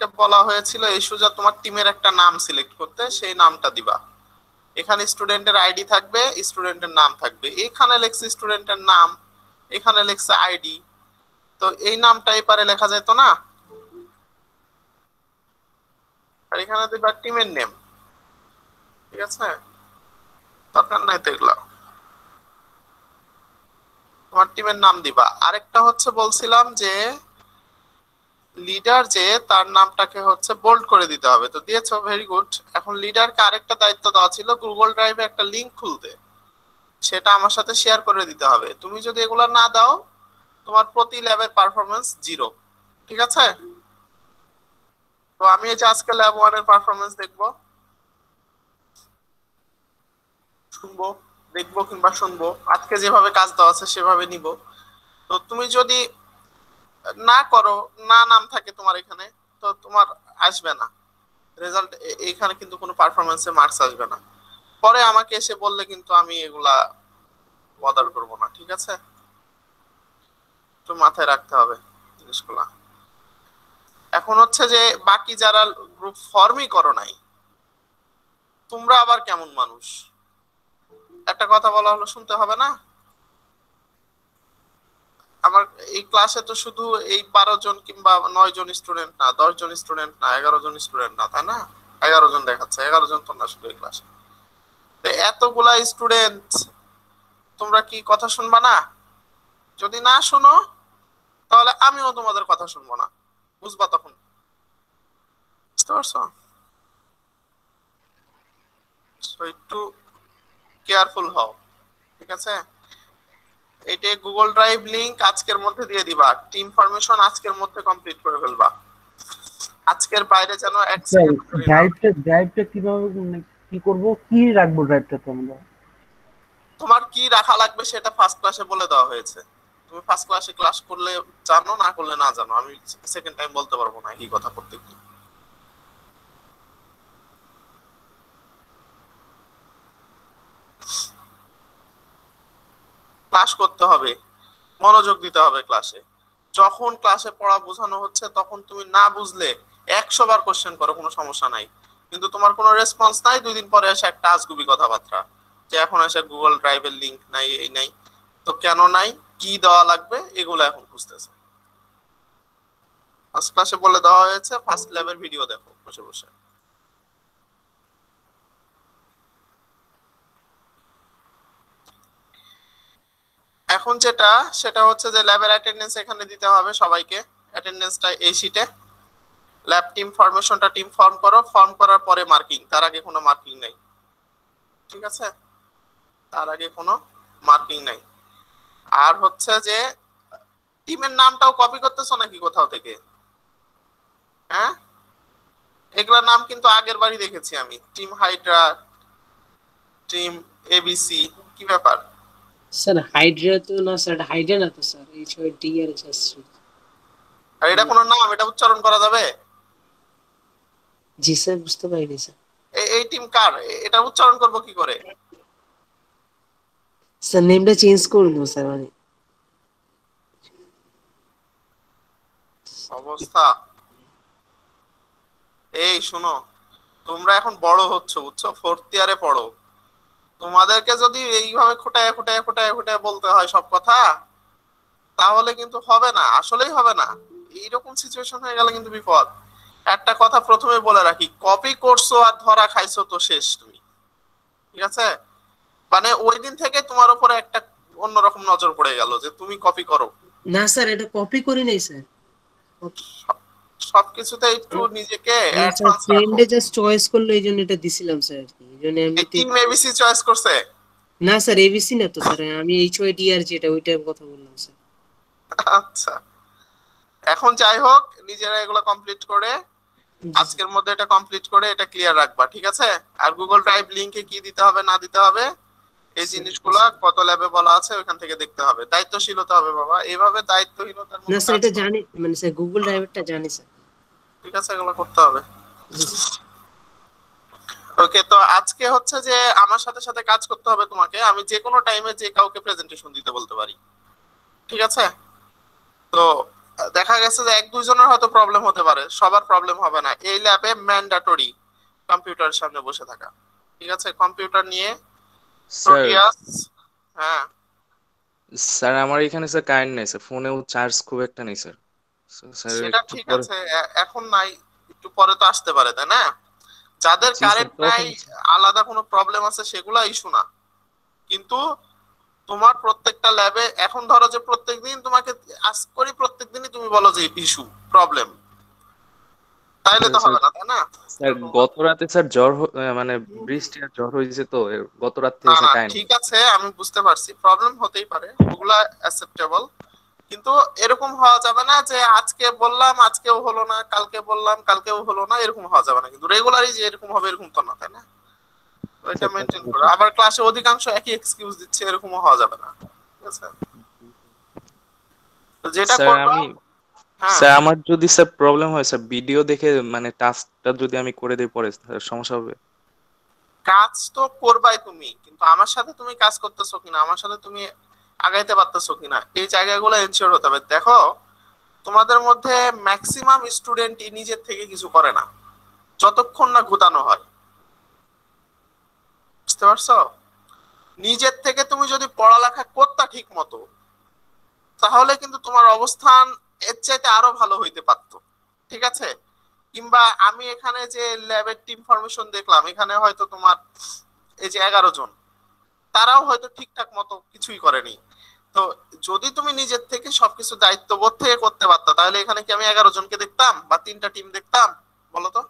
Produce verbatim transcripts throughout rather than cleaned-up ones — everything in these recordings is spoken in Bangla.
তোমাকে বলা হয়েছিল এই সুজা তোমার টিমের একটা নাম সিলেক্ট করতে, সেই নামটা দিবা। এখানে স্টুডেন্টের আইডি থাকবে, স্টুডেন্টের নাম থাকবে। এখানে লেখছে স্টুডেন্টের নাম, এখানে লেখছে আইডি। তো এই নামটা এপারে লেখা যেত না, আর এখানে দিবা টিমের নেম। ঠিক আছে, দরকার নাই তো এগুলো, তোমার টিমের নাম দিবা। আরেকটা হচ্ছে বলছিলাম যে লিডার যে তার নামটাকে হচ্ছে বোল্ড করে দিতে হবে, তো দিয়েছো, ভেরি গুড। এখন লিডারকে আরেকটা দায়িত্ব দেওয়া ছিল গুগল ড্রাইভে একটা লিংক খুলতে, সেটা আমার সাথে শেয়ার করে দিতে হবে। তুমি যদি এগুলো না দাও তোমার প্রতি ল্যাবের পারফরমেন্স জিরো। ঠিক আছে, তো আমি এই যে আজকে ল্যাব ওয়ান এর পারফরমেন্স দেখবো, শুনবো, দেখবো কিংবা শুনবো, আজকে যেভাবে কাজ দেওয়া আছে সেভাবে নিব। তো তুমি যদি না করো, না নাম থাকে তোমার এখানে, তো তোমার আসবে না রেজাল্ট, এখানে কিন্তু কোনো পারফরমেন্সে মার্কস আসবে না। পরে আমাকে এসে বললে কিন্তু আমি এগুলা বদার করব না। ঠিক আছে, তো মাথায় রাখতে হবে জিনিসগুলা। এখন হচ্ছে যে বাকি যারা গ্রুপ ফর্মই করো নাই, তোমরা আবার কেমন মানুষ? একটা কথা বলা হলো, শুনতে হবে না? আমার এই ক্লাসে তো শুধু এই বারো জন কিংবা নয় জন স্টুডেন্ট না, দশ জন স্টুডেন্ট না, এগারো জন স্টুডেন্ট না, তাই না? এগারো জন দেখাচ্ছে, এগারো জন তো না শুধু এই ক্লাসে। তো এতগুলা স্টুডেন্ট, তোমরা কি কথা শুনবা না? যদি না শোনো তাহলে আমিও তোমাদের কথা শুনবো না, বুঝবা তখন, বুঝতে পারছো? একটু কেয়ারফুল হও। ঠিক আছে, এটা গুগল ড্রাইভ লিংক আজকের মধ্যে দিয়ে দিবা, টিম ফরমেশন আজকের মধ্যে কমপ্লিট করে ফেলবা, আজকের বাইরে যেন এক্সেল ড্রাইভটা ড্রাইভটা কিভাবে কি করব, কি রাখবো ড্রাইভটা? তোমরা তোমার কি রাখা লাগবে সেটা ফার্স্ট ক্লাসে বলে দেওয়া হয়েছে। তুমি ফার্স্ট ক্লাসে ক্লাস করলে জানো, না করলে না জানো। আমি সেকেন্ড টাইম বলতে পারবো না এই কথা করতে কি। ক্লাস করতে হবে, মনোযোগ দিতে হবে ক্লাসে। যখন ক্লাসে পড়া বোঝানো হচ্ছে তখন তুমি না বুঝলে একশো বার কোশ্চেন করো, কোনো সমস্যা নাই। কিন্তু তোমার কোনো রেসপন্স নাই, দুই দিন পরে এসে একটা আজগুবি কথাবার্তা, যে এখন এসে গুগল ড্রাইভের লিঙ্ক নাই, এই নাই। তো কেন নাই, কি দেওয়া লাগবে, এগুলো এখন বুঝতেছে। ফার্স্ট ক্লাসে বলে দেওয়া হয়েছে, ফার্স্ট ল্যাবের ভিডিও দেখো বসে বসে। এখন যেটা সেটা হচ্ছে যে ল্যাবের অ্যাটেন্ডেন্স এখানে দিতে হবে সবাইকে। অ্যাটেন্ডেন্সটা এই শীটে, ল্যাব টিম ফরমেশনটা টিম ফর্ম করো, ফর্ম করার পরে মার্কিং, তার আগে কোনো মার্কিং নাই। ঠিক আছে, তার আগে কোনো মার্কিং নাই। আর হচ্ছে যে টিমের নামটাও কপি করতেছো নাকি কোথাও থেকে? হ্যাঁ, এগুলোর নাম কিন্তু আগের বারই দেখেছি আমি, টিম হাইড্রা, টিম এবিসি। কি ব্যাপার স্যার, হাইড্রা তো না স্যার, হাইড্রা না তো স্যার, এই ছয় ডি আর এস এস। আর এটা কোন নাম, এটা উচ্চারণ করা যাবে? জি স্যার, বুঝতে পারিনি স্যার। এই টিম কার, এটা উচ্চারণ করব কি করে স্যার? নেমটা চেঞ্জ করব স্যার। মানে অবস্থা এই, শোনো, তোমরা এখন বড় হচ্ছে, বুঝছো? ফোর্থ ইয়ারে পড়ো। তোমাদেরকে যদি এইভাবে খোটায় খোটায় খোটায় খোটায় বলতে হয় সব কথা, তাহলে কিন্তু হবে না, আসলেই হবে না। এইরকম সিচুয়েশন হয়ে গেলে কিন্তু বিপদ। একটা কথা প্রথমে বলে রাখি, কপি করছো আর ধরা খাইছো তো শেষ তুমি। ঠিক আছে, মানে ওই দিন থেকে তোমার উপরে একটা অন্যরকম নজর পড়ে গেল যে তুমি কপি করো না। স্যার, এটা কপি করি নাই স্যার, সবকিছুতে একটু নিজেকে ফ্রেন্ডে জাস্ট চয়েস করলো, এইজন্য এটা দিছিলাম স্যার। এইজন্য আমি টিম এবিসি চয়েস করছে না স্যার, এবিসি না তো স্যার, আমি এইচ ওয়াই ডি আর যেটা ওইটার কথা বললাম স্যার। আচ্ছা, এখন যাই হোক, নিজেরা এগুলো কমপ্লিট করে আজকের মধ্যে এটা কমপ্লিট করে এটা ক্লিয়ার রাখবা। ঠিক আছে, আর গুগল ড্রাইভ লিংকে কি দিতে হবে না দিতে হবে এই জিনিসগুলো কত ল্যাবে বলা আছে ওখান থেকে দেখতে হবে। দায়িত্বশীল হতে হবে বাবা, এইভাবে দায়িত্বহীনতার মধ্যে না স্যার। এটা জানি, মানে স্যার গুগল ড্রাইভটা জানি স্যার। ঠিক আছে, এগুলো করতে হবে। ওকে, তো আজকে হচ্ছে যে আমার সাথে সাথে কাজ করতে হবে তোমাকে। আমি যে কোনো টাইমে যে কাউকে প্রেজেন্টেশন দিতে বলতে পারি। ঠিক আছে, তো দেখা গেছে যে এক দুইজনের হয়তো প্রবলেম হতে পারে, সবার প্রবলেম হবে না। এই ল্যাবে ম্যান্ডেটরি কম্পিউটারের সামনে বসে থাকা, ঠিক আছে? কম্পিউটার নিয়ে প্রোটিয়াস। হ্যাঁ স্যার, আমার এখানে স্যার কারেন্ট নাই স্যার, ফোনেও চার্জ খুব একটা নেই স্যার। সেটা ঠিক আছে, এখন নাই, একটু পরে তো আসতে পারে, তাই না? যাদের কারেন্ট নাই, আলাদা কোনো প্রবলেম আছে সেগুলা ইস্যু না, কিন্তু তোমার প্রত্যেকটা ল্যাবে এখন ধরো যে প্রত্যেকদিন তোমাকে আজ করি প্রত্যেকদিনই তুমি বলো যে ইস্যু প্রবলেম, তাইলে তো হবে না, তাই না? স্যার গত রাতে স্যার জ্বর, মানে বৃষ্টি আর জ্বর হইছে, তো গত রাত থেকে স্যার কারেন্ট। ঠিক আছে, আমি বুঝতে পারছি প্রবলেম হতেই পারে, ওগুলা অ্যাকসেপ্টেবল, কিন্তু এরকম হওয়া যাবে না যে আজকে বললাম আজকেও হলো না, কালকে বললাম কালকেও হলো না, এরকম হওয়া যাবে না। কিন্তু রেগুলারই যে এরকম হবে এরকম তো না, তাই না? ওইটা মেইনটেইন করো। আবার ক্লাসে অধিকাংশ একই এক্সকিউজ দিচ্ছে, এরকম হওয়া যাবে না, ঠিক আছে? তো যেটা করব স্যার, আমার যদি স্যার প্রবলেম হয় স্যার ভিডিও দেখে, মানে টাস্কটা যদি আমি করে দেই পরে সমস্যা হবে? কাজ তো করবাই তুমি, কিন্তু আমার সাথে তুমি কাজ করতেছো কিনা, আমার সাথে তুমি আগাইতে পারতেছো কিনা, এই জায়গাগুলো এনশিওর হতে হবে। দেখো তোমাদের মধ্যে ম্যাক্সিমাম স্টুডেন্ট নিজের থেকে কিছু করে না যতক্ষণ না ঘুতানো হয়, বুঝতে পারছো? নিজের থেকে তুমি যদি পড়ালেখা করতে ঠিক মতো, তাহলে কিন্তু তোমার অবস্থান এর চাইতে আরো ভালো হইতে পারতো, ঠিক আছে? কিংবা আমি এখানে যে ল্যাবের টিম ফরমেশন দেখলাম, এখানে হয়তো তোমার এই যে এগারো জন, তারাও হয়তো ঠিকঠাক মতো কিছুই করেনি। তো যদি তুমি নিজের থেকে সবকিছু দায়িত্ববোধ থেকে করতে পারতো, তাহলে এখানে কি আমি এগারো জনকে দেখতাম বা তিনটা টিম দেখতাম? বলো তো।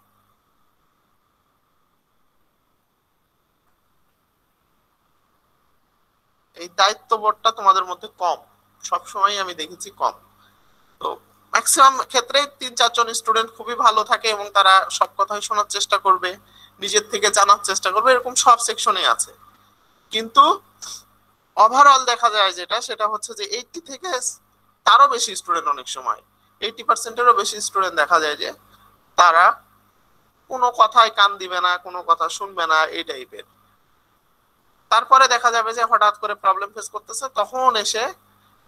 এই দায়িত্ববোধটা তোমাদের মধ্যে কম, সবসময় আমি দেখেছি কম। তো ম্যাক্সিমাম ক্ষেত্রে তিন চারজন স্টুডেন্ট খুবই ভালো থাকে এবং তারা সব কথাই শোনার চেষ্টা করবে, নিজের থেকে জানার চেষ্টা করবে, এরকম সব সেকশনে আছে। কিন্তু ওভারঅল দেখা যায় যেটা, সেটা হচ্ছে যে এইটি থেকে তারও বেশি স্টুডেন্ট, অনেক সময় এইটি পার্সেন্টেরও বেশি স্টুডেন্ট দেখা যায় যে তারা কোনো কথায় কান দিবে না, কোনো কথা শুনবে না, এই টাইপের। তারপরে দেখা যাবে যে হঠাৎ করে প্রবলেম ফেস করতেছে, তখন এসে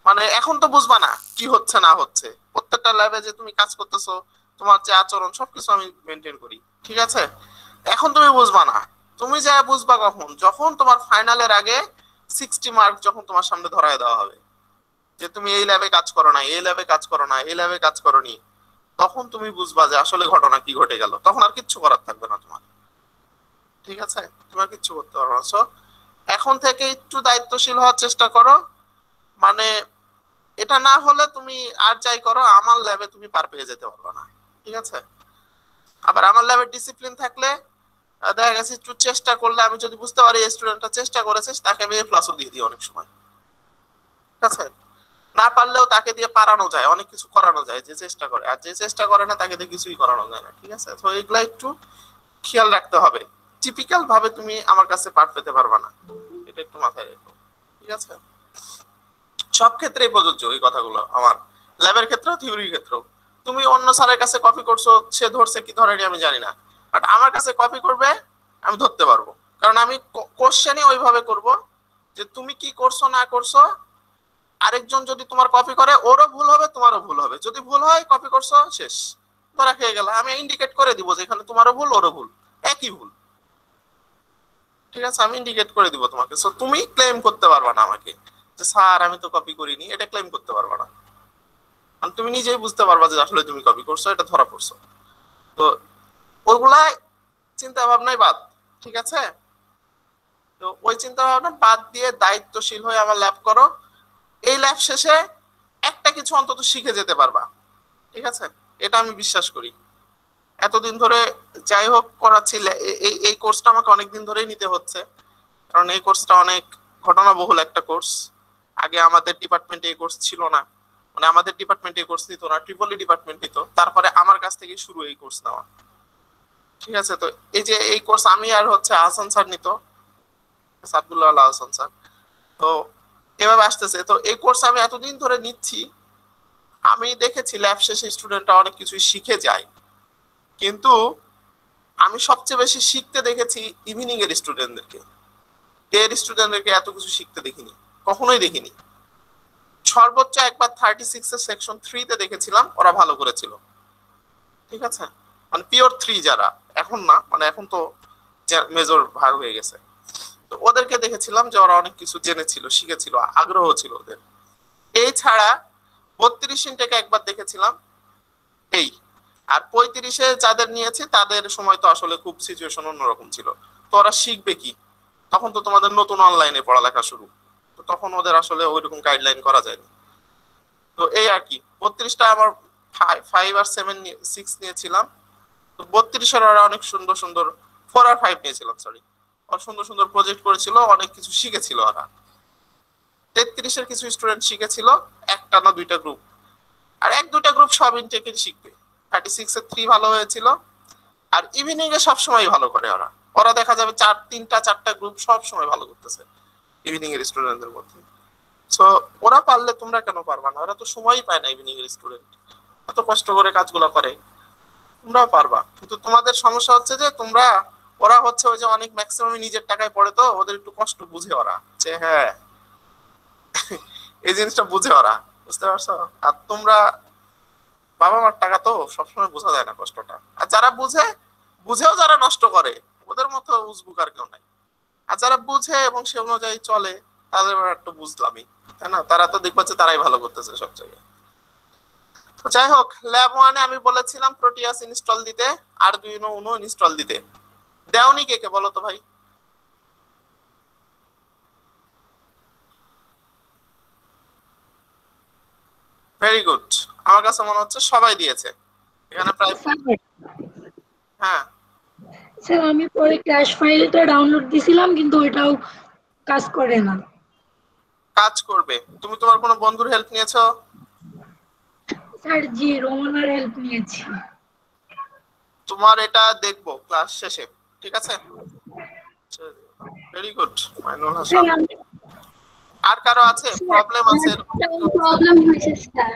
মানে এখন তো বুঝবা না কি হচ্ছে না হচ্ছে। প্রত্যেকটা ল্যাবে যে তুমি কাজ করতেছো, তোমার যে আচরণ সবকিছু আমি মেনটেন করি, ঠিক আছে? এখন তুমি বুঝবা না, তুমি যা বুঝবা কখন, যখন তোমার ফাইনালের আগে সিক্সটি মার্ক যখন তোমার সামনে ধরায় দেওয়া হবে যে তুমি এই ল্যাবে কাজ করো না, এই ল্যাবে কাজ করো না, এই ল্যাবে কাজ করোনি, তখন তুমি বুঝবা যে আসলে ঘটনা কি ঘটে গেল। তখন আর কিচ্ছু করার থাকবে না তোমার, ঠিক আছে? তোমার কিচ্ছু করতে পারো না। সো এখন থেকে একটু দায়িত্বশীল হওয়ার চেষ্টা করো, মানে এটা না হলে তুমি আর যাই করো আমার ল্যাবে তুমি পার পেয়ে যেতে পারবে না, ঠিক আছে? আবার আমার ল্যাবে ডিসিপ্লিন থাকলে দেখা গেছে একটু চেষ্টা করলে আমি যদি বুঝতে পারি স্টুডেন্টটা চেষ্টা করেছে, তাকে আমি এ প্লাসও দিয়ে দিই অনেক সময়, ঠিক আছে? না পারলেও তাকে দিয়ে পারানো যায়, অনেক কিছু করানো যায় যে চেষ্টা করে, আর যে চেষ্টা করে না তাকে দিয়ে কিছুই করানো যায় না, ঠিক আছে? তো এগুলা একটু খেয়াল রাখতে হবে। টিপিক্যাল ভাবে তুমি আমার কাছে পার পেতে পারবে না, এটা একটু মাথায় রেখো, ঠিক আছে? সব ক্ষেত্রেই প্রযোজ্য এই কথাগুলো, আমার ল্যাবের ক্ষেত্রেও থিওরির ক্ষেত্রেও। তুমি অন্য স্যারের কাছে কপি করছো, সে ধরছে কি ধরেনি আমি জানি না, বাট আমার কাছে কপি করবে আমি ধরতে পারবো, কারণ আমি কোশ্চেনই ওইভাবে করব যে তুমি কি করছো না করছো। আরেকজন যদি তোমার কপি করে, ওরও ভুল হবে তোমারও ভুল হবে, যদি ভুল হয় কপি করছো শেষ, ধরা খেয়ে গেল। আমি ইন্ডিকেট করে দিব যে এখানে তোমারও ভুল ওরও ভুল, একই ভুল, ঠিক আছে? আমি ইন্ডিকেট করে দিব তোমাকে। সো তুমি ক্লেম করতে পারবা না আমাকে যে স্যার আমি তো কপি করিনি, এটা ক্লেম করতে পারবা না, কারণ তুমি নিজেই বুঝতে পারবা যে আসলে তুমি কপি করছো, এটা ধরা পড়ছো। তো ওগুলা চিন্তা ভাবনাই বাদ, ঠিক আছে? তো ওই চিন্তা ভাবনা বাদ দিয়ে দায়িত্বশীল হয়ে আমার ল্যাব করো। এই ল্যাব শেষে একটা কিছু অন্তত শিখে যেতে পারবা, ঠিক আছে? এটা আমি বিশ্বাস করি। এতদিন ধরে যাই হোক করাচ্ছি, এই এই কোর্সটা আমাকে অনেকদিন ধরেই নিতে হচ্ছে, কারণ এই কোর্সটা অনেক ঘটনাবহুল একটা কোর্স। আগে আমাদের ডিপার্টমেন্টে এই কোর্স ছিল না, মানে আমাদের ডিপার্টমেন্টে এই কোর্স দিত না, ট্রিপল ই ডিপার্টমেন্ট দিত, তারপরে আমার কাছ থেকে শুরু এই কোর্স নেওয়া, ঠিক আছে? তো এই যে এই কোর্স আমি আর হচ্ছে আহসান স্যার নিত, আব্দুল্লাহ আহসান স্যার, তো এভাবে আসতেছে। তো এই কোর্স আমি এতদিন ধরে নিচ্ছি, আমি দেখেছি ল্যাব শেষে স্টুডেন্টরা অনেক কিছুই শিখে যায়, কিন্তু আমি সবচেয়ে বেশি শিখতে দেখেছি ইভিনিং এর স্টুডেন্টদেরকে। ডে এর স্টুডেন্টদেরকে এত কিছু শিখতে দেখিনি, কখনোই দেখিনি। সর্বোচ্চ একবার থার্টি সিক্স এর সেকশন থ্রি তে দেখেছিলাম ওরা ভালো করেছিল, ঠিক আছে, মানে পিওর থ্রি যারা, এখন না, মানে এখন তো মেজর ভার হয়ে গেছে, তো ওদেরকে দেখেছিলাম যে ওরা অনেক কিছু জেনেছিল, শিখেছিল, আগ্রহ ছিল ওদের। এই ছাড়া বত্রিশ ইনটেকে একবার দেখেছিলাম এই, আর পঁয়ত্রিশে যাদের নিয়েছে তাদের সময় তো আসলে খুব সিচুয়েশন অন্যরকম ছিল, তো ওরা শিখবে কি, তখন তো তোমাদের নতুন অনলাইনে পড়ালেখা শুরু, তো তখন ওদের আসলে ওইরকম গাইডলাইন করা যায়নি, তো এই আর কি। বত্রিশটা আমার ফাইভ আর সেভেন সিক্স নিয়েছিলাম, তো বত্রিশের ওরা অনেক সুন্দর সুন্দর ফোর আর ফাইভ নিয়েছিলাম সরি ওরা সুন্দর সুন্দর প্রজেক্ট করেছিল, অনেক কিছু শিখেছিল ওরা। তেত্রিশের কিছু স্টুডেন্ট শিখেছিল একটা না দুইটা গ্রুপ, আর এক দুইটা গ্রুপ সব ইনটেকে শিখবে। থার্টি সিক্স এর থ্রি ভালো হয়েছিল, আর ইভিনিং এ সবসময় ভালো করে ওরা, ওরা দেখা যাবে চার তিনটা চারটা গ্রুপ সবসময় ভালো করতেছে ইভিনিং এর স্টুডেন্টদের মধ্যে। সো ওরা পারলে তোমরা কেন পারবা না? ওরা তো সময়ই পায় না, ইভিনিং এর স্টুডেন্ট এত কষ্ট করে কাজগুলো করে, তোমরাও পারবা। কিন্তু তোমাদের সমস্যা হচ্ছে যে তোমরা, ওরা হচ্ছে ওই যে অনেক ম্যাক্সিমাম নিজের টাকায় পড়ে, তো ওদের একটু কষ্ট বুঝে ওরা, যে হ্যাঁ এই জিনিসটা বুঝে ওরা, বুঝতে পারছো? আর তোমরা বাবা মার টাকা, তো সবসময় বোঝা যায় না কষ্টটা। আর যারা বুঝে, বুঝেও যারা নষ্ট করে, ওদের মতো উজবুক আর কেউ নাই। আর যারা বুঝে এবং সে অনুযায়ী চলে, তাদের একটু বুঝলামই, তাই না? তারা তো দেখবো যে তারাই ভালো করতেছে সব জায়গায়। তো যাই হোক, ল্যাব ওয়ানে আমি বলেছিলাম প্রোটিয়াস ইনস্টল দিতে, আরডুইনো উনো ইনস্টল দিতে। দেওনি কে কে বলো তো ভাই? ভেরি গুড, আমার কাছে মনে হচ্ছে সবাই দিয়েছে এখানে প্রায়। হ্যাঁ স্যার, আমি পরে ক্যাশ ফাইলটা ডাউনলোড দিছিলাম, কিন্তু ওটাও কাজ করে না। কাজ করবে? তুমি তোমার কোনো বন্ধুর হেল্প নিয়েছো? স্যার জি, রোমানার হেল্প নিয়েছি। তোমার এটা দেখব ক্লাস শেষে, ঠিক আছে? Very good Mainul Hasan. আর কারো আছে প্রবলেম? আছে প্রবলেম হয়েছে স্যার।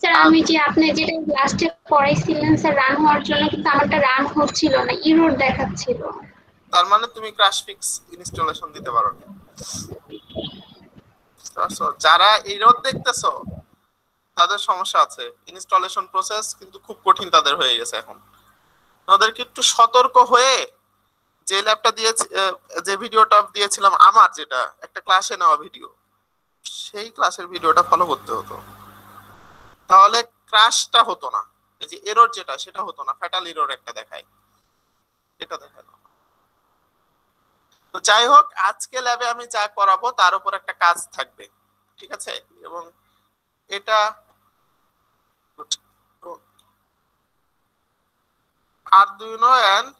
স্যার আমি যে আপনি যেটা লাস্টে পড়াইছিলেন স্যার রান হওয়ার জন্য, কিন্তু আমারটা রান হচ্ছিল না, এরর দেখাচ্ছিল। তার মানে তুমি ক্র্যাশ ফিক্স ইনস্টলেশন দিতে পারো না। আচ্ছা, যারা এরর দেখতেছো তাদের সমস্যা আছে, ইনস্টলেশন প্রসেস কিন্তু খুব কঠিন তাদের হয়ে গেছে এখন। তাদেরকে একটু সতর্ক হয়ে, যে ল্যাপটপ দিয়েছি, যে ভিডিওটা দিয়েছিলাম আমার, যেটা একটা ক্লাসে নেওয়া ভিডিও, সেই ক্লাসের ভিডিওটা ফলো করতে হতো, তাহলে ক্র্যাশটা হতো না, এই যে এরর যেটা সেটা হতো না, ফ্যাটাল এরর একটা দেখায়, এটা দেখায় না। তো যাই হোক, আজকে ল্যাবে আমি যা করাবো তার উপর একটা কাজ থাকবে, ঠিক আছে? এবং এটা Arduino and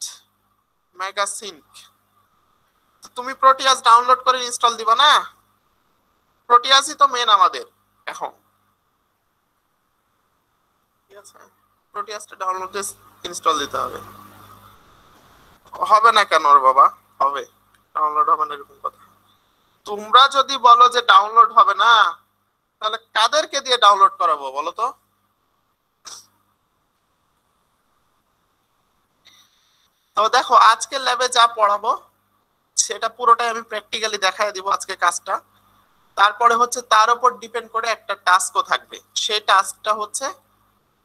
Mega Sync। তুমি প্রোটিয়াস ডাউনলোড করে ইনস্টল দিবা না? প্রোটিয়াসই তো মেন আমাদের এখন, ঠিক আছে? প্রোটিয়াসটা ডাউনলোড করে ইনস্টল দিতে হবে। হবে না কেন বাবা? হবে, ডাউনলোড হবে না এরকম কথা। তোমরা যদি বলো যে ডাউনলোড হবে না, তাহলে কাদেরকে দিয়ে ডাউনলোড করাবো বলো তো? তো দেখো, আজকে ল্যাবে যা পড়াবো সেটা পুরোটাই আমি প্র্যাকটিক্যালি দেখায় দিব আজকে কাজটা। তারপরে হচ্ছে তার উপর ডিপেন্ড করে একটা টাস্কও থাকবে, সেই টাস্কটা হচ্ছে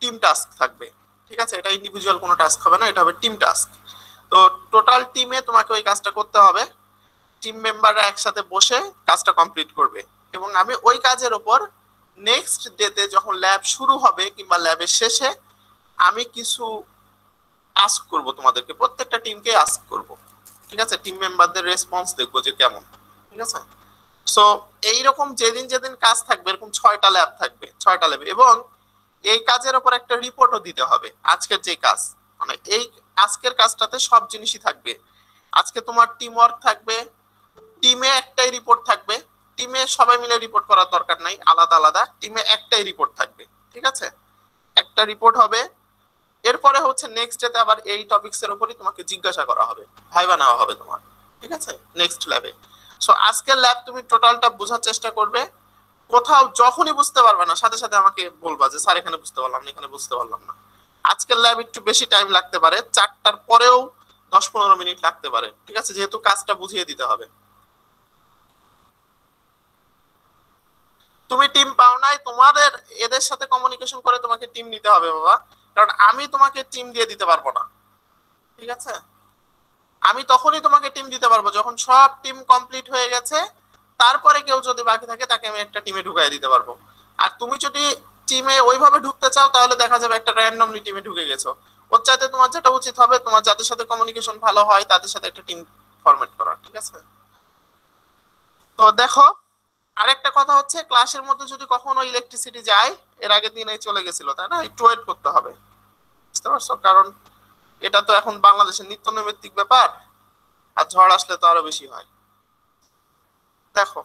টিম টাস্ক থাকবে, ঠিক আছে? এটা ইন্ডিভিজুয়াল কোনো টাস্ক হবে না, এটা হবে টিম টাস্ক। তো টোটাল টিমে তোমাকে ওই কাজটা করতে হবে, টিম মেম্বাররা একসাথে বসে কাজটা কমপ্লিট করবে। এবং আমি ওই কাজের ওপর নেক্সট ডেতে যখন ল্যাব শুরু হবে কিংবা ল্যাবের শেষে আমি কিছু আস্ক করব তোমাদেরকে, প্রত্যেকটা টিমকে আস্ক করব, ঠিক আছে? টিম মেম্বারদের রেসপন্স দেখবো যে কেমন, ঠিক আছে? সো এইরকম যেদিন যেদিন কাজ থাকবে, এরকম ছয়টা ল্যাব থাকবে, ছয়টা ল্যাব। এবং এই কাজের ওপর একটা রিপোর্টও দিতে হবে আজকের যে কাজ, মানে এই আজকের কাজটাতে সব জিনিসই থাকবে। আজকে তোমার টিম ওয়ার্ক থাকবে, টিমে একটাই রিপোর্ট থাকবে, টিমে সবাই মিলে রিপোর্ট করার দরকার নাই, আলাদা আলাদা টিমে একটাই রিপোর্ট থাকবে, ঠিক আছে? একটা রিপোর্ট হবে। এরপরে হচ্ছে নেক্সট ডেতে আবার এই টপিকস এর উপরই তোমাকে জিজ্ঞাসা করা হবে, ভাইবা নেওয়া হবে তোমার, ঠিক আছে? নেক্সট ল্যাবে। সো আজকের ল্যাব তুমি টোটালটা বোঝার চেষ্টা করবে, কোথাও যখনই বুঝতে পারবে না সাথে সাথে আমাকে বলবা যে স্যার এখানে বুঝতে পারলাম না, এখানে বুঝতে পারলাম না। আজকের ল্যাব একটু বেশি টাইম লাগতে পারে, চারটার পরেও দশ পনেরো মিনিট লাগতে পারে, ঠিক আছে? যেহেতু কাজটা বুঝিয়ে দিতে হবে। তুমি টিম পাও নাই, তোমাদের এদের সাথে কমিউনিকেশন করে তোমাকে টিম নিতে হবে বাবা, কারণ আমি তোমাকে টিম দিয়ে দিতে পারবো না। ঠিক আছে, আমি তখনই তোমাকে টিম দিতে পারবো যখন সব টিম কমপ্লিট হয়ে গেছে, তারপরে কেউ যদি বাকি থাকে তাকে আমি একটা টিমে ঢুকাই দিতে পারবো। আর তুমি যদি টিমে ওইভাবে ঢুকতে চাও তাহলে দেখা যাবে একটা র্যান্ডমলি টিমে ঢুকে গেছো। ওর চাইতে তোমার যেটা উচিত হবে, তোমার যাদের সাথে কমিউনিকেশন ভালো হয় তাদের সাথে একটা টিম ফরমেট করা। ঠিক আছে, তো দেখো আরেকটা কথা হচ্ছে, ক্লাসের মধ্যে যদি কখনো ইলেকট্রিসিটি যায়, এর আগের দিনই চলে গেছিল তাই না, একটু ওয়েট করতে হবে, বুঝতে পারছো? কারণ এটা তো এখন বাংলাদেশের নিত্য নৈমিত্তিক ব্যাপার, আর ঝড় আসলে তো আরো বেশি হয়। দেখো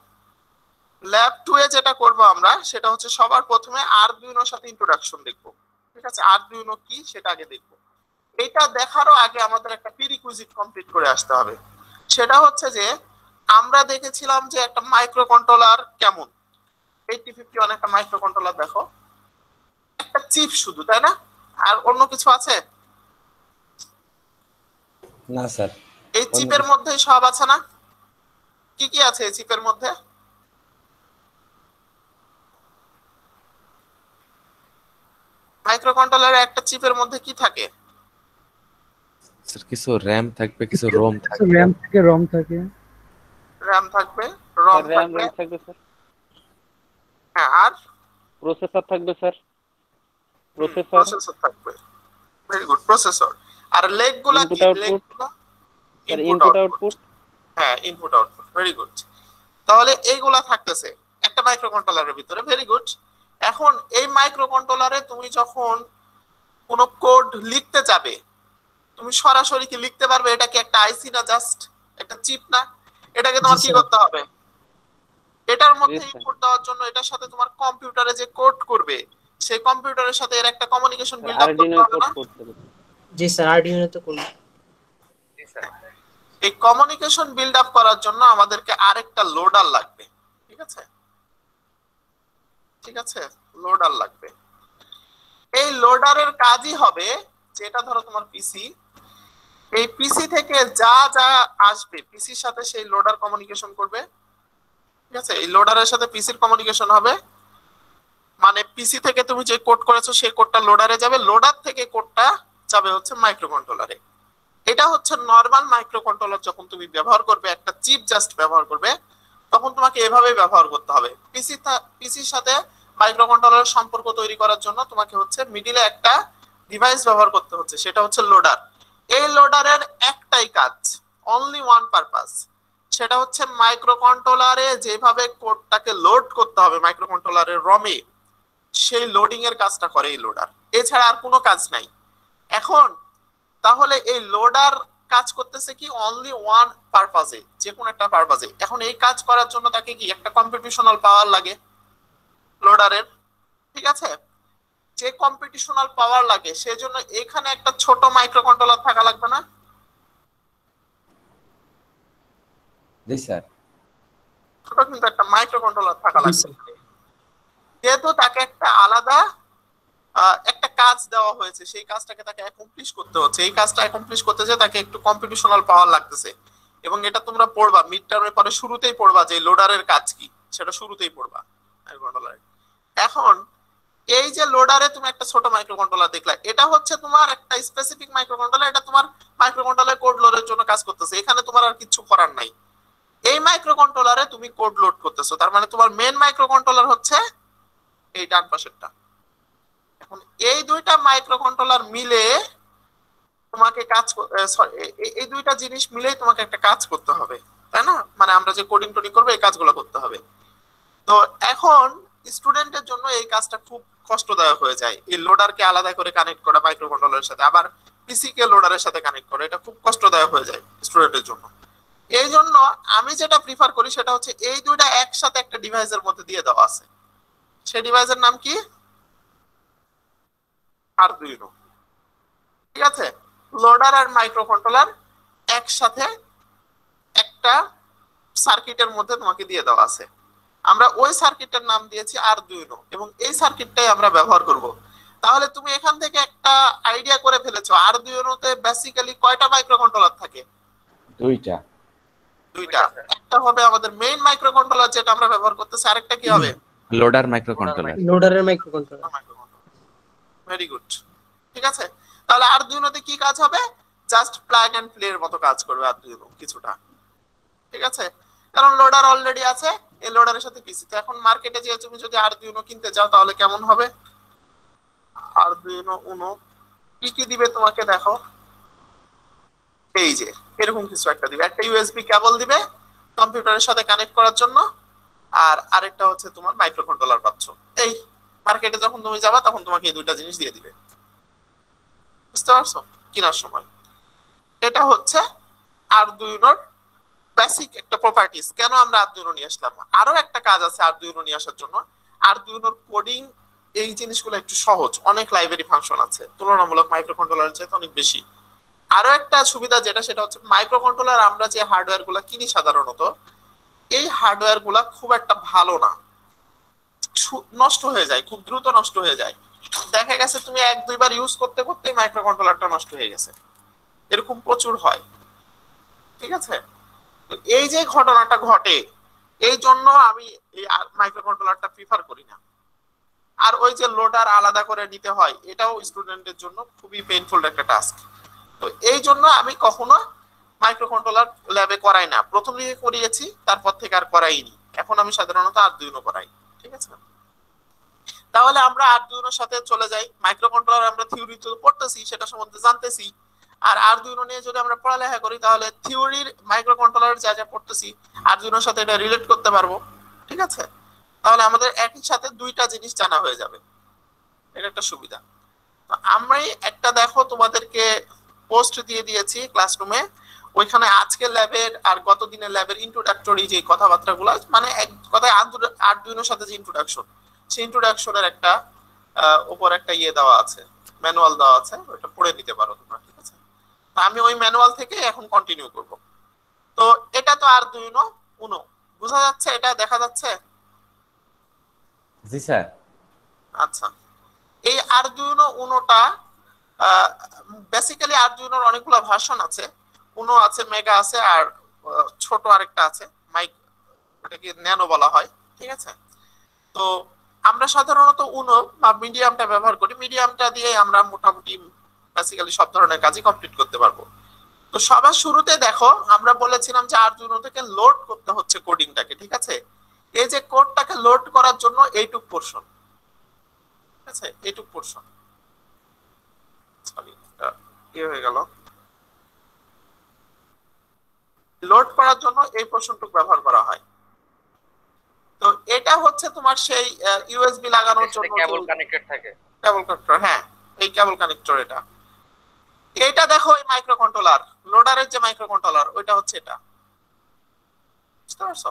ল্যাব টু এ যেটা করবো আমরা সেটা হচ্ছে সবার প্রথমে আরডুইনোর সাথে ইন্ট্রোডাকশন দেখবো। ঠিক আছে, আরডুইনো কি সেটা আগে দেখবো। এটা দেখারও আগে আমাদের একটা প্রিরিকুইজিট কমপ্লিট করে আসতে হবে। সেটা হচ্ছে যে আমরা দেখেছিলাম যে একটা মাইক্রো কন্ট্রোলার কেমন, আশি একান্ন একটা মাইক্রো কন্ট্রোলার, দেখো একটা চিপ শুধু তাই না, আর অন্য কিছু আছে না স্যার? এই চিপের মধ্যে সব আছে না? কি কি আছে এই চিপের মধ্যে? মাইক্রো কন্ট্রোলারে একটা চিপের মধ্যে কি থাকে স্যার? কিছু র‍্যাম থাকবে, কিছু রম থাকবে। র‍্যাম থেকে রম থাকে, RAM থাকবে, ROM থাকবে, থাকবে স্যার। হ্যাঁ, আর প্রসেসর থাকবে স্যার, প্রসেসর প্রসেসর থাকবে। Very good, processor. আর লেগগুলা কি? লেগগুলা স্যার ইনপুট আউটপুট। হ্যাঁ, ইনপুট আউটপুট, ভেরি গুড। তাহলে এইগুলা থাকতেছে একটা মাইক্রো কন্ট্রোলারের ভিতরে। Very good. এখন এই মাইক্রো কন্ট্রোলারে তুমি যখন কোনো কোড লিখতে যাবে, তুমি সরাসরি কি লিখতে পারবে? এটা কি একটা আইসি না জাস্ট একটা চিপ না? এটাকে তোমার কি করতে হবে? এটার মধ্যে ইনপুট দেওয়ার জন্য এটার সাথে তোমার কম্পিউটারে যে কোড করবে সেই কম্পিউটারের সাথে এর একটা কমিউনিকেশন বিল্ড আপ করতে হবে। জি স্যার, আরডুইনো তো করব। জি স্যার, এই কমিউনিকেশন বিল্ড আপ করার জন্য আমাদেরকে আরেকটা লোডার লাগবে। ঠিক আছে, ঠিক আছে, লোডার লাগবে। এই লোডারের কাজই হবে যেটা ধরো তোমার পিসি, এই পিসি থেকে যা যা আসবে পিসির সাথে সেই লোডার কমিউনিকেশন করবে। ঠিক আছে, এই লোডারের সাথে পিসির কমিউনিকেশন হবে, মানে পিসি থেকে তুমি যে কোড করেছো সেই কোডটা লোডারে যাবে, লোডার থেকে কোডটা যাবে হচ্ছে মাইক্রো কন্ট্রোলারে। এটা হচ্ছে নর্মাল মাইক্রো কন্ট্রোলার যখন তুমি ব্যবহার করবে, একটা চিপ জাস্ট ব্যবহার করবে, তখন তোমাকে এভাবে ব্যবহার করতে হবে। পিসি পিসির সাথে মাইক্রো কন্ট্রোলারের সম্পর্ক তৈরি করার জন্য তোমাকে হচ্ছে মিডিলে একটা ডিভাইস ব্যবহার করতে হচ্ছে, সেটা হচ্ছে লোডার। এই লোডারের একটাই কাজ, অনলি ওয়ান পারপাস, সেটা হচ্ছে মাইক্রো কন্ট্রোলারে যেভাবে কোডটাকে লোড করতে হবে মাইক্রো কন্ট্রোলারের রমে, সেই লোডিং এর কাজটা করে এই লোডার, এছাড়া আর কোনো কাজ নাই। এখন তাহলে এই লোডার কাজ করতেছে কি? অনলি ওয়ান পারপাসে, যে কোনো একটা পারপাসে। এখন এই কাজ করার জন্য তাকে কি একটা কম্পিটিশনাল পাওয়ার লাগে লোডারের। ঠিক আছে, যে কম্পিটিশনাল পাওয়ার লাগে সেজন্য এখানে একটা ছোট মাইক্রো কন্ট্রোলার থাকা লাগবে না? জি স্যার, ছোট কিন্তু একটা মাইক্রো কন্ট্রোলার থাকা লাগবে, যেহেতু তাকে একটা আলাদা একটা কাজ দেওয়া হয়েছে, সেই কাজটাকে তাকে অ্যাকমপ্লিশ করতে হচ্ছে। এই কাজটা অ্যাকমপ্লিশ করতে যে তাকে একটু কম্পিটিশনাল পাওয়ার লাগতেছে, এবং এটা তোমরা পড়বা মিড টার্মের পরে, শুরুতেই পড়বা যে লোডারের কাজ কি, সেটা শুরুতেই পড়বা মাইক্রো কন্ট্রোলার। এখন এই যে লোডারে তুমি একটা ছোট মাইক্রো কন্ট্রোলার দেখলা, এটা হচ্ছে তোমার একটা স্পেসিফিক মাইক্রো কন্ট্রোলার, এটা তোমার মাইক্রো কন্ট্রোলার কোড লোডের জন্য কাজ করতেছে, এখানে তোমার আর কিছু করার নাই। এই মাইক্রো কন্ট্রোলারে তুমি কোড লোড করতেছো, তার মানে তোমার মেইন মাইক্রো কন্ট্রোলার হচ্ছে এই ডান পাশেরটা। এখন এই দুইটা মাইক্রো কন্ট্রোলার মিলে তোমাকে কাজ, সরি এই দুইটা জিনিস মিলে তোমাকে একটা কাজ করতে হবে তাই না, মানে আমরা যে কোডিং টোডিং করবো এই কাজগুলো করতে হবে। তো এখন স্টুডেন্টের জন্য এই কাজটা খুব কষ্টদায়ক হয়ে যায়, এই লোডারকে আলাদা করে কানেক্ট করা মাইক্রো কন্ট্রোলারের সাথে, আবার পিসি কে লোডারের সাথে কানেক্ট করা, এটা খুব কষ্টদায়ক হয়ে যায় স্টুডেন্টের জন্য। এই জন্য আমি যেটা প্রিফার করি সেটা হচ্ছে এই দুইটা একসাথে একটা ডিভাইসের মধ্যে দিয়ে দেওয়া আছে, সেই ডিভাইসের নাম কি? আরডুইনো। ঠিক আছে, লোডার আর মাইক্রো কন্ট্রোলার একসাথে একটা সার্কিটের মধ্যে তোমাকে দিয়ে দেওয়া আছে। আমরা ওই সার্কিটটার নাম দিয়েছি আরডুইনো, এবং এই সার্কিটটাই আমরা ব্যবহার করব। তাহলে তুমি এখান থেকে একটা আইডিয়া করে ফেলেছো আরডুইনোতে বেসিক্যালি কয়টা মাইক্রো কন্ট্রোলার থাকে? দুইটা। দুইটা, একটা হবে আমাদের মেইন মাইক্রো কন্ট্রোলার যেটা আমরা ব্যবহার করতেছি, আরেকটা কি হবে? লোডার মাইক্রোকন্ট্রোলার লোডারের মাইক্রোকন্ট্রোলার ভেরি গুড ঠিক আছে তাহলে আরডুইনোতে কি কাজ হবে জাস্ট প্লাগ এন্ড প্লে এর মতো কাজ করবে আরডুইনো কিছুটা ঠিক আছে কারণ লোডার অলরেডি আছে এই লোডারের সাথে পিসি তো এখন মার্কেটে যে তুমি যদি আরডুইনো কিনতে যাও তাহলে কেমন হবে আরডুইনো উনো কি কি দিবে তোমাকে দেখো এই যে এরকম কিছু একটা দিবে একটা ইউএসবি কেবল দিবে কম্পিউটারের সাথে কানেক্ট করার জন্য আর আরেকটা হচ্ছে তোমার মাইক্রো কন্ট্রোলার পাচ্ছ এই মার্কেটে যখন তুমি যাবা তখন তোমাকে এই দুটো জিনিস দিয়ে দিবে বুঝতে পারছো কেনার সময় এটা হচ্ছে আরডুইনোর বেসিক একটা প্রপার্টিজ কেন আমরা আরডুইনো নিয়ে আসলাম আরো একটা কাজ আছে আরডুইনো নিয়ে আসার জন্য আরডুইনোর কোডিং এই জিনিসগুলো একটু সহজ অনেক লাইব্রেরি ফাংশন আছে তুলনামূলক মাইক্রো কন্ট্রোলারের চেয়ে অনেক বেশি আরো একটা সুবিধা যেটা সেটা হচ্ছে মাইক্রো কন্ট্রোলার আমরা যে হার্ডওয়্যারগুলো কিনি সাধারণত এই হার্ডওয়্যারগুলো খুব একটা ভালো না নষ্ট হয়ে যায় খুব দ্রুত নষ্ট হয়ে যায় দেখা গেছে তুমি এক দুইবার ইউজ করতে করতে মাইক্রো কন্ট্রোলারটা নষ্ট হয়ে গেছে এরকম প্রচুর হয় ঠিক আছে এই যে ঘটনাটা ঘটে এই জন্য আমি এই মাইক্রো কন্ট্রোলারটা প্রিফার করি না আর ওই যে লোডার আলাদা করে নিতে হয় এটাও স্টুডেন্টদের জন্য খুবই পেইনফুল একটা টাস্ক তো এই জন্য আমি কখনো মাইক্রো কন্ট্রোলার ল্যাবে করাই না প্রথম দিকে করিয়েছি তারপর থেকে আর করাইনি এখন আমি সাধারণত আরডুইনো করাই ঠিক আছে তাহলে আমরা আরডুইনোর সাথে চলে যাই মাইক্রো কন্ট্রোলার আমরা থিওরিতে পড়তেছি সেটা সম্বন্ধে জানতেছি আর আরডুইনো নিয়ে যদি আমরা পড়ালেখা করি তাহলে থিওরির মাইক্রো কন্ট্রোলার যা যা পড়তেছি আরডুইনোর সাথে এটা রিলেট করতে পারবো ঠিক আছে তাহলে আমাদের একই সাথে দুইটা জিনিস জানা হয়ে যাবে এটা একটা সুবিধা তো আমরা একটা দেখো তোমাদেরকে পোস্ট দিয়ে দিয়েছি ক্লাসরুমে ওইখানে আজকে ল্যাবের আর গত দিনের ল্যাবের ইন্ট্রোডাক্টরি যে কথাবার্তাগুলো মানে এক কথায় আরডুইনোর সাথে যে ইন্ট্রোডাকশন সেই ইন্ট্রোডাকশনের একটা উপর একটা ইয়ে দেওয়া আছে ম্যানুয়াল দেওয়া আছে ওটা পড়ে নিতে পারো তোমরা ঠিক আছে তো আমি ওই ম্যানুয়াল থেকে এখন কন্টিনিউ করব তো এটা তো আরডুইনো উনো বোঝা যাচ্ছে এটা দেখা যাচ্ছে জি স্যার আচ্ছা এই আরডুইনো উনোটা বেসিক্যালি আরডুইনোর অনেকগুলো ভার্সন আছে উনো আছে মেগা আছে আর ছোট আরেকটা আছে মাইক এটাকে ন্যানো বলা হয় ঠিক আছে তো আমরা সাধারণত উনো বা মিডিয়ামটা ব্যবহার করি মিডিয়ামটা দিয়ে আমরা মোটামুটি বেসিক্যালি সব ধরনের কাজই কমপ্লিট করতে পারবো তো সবার শুরুতে দেখো আমরা বলেছিলাম যে আরডুইনো থেকে লোড করতে হচ্ছে কোডিংটাকে ঠিক আছে এই যে কোডটাকে লোড করার জন্য এইটুক পোরশন ঠিক আছে এইটুক পোরশন সরি কি হয়ে গেল লোড করার জন্য এই পোরশনটুক ব্যবহার করা হয় তো এটা হচ্ছে তোমার সেই ইউএসবি লাগানোর জন্য কেবল কানেক্টেড থাকে কেবল কানেক্টর হ্যাঁ এই কেবল কানেক্টর এটা এটা দেখো এই মাইক্রো কন্ট্রোলার লোডারের যে মাইক্রো কন্ট্রোলার ওইটা হচ্ছে এটা বুঝতে পারছো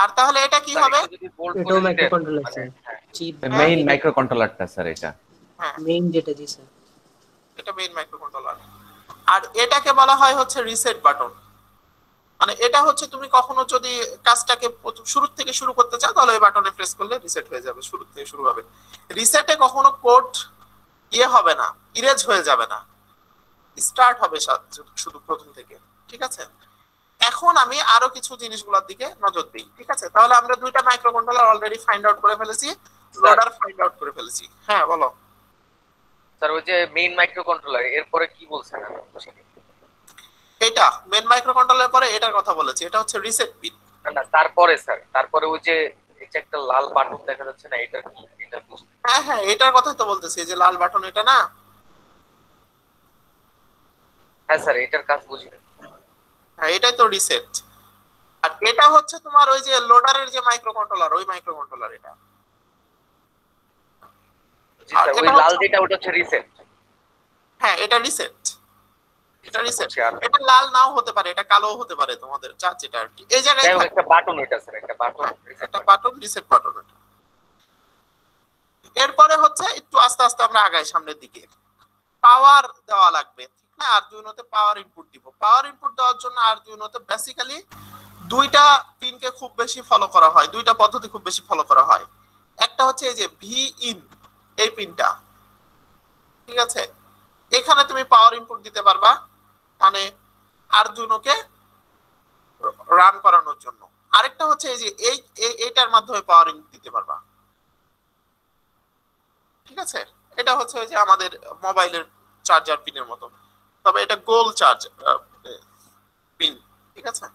আর তাহলে এটা কি হবে এটাও মাইক্রো কন্ট্রোলার চিপ মেইন মাইক্রো কন্ট্রোলারটা স্যার এটা হ্যাঁ মেইন যেটা জি স্যার এটা মেইন মাইক্রো কন্ট্রোলার আর এটাকে বলা হয় হচ্ছে রিসেট বাটন মানে এটা হচ্ছে তুমি কখনো যদি কাজটাকে শুরু থেকে শুরু করতে চাও তাহলে এই বাটনে প্রেস করলে রিসেট হয়ে যাবে শুরু থেকে শুরু হবে রিসেটে কখনো কোড ইয়ে হবে না ইরেজ হয়ে যাবে না স্টার্ট হবে শুধু প্রথম থেকে ঠিক আছে এখন আমি আরো কিছু জিনিসগুলোর দিকে নজর দিই ঠিক আছে তাহলে আমরা দুইটা microcontroller already find out করে ফেলেছি লোডার ফাইন্ড আউট করে ফেলেছি হ্যাঁ বলো স্যার ওই যে মেইন মাইক্রো কন্ট্রোলার এরপরে কি বলছেন এটা মেন মাইক্রো কন্ট্রোলারের পরে এটার কথা বলেছি এটা হচ্ছে রিসেট পিন না তারপরে স্যার তারপরে ওই যে একটা লাল বাটন দেখা যাচ্ছে না এটা কি এটা হ্যাঁ হ্যাঁ এটার কথাই তো বলতেছি এই যে লাল বাটন এটা না হ্যাঁ স্যার এটার কাজ বুঝিনা হ্যাঁ এটাই তো রিসেট আর এটা হচ্ছে তোমার ওই যে লোডারের যে মাইক্রো কন্ট্রোলার ওই মাইক্রো কন্ট্রোলার এটা আর ওই লাল যেটা ওটা হচ্ছে রিসেট হ্যাঁ এটা রিসেট এটা রিসেট এটা লাল নাও হতে পারে এটা কালো হতে পারে তোমাদের চা যেটা আর কি এই জায়গায় একটা বাটন এটা স্যার একটা বাটন একটা বাটন রিসেট বাটন এরপরে হচ্ছে একটু আস্তে আস্তে আমরা আগাই সামনের দিকে পাওয়ার দেওয়া লাগবে ঠিক না আরডুইনোতে পাওয়ার ইনপুট দিব পাওয়ার ইনপুট দেওয়ার জন্য আরডুইনোতে বেসিক্যালি দুইটা পিনকে খুব বেশি ফলো করা হয় দুইটা পদ্ধতি খুব বেশি ফলো করা হয় একটা হচ্ছে এই যে ভি ইন এই পিনটা ঠিক আছে এখানে তুমি পাওয়ার ইনপুট দিতে পারবা মানে আরডুইনোকে রান করানোর জন্য আরেকটা আরেকটা হচ্ছে এই যে এই এটার মাধ্যমে পাওয়ারিং দিতে পারবা, ঠিক আছে। এটা হচ্ছে ওই যে আমাদের মোবাইলের চার্জার পিনের মতো, তবে এটা গোল চার্জ পিন, ঠিক আছে।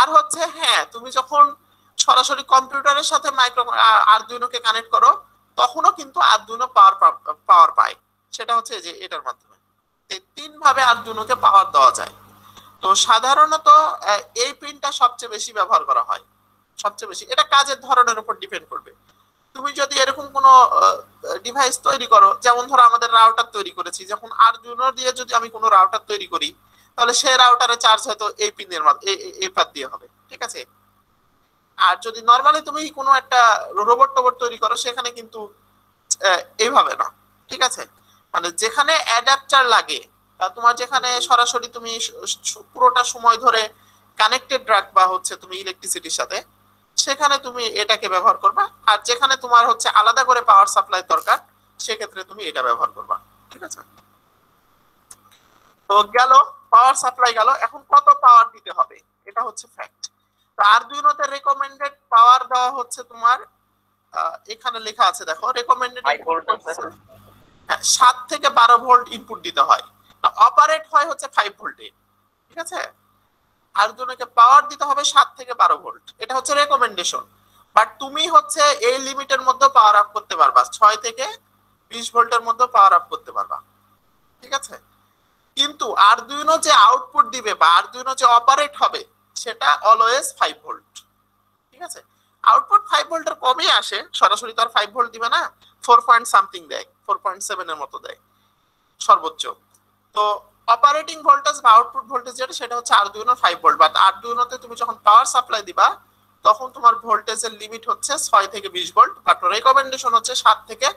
আর হচ্ছে হ্যাঁ, তুমি যখন সরাসরি কম্পিউটারের সাথে মাইক্রো আরডুইনোকে কানেক্ট করো তখনও কিন্তু আরডুইনো পাওয়ার পাওয়ার পায়, সেটা হচ্ছে যে এটার মাধ্যমে। এই তিন ভাবে আরডুইনোকে পাওয়ার দেওয়া যায়। তো সাধারণত এই পিনটা সবচেয়ে বেশি ব্যবহার করা হয়, সবচেয়ে বেশি। এটা কাজের ধরনের উপর ডিপেন্ড করবে। তুমি যদি এরকম কোনো ডিভাইস তৈরি করো, যেমন ধরো আমাদের রাউটার তৈরি করেছি, যখন আরডুইনো দিয়ে যদি আমি কোনো রাউটার তৈরি করি তাহলে সেই রাউটারে চার্জ হয়তো এই পিনের এই পাত দিয়ে হবে, ঠিক আছে। আর যদি নর্মালি তুমি কোনো একটা রোবট টোবট তৈরি করো সেখানে কিন্তু এইভাবে না, ঠিক আছে। মানে যেখানে অ্যাডাপ্টার লাগে, তোমার যেখানে সরাসরি তুমি পুরোটা সময় ধরে কানেক্টেড রাখবা হচ্ছে তুমি ইলেকট্রিসিটির সাথে, সেখানে তুমি এটাকে ব্যবহার করবা। আর যেখানে তোমার হচ্ছে আলাদা করে পাওয়ার সাপ্লাই দরকার সেক্ষেত্রে তুমি এটা ব্যবহার করবা, ঠিক আছে। তো গেল পাওয়ার সাপ্লাই গেল, এখন কত পাওয়ার দিতে হবে এটা হচ্ছে ফ্যাক্ট। আরডুইনোতে রেকমেন্ডেড পাওয়ার দেওয়া হচ্ছে তোমার এখানে লেখা আছে দেখো, রেকমেন্ডেড সাত থেকে বারো ভোল্ট ইনপুট দিতে হয়, অপারেট হয় হচ্ছে ফাইভ ভোল্টে, ঠিক আছে। আরডুইনোকে পাওয়ার দিতে হবে সাত থেকে বারো ভোল্ট, এটা হচ্ছে রেকমেন্ডেশন। বাট তুমি হচ্ছে এই লিমিটের মধ্যে পাওয়ার আপ করতে পারবা, ছয় থেকে বিশ ভোল্টের মধ্যে পাওয়ার আপ করতে পারবা, ঠিক আছে। কিন্তু আরডুইনো যে আউটপুট দিবে বা আরডুইনো যে অপারেট হবে সেটা অলওয়েজ ফাইভ ভোল্ট, ঠিক আছে। আউটপুট ফাইভ ভোল্টের কমই আসে, সরাসরি তো আর ফাইভ ভোল্ট দিবে না, ফোর পয়েন্ট সামথিং দেয়, ফোর পয়েন্ট সেভেনের মতো দেয় সর্বোচ্চ। তো অপারেটিং ভোল্টেজ বা আউটপুট ভোল্টেজ যেটা সেটা হচ্ছে আরডুইনো ফাইভ ভোল্ট। বাট আরডুইনোতে তুমি যখন পাওয়ার সাপ্লাই দিবা তখন তোমার ভোল্টেজের লিমিট হচ্ছে ছয় থেকে বিশ ভোল্ট, বাট রেকমেন্ডেশন হচ্ছে সাত থেকে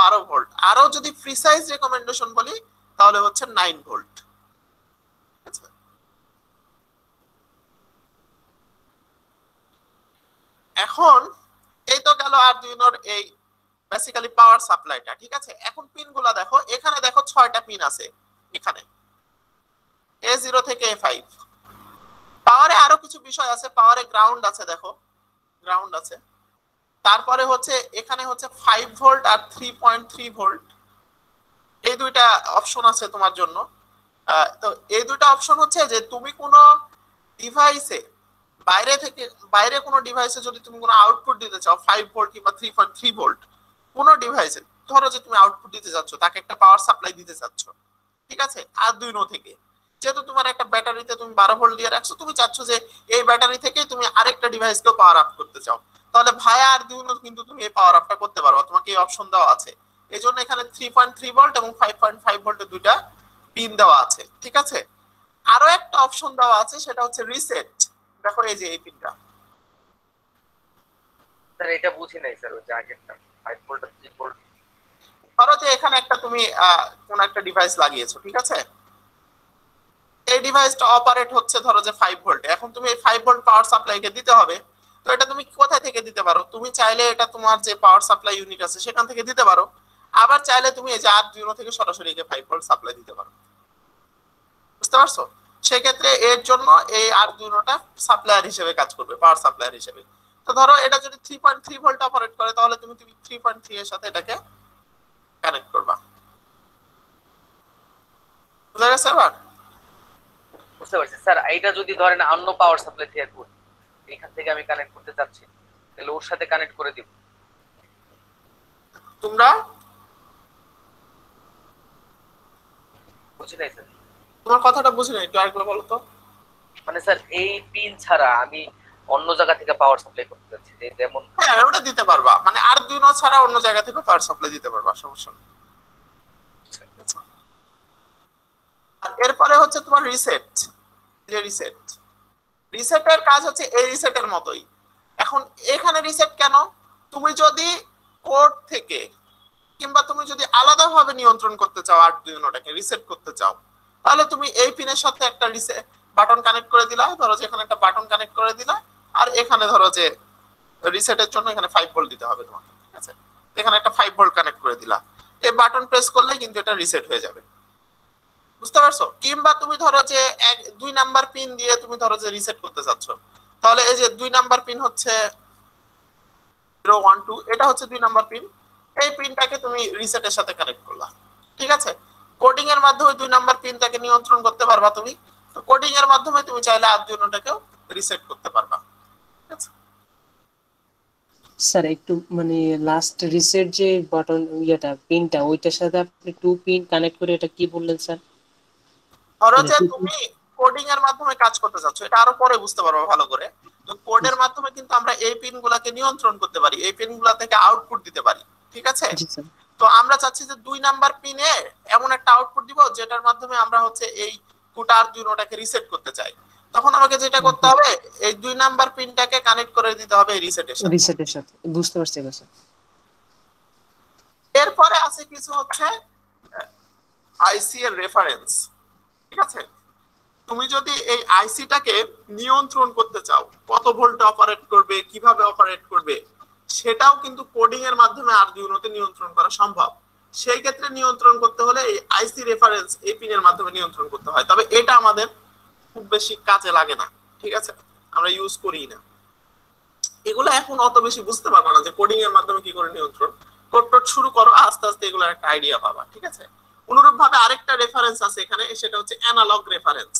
বারো ভোল্ট। আরও যদি প্রিসাইজ রেকমেন্ডেশন বলি তাহলে হচ্ছে নাইন ভোল্ট। এখন এই তো গেল আরডুইনোর এই বেসিক্যালি পাওয়ার সাপ্লাইটা, ঠিক আছে। এখন পিনগুলো দেখো, এখানে দেখো ছয়টা পিন আছে এখানে, এ জিরো থেকে এ ফাইভ। পাওয়ারে আরো কিছু বিষয় আছে, পাওয়ারে গ্রাউন্ড আছে দেখো, গ্রাউন্ড আছে। তারপরে হচ্ছে এখানে হচ্ছে ফাইভ ভোল্ট আর থ্রি পয়েন্ট থ্রি ভোল্ট, এই দুইটা অপশন আছে তোমার জন্য। তো এই দুইটা অপশন হচ্ছে যে তুমি কোনো ডিভাইসে বাইরে থেকে বাইরে কোনো ডিভাইসে যদি তুমি কোনো আউটপুট দিতে চাও ফাইভ ভোল্ট কিংবা থ্রি পয়েন্ট থ্রি ভোল্ট, কোনো ডিভাইসে ধরো যে তুমি আউটপুট দিতে চাচ্ছ, তাকে একটা পাওয়ার সাপ্লাই দিতে চাচ্ছ, ঠিক আছে। আরডুইনো থেকে যেহেতু তোমার একটা ব্যাটারিতে তুমি বারো ভোল্ট দিয়ে রাখছো, তুমি চাচ্ছ যে এই ব্যাটারি থেকে তুমি আরেকটা ডিভাইসকেও পাওয়ার আপ করতে চাও, তাহলে ভায়া আরডুইনো কিন্তু তুমি এই পাওয়ার আপটা করতে পারো, তোমাকে এই অপশন দেওয়া আছে। এই জন্য এখানে থ্রি পয়েন্ট থ্রি ভোল্ট এবং ফাইভ পয়েন্ট ফাইভ ভোল্টের দুইটা পিন দেওয়া আছে, ঠিক আছে। আরো একটা অপশন দেওয়া আছে সেটা হচ্ছে রিসেট, দেখো এই যে এই পিনটা। স্যার এটা বুঝি নাই স্যার, ওই জায়গাটা ফাইভ ভোল্ট থ্রি ভোল্ট, ধরো যে এখানে একটা তুমি কোন একটা ডিভাইস লাগিয়েছো, ঠিক আছে। এই ডিভাইসটা অপারেট হচ্ছে ধরো যে ফাইভ ভোল্টে, এখন তুমি এই ফাইভ ভোল্ট পাওয়ার সাপ্লাইকে দিতে হবে। তো এটা তুমি কোথা থেকে দিতে পারো, তুমি চাইলে এটা তোমার যে পাওয়ার সাপ্লাই ইউনিট আছে সেখান থেকে দিতে পারো, আবার চাইলে তুমি এই যে আরডুইনো থেকে সরাসরি একে ফাইভ ভোল্ট সাপ্লাই দিতে পারো, বুঝতে পারছো। সেক্ষেত্রে এর জন্য এই আরডুইনোটা সাপ্লায়ার হিসেবে কাজ করবে, পাওয়ার সাপ্লায়ার হিসেবে। তো ধরো এটা যদি three point three volt operate করে তাহলে তুমি থ্রি পয়েন্ট থ্রি এর সাথে এটাকে কানেক্ট করবা, বুঝা গেছে এবার? বুঝতে পারছি স্যার। এইটা যদি ধরেন অন্য পাওয়ার সাপ্লাই থেকে এখান থেকে আমি কানেক্ট করতে চাচ্ছি, তাহলে ওর সাথে কানেক্ট করে দিব। তোমরা বুঝি নাই স্যার, তোমার কথাটা বুঝি নাই, একটু আরেকবার বলো তো। মানে স্যার এই পিন ছাড়া আমি অন্য জায়গা থেকে পাওয়ার সাপ্লাই করতে যাচ্ছি, যেমন হ্যাঁ ওটা দিতে পারবা, মানে আরডুইনো ছাড়া অন্য জায়গা থেকে পাওয়ার সাপ্লাই দিতে পারবা, সমস্যা নেই। আর এরপরে হচ্ছে তোমার রিসেট, যে রিসেট রিসেটের কাজ হচ্ছে এই রিসেটের মতোই। এখন এখানে রিসেট কেন, তুমি যদি কোড থেকে কিংবা তুমি যদি আলাদাভাবে নিয়ন্ত্রণ করতে চাও আরডুইনোটাকে, রিসেট করতে চাও, তাহলে তুমি এই পিনের সাথে একটা রিসেট বাটন কানেক্ট করে দিলা, ধরো যে এখানে একটা বাটন কানেক্ট করে দিলা, আর এখানে ধরো যে রিসেটের জন্য এখানে ফাইভ ভোল্ট দিতে হবে তোমাকে, ঠিক আছে। এখানে একটা ফাইভ ভোল্ট কানেক্ট করে দিলা, এই বাটন প্রেস করলে কিন্তু এটা রিসেট হয়ে যাবে, বুঝতে পারছো। কিংবা তুমি ধরো যে এক দুই নাম্বার পিন দিয়ে তুমি ধরো যে রিসেট করতে চাচ্ছ, তাহলে এই যে দুই নাম্বার পিন হচ্ছে zero one two, এটা হচ্ছে দুই নাম্বার পিন। এই পিনটাকে তুমি রিসেটের সাথে কানেক্ট করলা, ঠিক আছে? কোডিং এর মাধ্যমে দুই নাম্বার পিনটাকে নিয়ন্ত্রণ করতে পারবা তুমি। তো কোডিং এর মাধ্যমে তুমি চাইলে আরডুইনোটাকেও রিসেট করতে পারবা, ঠিক আছে স্যার? একটু মানে লাস্ট রিসেট যে বাটন এটা পিনটা ওইটার সাথে আপনি টু পিন কানেক্ট করে এটা কি বললেন স্যার? আর হচ্ছে তুমি কোডিং এর মাধ্যমে কাজ করতে যাচ্ছ, এটা আরো পরে বুঝতে পারবা ভালো করে। তো কোডের মাধ্যমে কিন্তু আমরা এই পিনগুলোকে নিয়ন্ত্রণ করতে পারি, এই পিনগুলা থেকে আউটপুট দিতে পারি, ঠিক আছে? তো আমরা চাচ্ছি যে দুই নাম্বার পিনে এমন একটা আউটপুট দিব যেটার মাধ্যমে আমরা হচ্ছে এই গোটা আরডুইনোটাকে রিসেট করতে চাই। তখন আমাকে যেটা করতে হবে, এই দুই নাম্বার পিনটাকে কানেক্ট করে দিতে হবে রিসেটের সাথে, রিসেটের সাথে। বুঝতে পারছি স্যার। এরপরে আছে কিছু হচ্ছে আইসি এর রেফারেন্স, ঠিক আছে? তুমি যদি এই আইসিটাকে নিয়ন্ত্রণ করতে চাও, কত ভোল্টে অপারেট করবে, কিভাবে অপারেট করবে, সেটাও কিন্তু কোডিং এর মাধ্যমে আরডুইনোতে নিয়ন্ত্রণ করা সম্ভব। সেই ক্ষেত্রে নিয়ন্ত্রণ করতে হলে এই আইসি রেফারেন্স এই পিনের মাধ্যমে নিয়ন্ত্রণ করতে হয়। তবে এটা আমাদের খুব বেশি কাজে লাগে না, ঠিক আছে? আমরা ইউজ করি না। এগুলো এখন অত বেশি বুঝতে পারবো না যে কোডিং এর মাধ্যমে কি করে নিয়ন্ত্রণ করতে, শুরু করো আস্তে আস্তে, এগুলো একটা আইডিয়া পাবা, ঠিক আছে? অনুরূপ ভাবে আরেকটা রেফারেন্স আছে এখানে, সেটা হচ্ছে অ্যানালগ রেফারেন্স।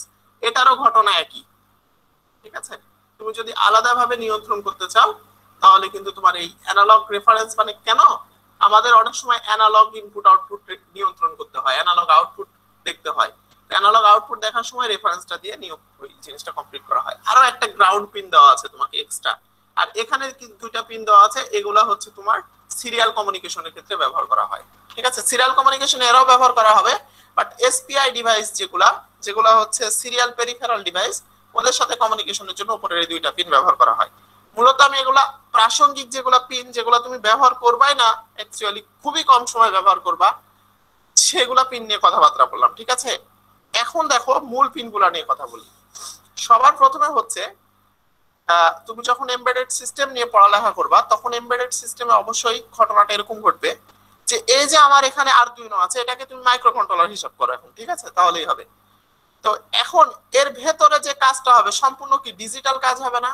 এটারও ঘটনা একই, ঠিক আছে? তুমি যদি আলাদাভাবে নিয়ন্ত্রণ করতে চাও তাহলে কিন্তু তোমার এই অ্যানালগ রেফারেন্স, মানে কেন আমাদের অনেক সময় অ্যানালগ ইনপুট আউটপুট নিয়ন্ত্রণ করতে হয়, অ্যানালগ আউটপুট দেখতে হয়, অ্যানালগ আউটপুট দেখার সময় রেফারেন্সটা দিয়ে নিয়োগ ওই জিনিসটা কমপ্লিট করা হয়। আরো একটা গ্রাউন্ড পিন দেওয়া আছে তোমাকে এক্সট্রা, আর এখানে দুইটা পিন দেওয়া আছে, এগুলা হচ্ছে তোমার সিরিয়াল কমিউনিকেশনের ক্ষেত্রে ব্যবহার করা হয়, ঠিক আছে? সিরিয়াল কমিউনিকেশনে এরাও ব্যবহার করা হবে, বাট এসপিআই ডিভাইস যেগুলা যেগুলা হচ্ছে সিরিয়াল পেরিফেরাল ডিভাইস, ওদের সাথে কমিউনিকেশনের জন্য উপরের এই দুইটা পিন ব্যবহার করা হয়। মূলত আমি এগুলা প্রাসঙ্গিক যেগুলা পিন, যেগুলা তুমি ব্যবহার করবাই না, অ্যাকচুয়ালি খুবই কম সময় ব্যবহার করবা, সেগুলা পিন নিয়ে কথাবার্তা বললাম, ঠিক আছে? এখন দেখো মূল পিনগুলা নিয়ে কথা বলি। সবার প্রথমে হচ্ছে তুমি যখন এমবেডেড সিস্টেম নিয়ে পড়ালেখা করবা, তখন এমবেডেড সিস্টেমে অবশ্যই ঘটনাটা এরকম ঘটবে যে এই যে আমার এখানে আরডুইনো আছে, এটাকে তুমি মাইক্রো কন্ট্রোলার হিসাব করো এখন, ঠিক আছে? তাহলেই হবে। তো এখন এর ভেতরে যে কাজটা হবে সম্পূর্ণ কি ডিজিটাল কাজ হবে না?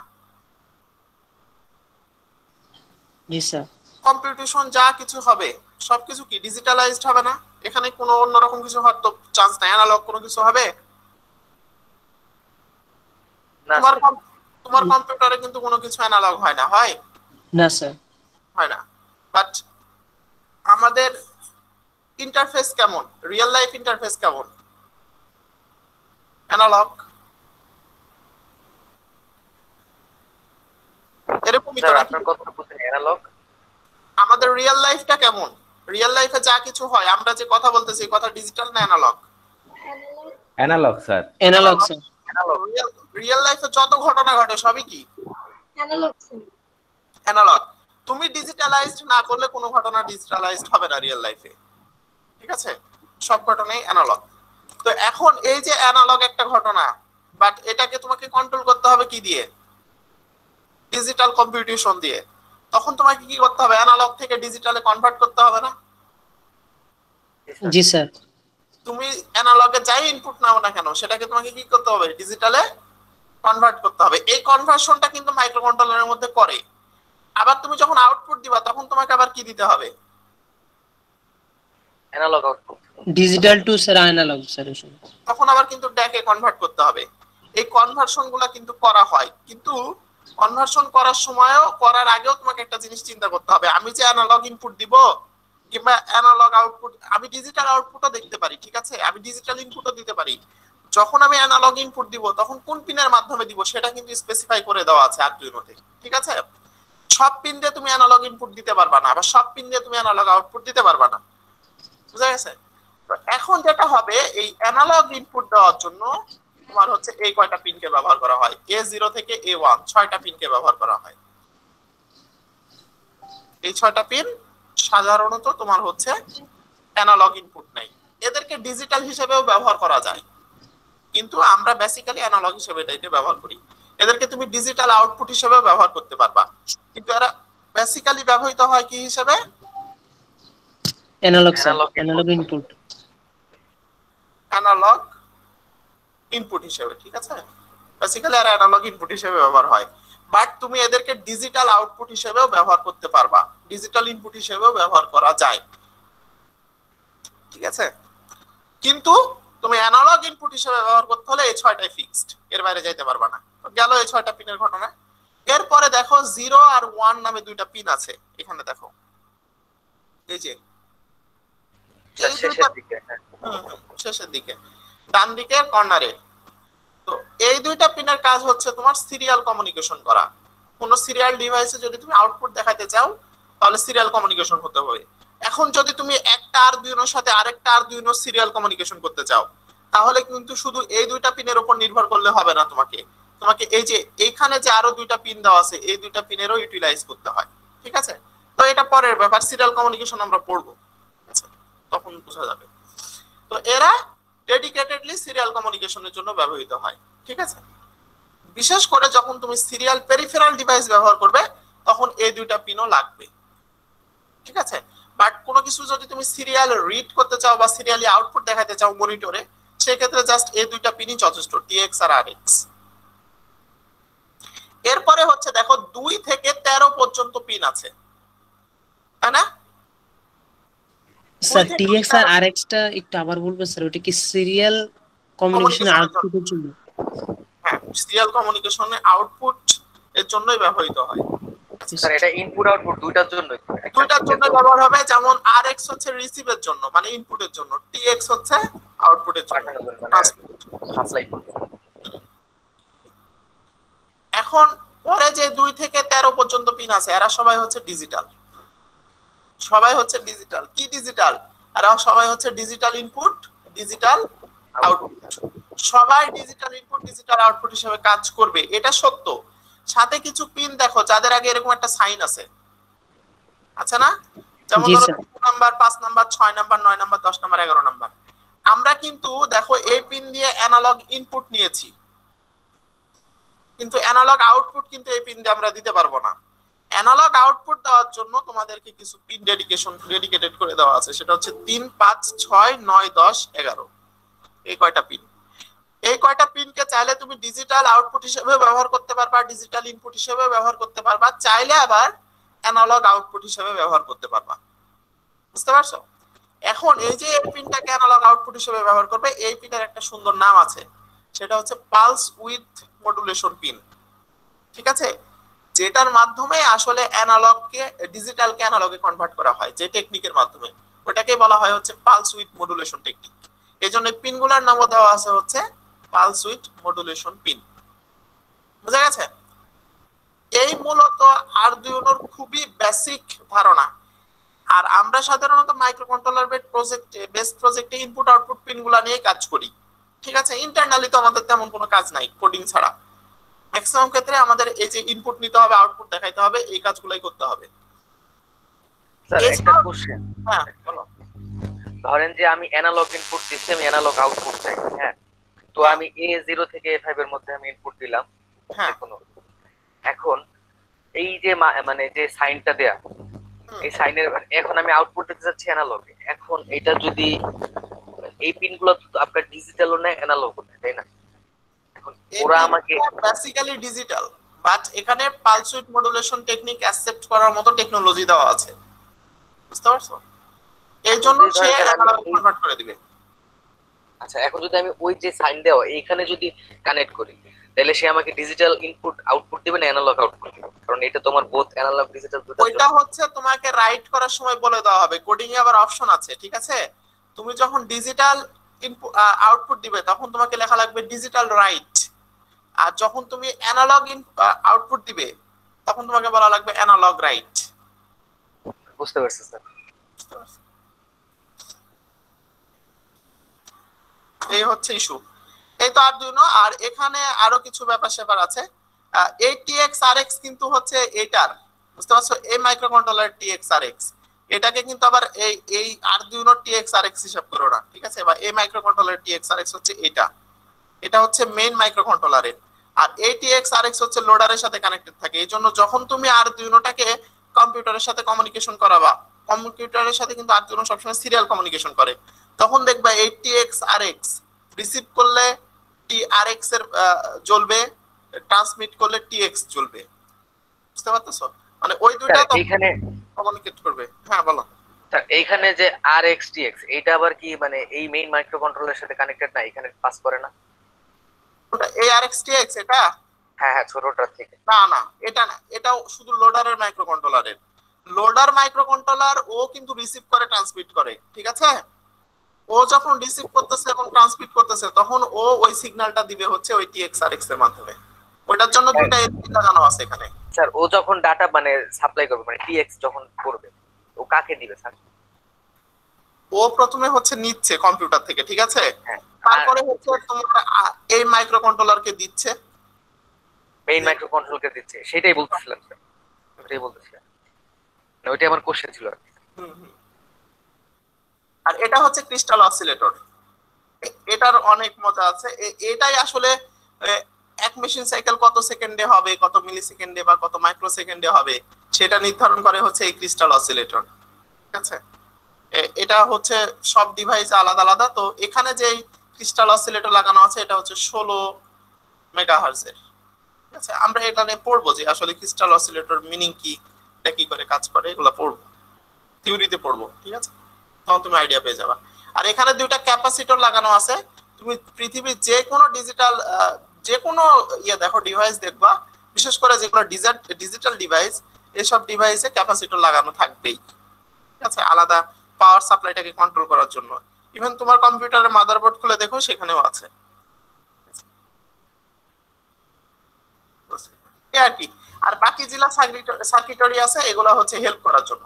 জি স্যার। কম্পিউটেশন যা কিছু হবে সবকিছু কি ডিজিটালাইজড হবে না? এখানে কোনো অন্যরকম কিছু হওয়ার তো চান্স নাই। অ্যানালগ কোনো কিছু হবে না। তোমার কম্পিউটারে কিন্তু কোনো কিছু অ্যানালগ হয় না, হয় না স্যার? হয় না। বাট আমাদের ইন্টারফেস কেমন, রিয়েল লাইফ ইন্টারফেস কেমন? অ্যানালগ, এরকমই তো। আপনার কথা বলতে অ্যানালগ, আমাদের রিয়েল লাইফটা কেমন, রিয়েল লাইফে যা কিছু হয় আমরা যে কথা বলতেছি কথা ডিজিটাল না analogue? Analogue sir. Analogue sir. Analogue. Real লাইফে যত ঘটনা ঘটে সবই কি অ্যানালগ স্যার? অ্যানালগ। তুমি ডিজিটালাইজড না করলে কোনো ঘটনা ডিজিটালাইজড হবে না রিয়েল লাইফে, ঠিক আছে? সব ঘটনাই অ্যানালগ। তো এখন এই যে অ্যানালগ একটা ঘটনা, বাট এটাকে তোমাকে কন্ট্রোল করতে হবে কি দিয়ে? ডিজিটাল কম্পিউটেশন দিয়ে। তখন তোমাকে কি করতে হবে? অ্যানালগ থেকে ডিজিটালে কনভার্ট করতে হবে না? জি স্যার। তুমি অ্যানালগে যাই ইনপুট নাও না কেন, সেটাকে তোমাকে কি করতে হবে? ডিজিটালে কনভার্ট করতে হবে। এই কনভার্সনটা কিন্তু মাইক্রো কন্ট্রোলারের মধ্যে করে। আবার তুমি যখন আউটপুট দিবা তখন তোমাকে আবার কি দিতে হবে? Analogue output, digital to sir analogue solution. তখন আবার কিন্তু ড্যাকে কনভার্ট করতে হবে। এই কনভার্সনগুলো কিন্তু করা হয়, কিন্তু কনভার্সন করার সময়ও করার আগেও তোমাকে একটা জিনিস চিন্তা করতে হবে। আমি যে অ্যানালগ ইনপুট দিব কিংবা অ্যানালগ আউটপুট, আমি ডিজিটাল আউটপুটও দেখতে পারি, ঠিক আছে? আমি ডিজিটাল ইনপুটও দিতে পারি। যখন আমি অ্যানালগ ইনপুট দিব তখন কোন পিনের মাধ্যমে দিব সেটা কিন্তু স্পেসিফাই করে দেওয়া আছে আরডুইনোতে, ঠিক আছে? সব পিন দিয়ে তুমি অ্যানালগ ইনপুট দিতে পারবা না, আবার সব পিন দিয়ে তুমি অ্যানালগ আউটপুট দিতে পারবা না, বুঝা গেছে? এখন যেটা হবে, এই অ্যানালগ ইনপুট দেওয়ার জন্য তোমার হচ্ছে এই কয়টা পিনকে ব্যবহার করা হয়? A zero থেকে A one, ছয়টা পিনকে ব্যবহার করা হয়। এই ছয়টা পিন সাধারণত তোমার হচ্ছে অ্যানালগ ইনপুট নাই, এদেরকে ডিজিটাল হিসেবেও ব্যবহার করা যায়, কিন্তু আমরা বেসিক্যালি অ্যানালগ হিসেবে এটাকে ব্যবহার করি। এদেরকে তুমি ডিজিটাল আউটপুট হিসেবে ব্যবহার করতে পারবা, কিন্তু এরা বেসিক্যালি ব্যবহৃত হয় কি হিসেবে? Analogue analogue input, analogue input হিসেবে, ঠিক আছে? বেসিক্যালি আর অ্যানালগ ইনপুট হিসেবে ব্যবহার হয়, বাট তুমি এদেরকে ডিজিটাল আউটপুট হিসেবেও ব্যবহার করতে পারবা, ডিজিটাল ইনপুট হিসেবেও ব্যবহার করা যায়, ঠিক আছে। কিন্তু তুমি অ্যানালগ ইনপুট হিসেবে ব্যবহার করতে হলে এই ছয়টাই ফিক্সড, এর বাইরে যাইতে পারবা না। গেল এই ছয়টা পিনের ঘটনা। এরপরে দেখো জিরো আর ওয়ান নামে দুইটা পিন আছে, এখানে দেখো এই যে শেষের দিকে ডান দিকের কর্নারে। তো এই দুইটা পিনের কাজ হচ্ছে তোমার সিরিয়াল কমিউনিকেশন করা। কোন সিরিয়াল ডিভাইসে যদি তুমি আউটপুট দেখাতে চাও তাহলে সিরিয়াল কমিউনিকেশন হতে হবে। এখন যদি তুমি একটা আরডুইনোর সাথে আরেকটা আরডুইনো সিরিয়াল কমিউনিকেশন করতে চাও তাহলে কিন্তু শুধু এই দুইটা পিনের উপর নির্ভর করলে হবে না, তোমাকে তোমাকে এই যে এইখানে যে আরো দুইটা পিন দেওয়া আছে এই দুইটা পিনেরও ইউটিলাইজ করতে হয়, ঠিক আছে। তো এটা পরের ব্যাপার, সিরিয়াল কমিউনিকেশন আমরা পড়বো তখন বোঝা যাবে। তো এরা ডেডিকেটেডলি সিরিয়াল কমিউনিকেশনের জন্য ব্যবহৃত হয়, ঠিক আছে। বিশেষ করে যখন তুমি সিরিয়াল পেরিফেরাল ডিভাইস ব্যবহার করবে তখন এই দুইটা পিনও লাগবে, ঠিক আছে। বাট কোনো কিছু যদি তুমি সিরিয়াল রিড করতে চাও বা সিরিয়ালি আউটপুট দেখাতে চাও মনিটরে, সেক্ষেত্রে জাস্ট এই দুইটা পিনই যথেষ্ট, টিএক্স আর আরএক্স। এরপরে হচ্ছে দেখো দুই থেকে তেরো পর্যন্ত পিন আছে, তাই না? স্যার টিএক্স আর আরএক্স টা একটু আবার বলবেন স্যার, ওটা কি সিরিয়াল কমিউনিকেশন আউটপুটের জন্য? হ্যাঁ, সিরিয়াল কমিউনিকেশনে আউটপুট এর জন্যই ব্যবহৃত হয় স্যার। এটা ইনপুট আউটপুট দুইটার জন্য, দুইটার জন্য ব্যবহার হবে। যেমন আরএক্স হচ্ছে রিসিভের জন্য মানে ইনপুটের জন্য, টিএক্স হচ্ছে আউটপুটের জন্য সাপ্লাই। এখন পরে যে দুই থেকে তেরো পর্যন্ত পিন আছে এরা সবাই হচ্ছে ডিজিটাল, সবাই হচ্ছে ডিজিটাল। কি ডিজিটাল? এরা সবাই হচ্ছে ডিজিটাল ইনপুট ডিজিটাল আউটপুট, সবাই ডিজিটাল ইনপুট ডিজিটাল আউটপুট হিসেবে কাজ করবে, এটা সত্য। সাথে কিছু পিন দেখো যাদের আগে এরকম একটা সাইন আছে, আচ্ছা না? যেমন নাম্বার পাঁচ নাম্বার ছয় নাম্বার নয় নাম্বার দশ নাম্বার এগারো নাম্বার। আমরা কিন্তু দেখো এই পিন দিয়ে অ্যানালগ ইনপুট নিয়েছি, কিন্তু অ্যানালগ আউটপুট কিন্তু এই পিন দিয়ে আমরা দিতে পারবো না। অ্যানালগ আউটপুট দেওয়ার জন্য তোমাদেরকে কিছু পিন ডেডিকেশন ডেডিকেটেড করে দেওয়া আছে, সেটা হচ্ছে তিন পাঁচ ছয় নয় দশ এগারো, এই কয়টা পিন। এই কয়টা পিনকে চাইলে তুমি ডিজিটাল আউটপুট হিসেবে ব্যবহার করতে পারবা, ডিজিটাল ইনপুট হিসেবে ব্যবহার করতে পারবা, চাইলে আবার অ্যানালগ আউটপুট হিসেবে ব্যবহার করতে পারবা, বুঝতে পারছো? এখন এই যে এই পিনটাকে অ্যানালগ আউটপুট হিসেবে ব্যবহার করবে, এই পিনের একটা সুন্দর নাম আছে, সেটা হচ্ছে পালস উইথ মডুলেশন পিন, ঠিক আছে। যেটার মাধ্যমে আসলে অ্যানালগকে ডিজিটালকে অ্যানালগে কনভার্ট করা হয়, যে টেকনিকের মাধ্যমে, ওটাকে বলা হয় হচ্ছে পালস উইথ মডুলেশন টেকনিক। এই জন্য পিনগুলোর নামও দেওয়া আছে হচ্ছে পালস উইথ মডুলেশন পিন, বুঝা গেছে? এই মূলত আরডুইনোর খুবই বেসিক ধারণা। আর আমরা সাধারণত মাইক্রো কন্ট্রোলার বেসড প্রজেক্টে বেসড প্রজেক্টে ইনপুট আউটপুট পিনগুলো নিয়ে কাজ করি, ঠিক আছে। ইন্টারনালি তো আমাদের তেমন কোনো কাজ নাই কোডিং ছাড়া, ম্যাক্সিমাম ক্ষেত্রে আমাদের এই যে ইনপুট নিতে হবে আউটপুট দেখাইতে হবে এই কাজগুলাই করতে হবে। স্যার একটা কোশ্চেন, হ্যাঁ বলো। ধরেন যে আমি analogue input system analogue output চাই, হ্যাঁ। তো আমি এ জিরো থেকে এ ফাইভ এর মধ্যে আমি ইনপুট দিলাম, হ্যাঁ। এখন এই যে মানে যে সাইনটা দেয়া, এই সাইনের এখন আমি আউটপুট দিতে যাচ্ছি অ্যানালগে। এখন এটা যদি এই পিনগুলো তো আপনার ডিজিটাল না অ্যানালগ, তাই না? ওরা আমাকে বেসিক্যালি ডিজিটাল, বাট এখানে pulse with modulation technique accept করার মতো টেকনোলজি দেওয়া আছে, বুঝতে পারছো? এর জন্য সে অ্যানালগ কনভার্ট করে দিবে। আচ্ছা, এখন যদি আমি ওই যে সাইন দেওয়া এইখানে যদি কানেক্ট করি তাহলে সে আমাকে ডিজিটাল ইনপুট আউটপুট দিবে না অ্যানালগ আউটপুট দিবে? কারণ এটা তোমার বোথ অ্যানালগ ডিজিটাল দুটো। ওইটা হচ্ছে তোমাকে রাইট করার সময় বলে দেওয়া হবে, কোডিং এ আবার অপশন আছে, ঠিক আছে। তুমি যখন ডিজিটাল ইনপুট আউটপুট দিবে তখন তোমাকে লেখা লাগবে ডিজিটাল রাইট, আর যখন তুমি অ্যানালগ আউটপুট দিবে তখন তোমাকে বলা লাগবে অ্যানালগ রাইট, বুঝতে পারছো স্যার? এই হচ্ছে ইস্যু, এই তো আরডুইনো। আর এখানে আরো কিছু ব্যাপার স্যাপার আছে। এই টিএক্স আরএক্স কিন্তু হচ্ছে এটার, বুঝতে পারছো? এই মাইক্রো কন্ট্রোলার টিএক্স আরএক্স এটাকে কিন্তু আবার এই এই আরডুইনো টিএক্স আরএক্স হিসাব করো না, ঠিক আছে। বা এই মাইক্রো কন্ট্রোলার টিএক্স আরএক্স হচ্ছে এটা, এটা হচ্ছে মেইন মাইক্রো কন্ট্রোলারের। আর এই টিএক্স আরএক্স হচ্ছে লোডারের সাথে কানেক্টেড থাকে। এই জন্য যখন তুমি আরডুইনোটাকে কম্পিউটারের সাথে কমিউনিকেশন করাবা, কম্পিউটারের সাথে কিন্তু আরডুইনো সবসময় সিরিয়াল কমিউনিকেশন করে, তখন দেখবা এই টিএক্স আরএক্স রিসিভ করলে টিআরএক্স এর চলবে, ট্রান্সমিট করলে টিএক্স চলবে, বুঝতে পারতেছো? মানে ওই দুইটা তো এখানে কমিউনিকেট করবে। হ্যাঁ বলো। স্যার এইখানে যে আরএক্স টিএক্স এটা আবার কি, মানে এই মেইন মাইক্রোকন্ট্রোলারের সাথে কানেক্টেড না, এখানে পাস করে না ওটা? এই আরএক্স টিএক্স এটা হ্যাঁ হ্যাঁ ছোটটা থেকে না না এটা না, এটা শুধু লোডারের মাইক্রোকন্ট্রোলারের। লোডার মাইক্রোকন্ট্রোলার ও কিন্তু রিসিভ করে ট্রান্সমিট করে, ঠিক আছে? ও যখন রিসিভ করতেছে এবং ট্রান্সমিট করতেছে তখন ও ওই সিগন্যালটা দিবে হচ্ছে ওই টিএক্স আরএক্স এর মাধ্যমে। ওটার জন্য দুটো এলইডি লাগানো আছে এখানে। স্যার ও যখন ডাটা মানে সাপ্লাই করবে, মানে টিএক্স যখন করবে ও কাকে দিবে? স্যার ও প্রথমে হচ্ছে নিচ্ছে কম্পিউটার থেকে, ঠিক আছে? তারপরে হচ্ছে তোমরা এই মাইক্রোকন্ট্রোলারকে দিচ্ছে, মেইন মাইক্রোকন্ট্রোলারকে দিচ্ছে। সেটাই বলতেছিলাম স্যার, সেটাই বলতেছিলাম, ওইটা আমার কোশ্চেন ছিল। আর এটা হচ্ছে ক্রিস্টাল অসিলেটর, এটার অনেক মজা আছে। এটাই আসলে এক মেশিন সাইকেল কত সেকেন্ডে হবে, কত মিলি সেকেন্ডে বা কত মাইক্রো সেকেন্ডে হবে সেটা নির্ধারণ করে হচ্ছে এই ক্রিস্টাল অসিলেটর, ঠিক আছে? এটা হচ্ছে সব ডিভাইস আলাদা আলাদা। তো এখানে যে ক্রিস্টাল অসিলেটর লাগানো আছে এটা হচ্ছে ষোলো মেগাহার্জের, ঠিক আছে? আমরা এটা নিয়ে পড়বো যে আসলে ক্রিস্টাল অসিলেটর মিনিং কি, এটা কি করে কাজ করে, এগুলো পড়বো, থিওরিতে পড়বো, ঠিক আছে? তখন তুমি আইডিয়া পেয়ে যাবা। আর এখানে দুইটা ক্যাপাসিটর লাগানো আছে। তুমি পৃথিবীর যে কোনো ডিজিটাল যে কোনো ইয়া দেখো ডিভাইস দেখবা, বিশেষ করে যেগুলো ডিজিটাল ডিভাইস, এসব ডিভাইসে ক্যাপাসিটর লাগানো থাকবেই, ঠিক আছে? আলাদা পাওয়ার সাপ্লাইটাকে কন্ট্রোল করার জন্য। ইভেন তোমার কম্পিউটারের মাদারবোর্ড খুলে দেখো, সেখানেও আছে। আর কি আর বাকি জেলা সার্কিটরি আছে, এগুলো হচ্ছে হেল্প করার জন্য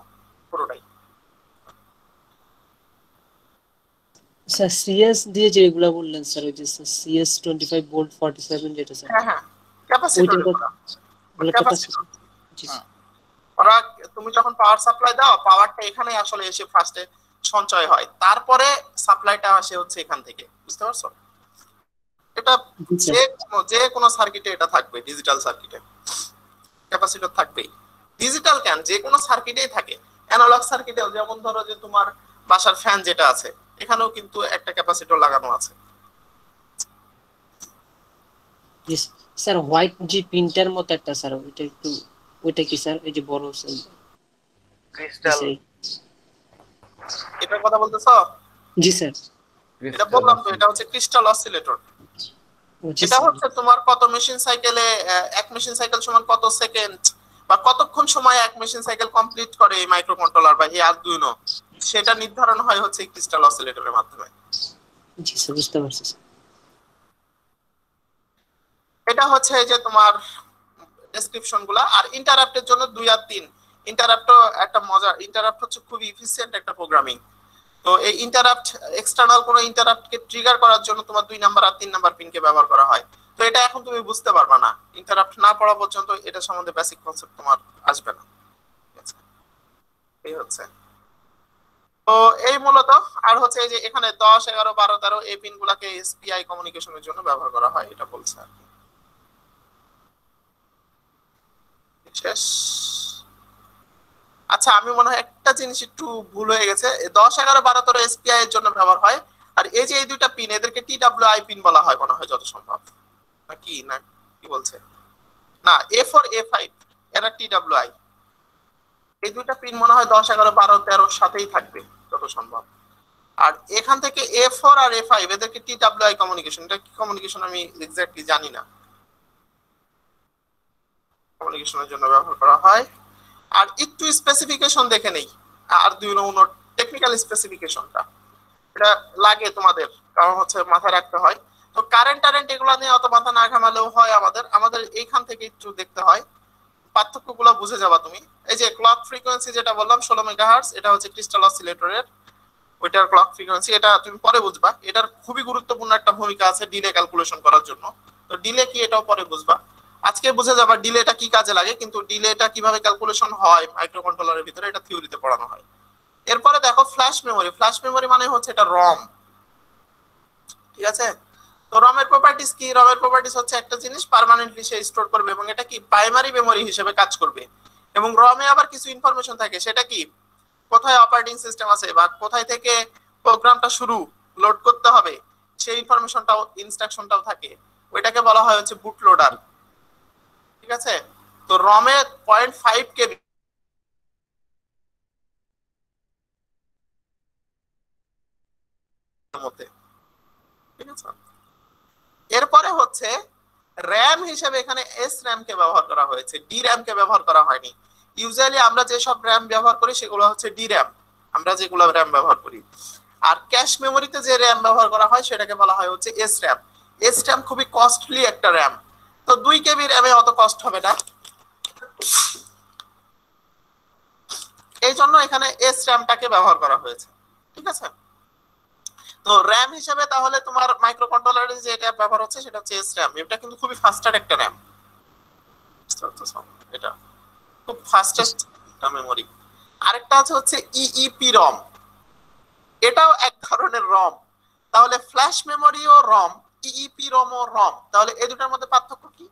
পুরোটাই। স্যার সিএস দিয়ে যেগুলো বললেন স্যার, ওই যে সিএস পঁচিশ ভোল্ট চুয়াল্লিশ যেটা স্যার, হ্যাঁ হ্যাঁ ক্যাপাসিটর বলে ক্যাপাসিটর। জি স্যার। আর তুমি যখন পাওয়ার সাপ্লাই দাও, পাওয়ারটা এখানে আসলে এসে ফার্স্টে সঞ্চয় হয়, তারপরে সাপ্লাইটা আসে হচ্ছে এখান থেকে, বুঝতে পারছো? এটা যে কোনো যে কোনো সার্কিটে এটা থাকবে, ডিজিটাল সার্কিটে ক্যাপাসিটর থাকবেই। ডিজিটাল ক্যান যে কোনো সার্কিটেই থাকে, অ্যানালগ সার্কিটেও। যেমন ধরো যে তোমার বাসার ফ্যান যেটা আছে, এখানেও কিন্তু একটা ক্যাপাসিটর লাগানো আছে। यस স্যার, হোয়াইট জি প্রিন্টার মত একটা স্যার, ওইটা একটু ওইটা কি স্যার, এই যে বড় ক্রিস্টাল এটা কথা বলতেছো? জি স্যার, এটা বললাম তো, এটা হচ্ছে ক্রিস্টাল অসিলেটর। এটা হচ্ছে তোমার কত মেশিন সাইকেলে এক মেশিন সাইকেল সমান কত সেকেন্ড বা কতক্ষণ সময় এক মেশিন সাইকেল কমপ্লিট করে এই মাইক্রো কন্ট্রোলার বা এই আরডুইনো, সেটা নির্ধারণ হয় হচ্ছে ক্রিস্টাল অসিলেটরের মাধ্যমে। জি স্যার, বুঝতে পারছি। এটা হচ্ছে যে তোমার ডেসক্রিপশনগুলো। আর ইন্টারাপ্টের জন্য দুই আর তিন। ইন্টারাপ্টও একটা মজা, ইন্টারাপ্ট হচ্ছে খুবই এফিশিয়েন্ট একটা প্রোগ্রামিং। তো এই ইন্টারাপ্ট এক্সটার্নাল কোনো ইন্টারাপ্টকে ট্রিগার করার জন্য তোমার দুই নাম্বার আর তিন নাম্বার পিনকে ব্যবহার করা হয়। তো এটা এখন তুমি বুঝতে পারবে না, ইন্টারাপ্ট না পড়া পর্যন্ত এটা সম্বন্ধে বেসিক কনসেপ্ট তোমার আসবে না। এই হচ্ছে তো এই মূলত। আর হচ্ছে এই যে এখানে দশ এগারো বারো তেরো এই পিনগুলোকে এসপিআই কমিউনিকেশনের জন্য ব্যবহার করা হয়, এটা বলছে আর কি। শেষ। আচ্ছা, আমি মনে হয় একটা জিনিস একটু ভুল হয়ে গেছে। দশ এগারো বারো তেরো এসপিআই এর জন্য ব্যবহার হয়। আর এই যে এই দুইটা পিন, এদেরকে টি ডাব্লিউ আই পিন বলা হয় মনে হয় যত সম্ভব, নাকি না কি বলছে না, এ ফর এ ফাইভ, এরা টি ডাব্লিউ আই। এই দুইটা পিন মনে হয় দশ এগারো বারো তেরো সাথেই থাকবে যত সম্ভব। আর এখান থেকে এ ফোর আর এ ফাইভ এদেরকে টি ডাব্লিউ আই কমিউনিকেশন, এটা কি কমিউনিকেশন আমি এক্স্যাক্টলি জানি না, কমিউনিকেশনের জন্য ব্যবহার করা হয়। আর একটু স্পেসিফিকেশন দেখে নেই আরডুইনো উনো টেকনিক্যাল স্পেসিফিকেশনটা, এটা লাগে তোমাদের, কারণ হচ্ছে মাথায় রাখতে হয়। তো কারেন্ট টারেন্ট এগুলো নিয়ে অত মাথা না ঘামালেও হয় আমাদের, আমাদের এইখান থেকে একটু দেখতে হয়, পার্থক্যগুলো বুঝে যাবা তুমি। এই যে ক্লক ফ্রিকোয়েন্সি যেটা বললাম ষোলো মেগাহার্জ, এটা হচ্ছে ক্রিস্টাল অসিলেটরের, ওইটার ক্লক ফ্রিকোয়েন্সি, এটা তুমি পরে বুঝবা। এটার খুবই গুরুত্বপূর্ণ একটা ভূমিকা আছে ডিলে ক্যালকুলেশন করার জন্য। তো ডিলে কি এটাও পরে বুঝবা, আজকে বুঝে যাবা ডিলেটা কি কাজে লাগে। কিন্তু ডিলেটা কিভাবে ক্যালকুলেশন হয় মাইক্রোকন্ট্রোলারের ভিতরে, এটা থিওরিতে পড়ানো হয়। এরপরে দেখো ফ্ল্যাশ মেমোরি। ফ্ল্যাশ মেমোরি মানে হচ্ছে এটা রম, ঠিক আছে? তো রমের প্রপার্টিস কি? রমের প্রপার্টিস হচ্ছে একটা জিনিস পার্মানেন্টলি সে স্টোর করবে এবং এটা কি প্রাইমারি মেমোরি হিসেবে কাজ করবে। এবং রমে আবার কিছু ইনফরমেশন থাকে, সেটা কি কোথায় অপারেটিং সিস্টেম আছে বা কোথায় থেকে প্রোগ্রামটা শুরু লোড করতে হবে সেই ইনফরমেশনটাও ইনস্ট্রাকশনটাও থাকে, ওইটাকে বলা হয় হচ্ছে বুট লোডার। ঠিক আছে, তো রমে পয়েন্ট ফাইভ কে মতে। ঠিক আছে, এরপরে হচ্ছে র্যাম হিসেবে এখানে এস র্যাম কে ব্যবহার করা হয়েছে, ডি র্যাম কে ব্যবহার করা হয়নি। ইউজুয়ালি আমরা যেসব র্যাম ব্যবহার করি সেগুলো হচ্ছে ডি র্যাম, আমরা যেগুলো র্যাম ব্যবহার করি। আর ক্যাশ মেমোরিতে যে র্যাম ব্যবহার করা হয় সেটাকে বলা হয় হচ্ছে এস র্যাম। এস র্যাম খুবই কস্টলি একটা র্যাম, তো দুই কেবি র্যামে অত কষ্ট হবে না, এই জন্য এখানে এস র্যামটাকে ব্যবহার করা হয়েছে। ঠিক আছে, তো র্যাম হিসেবে তাহলে তোমার মাইক্রো কন্ট্রোলারে যে এটা ব্যবহার হচ্ছে সেটা হচ্ছে এস র্যাম। এটা কিন্তু খুবই ফাস্টার একটা র্যাম, এটা খুব ফাস্টেস্ট মেমোরি। আরেকটা আছে হচ্ছে ইইপি রম, এটাও এক ধরনের রম। তাহলে ফ্ল্যাশ মেমোরি ও রম, ইইপি রম ও রম, তাহলে এই দুটার মধ্যে পার্থক্য কি,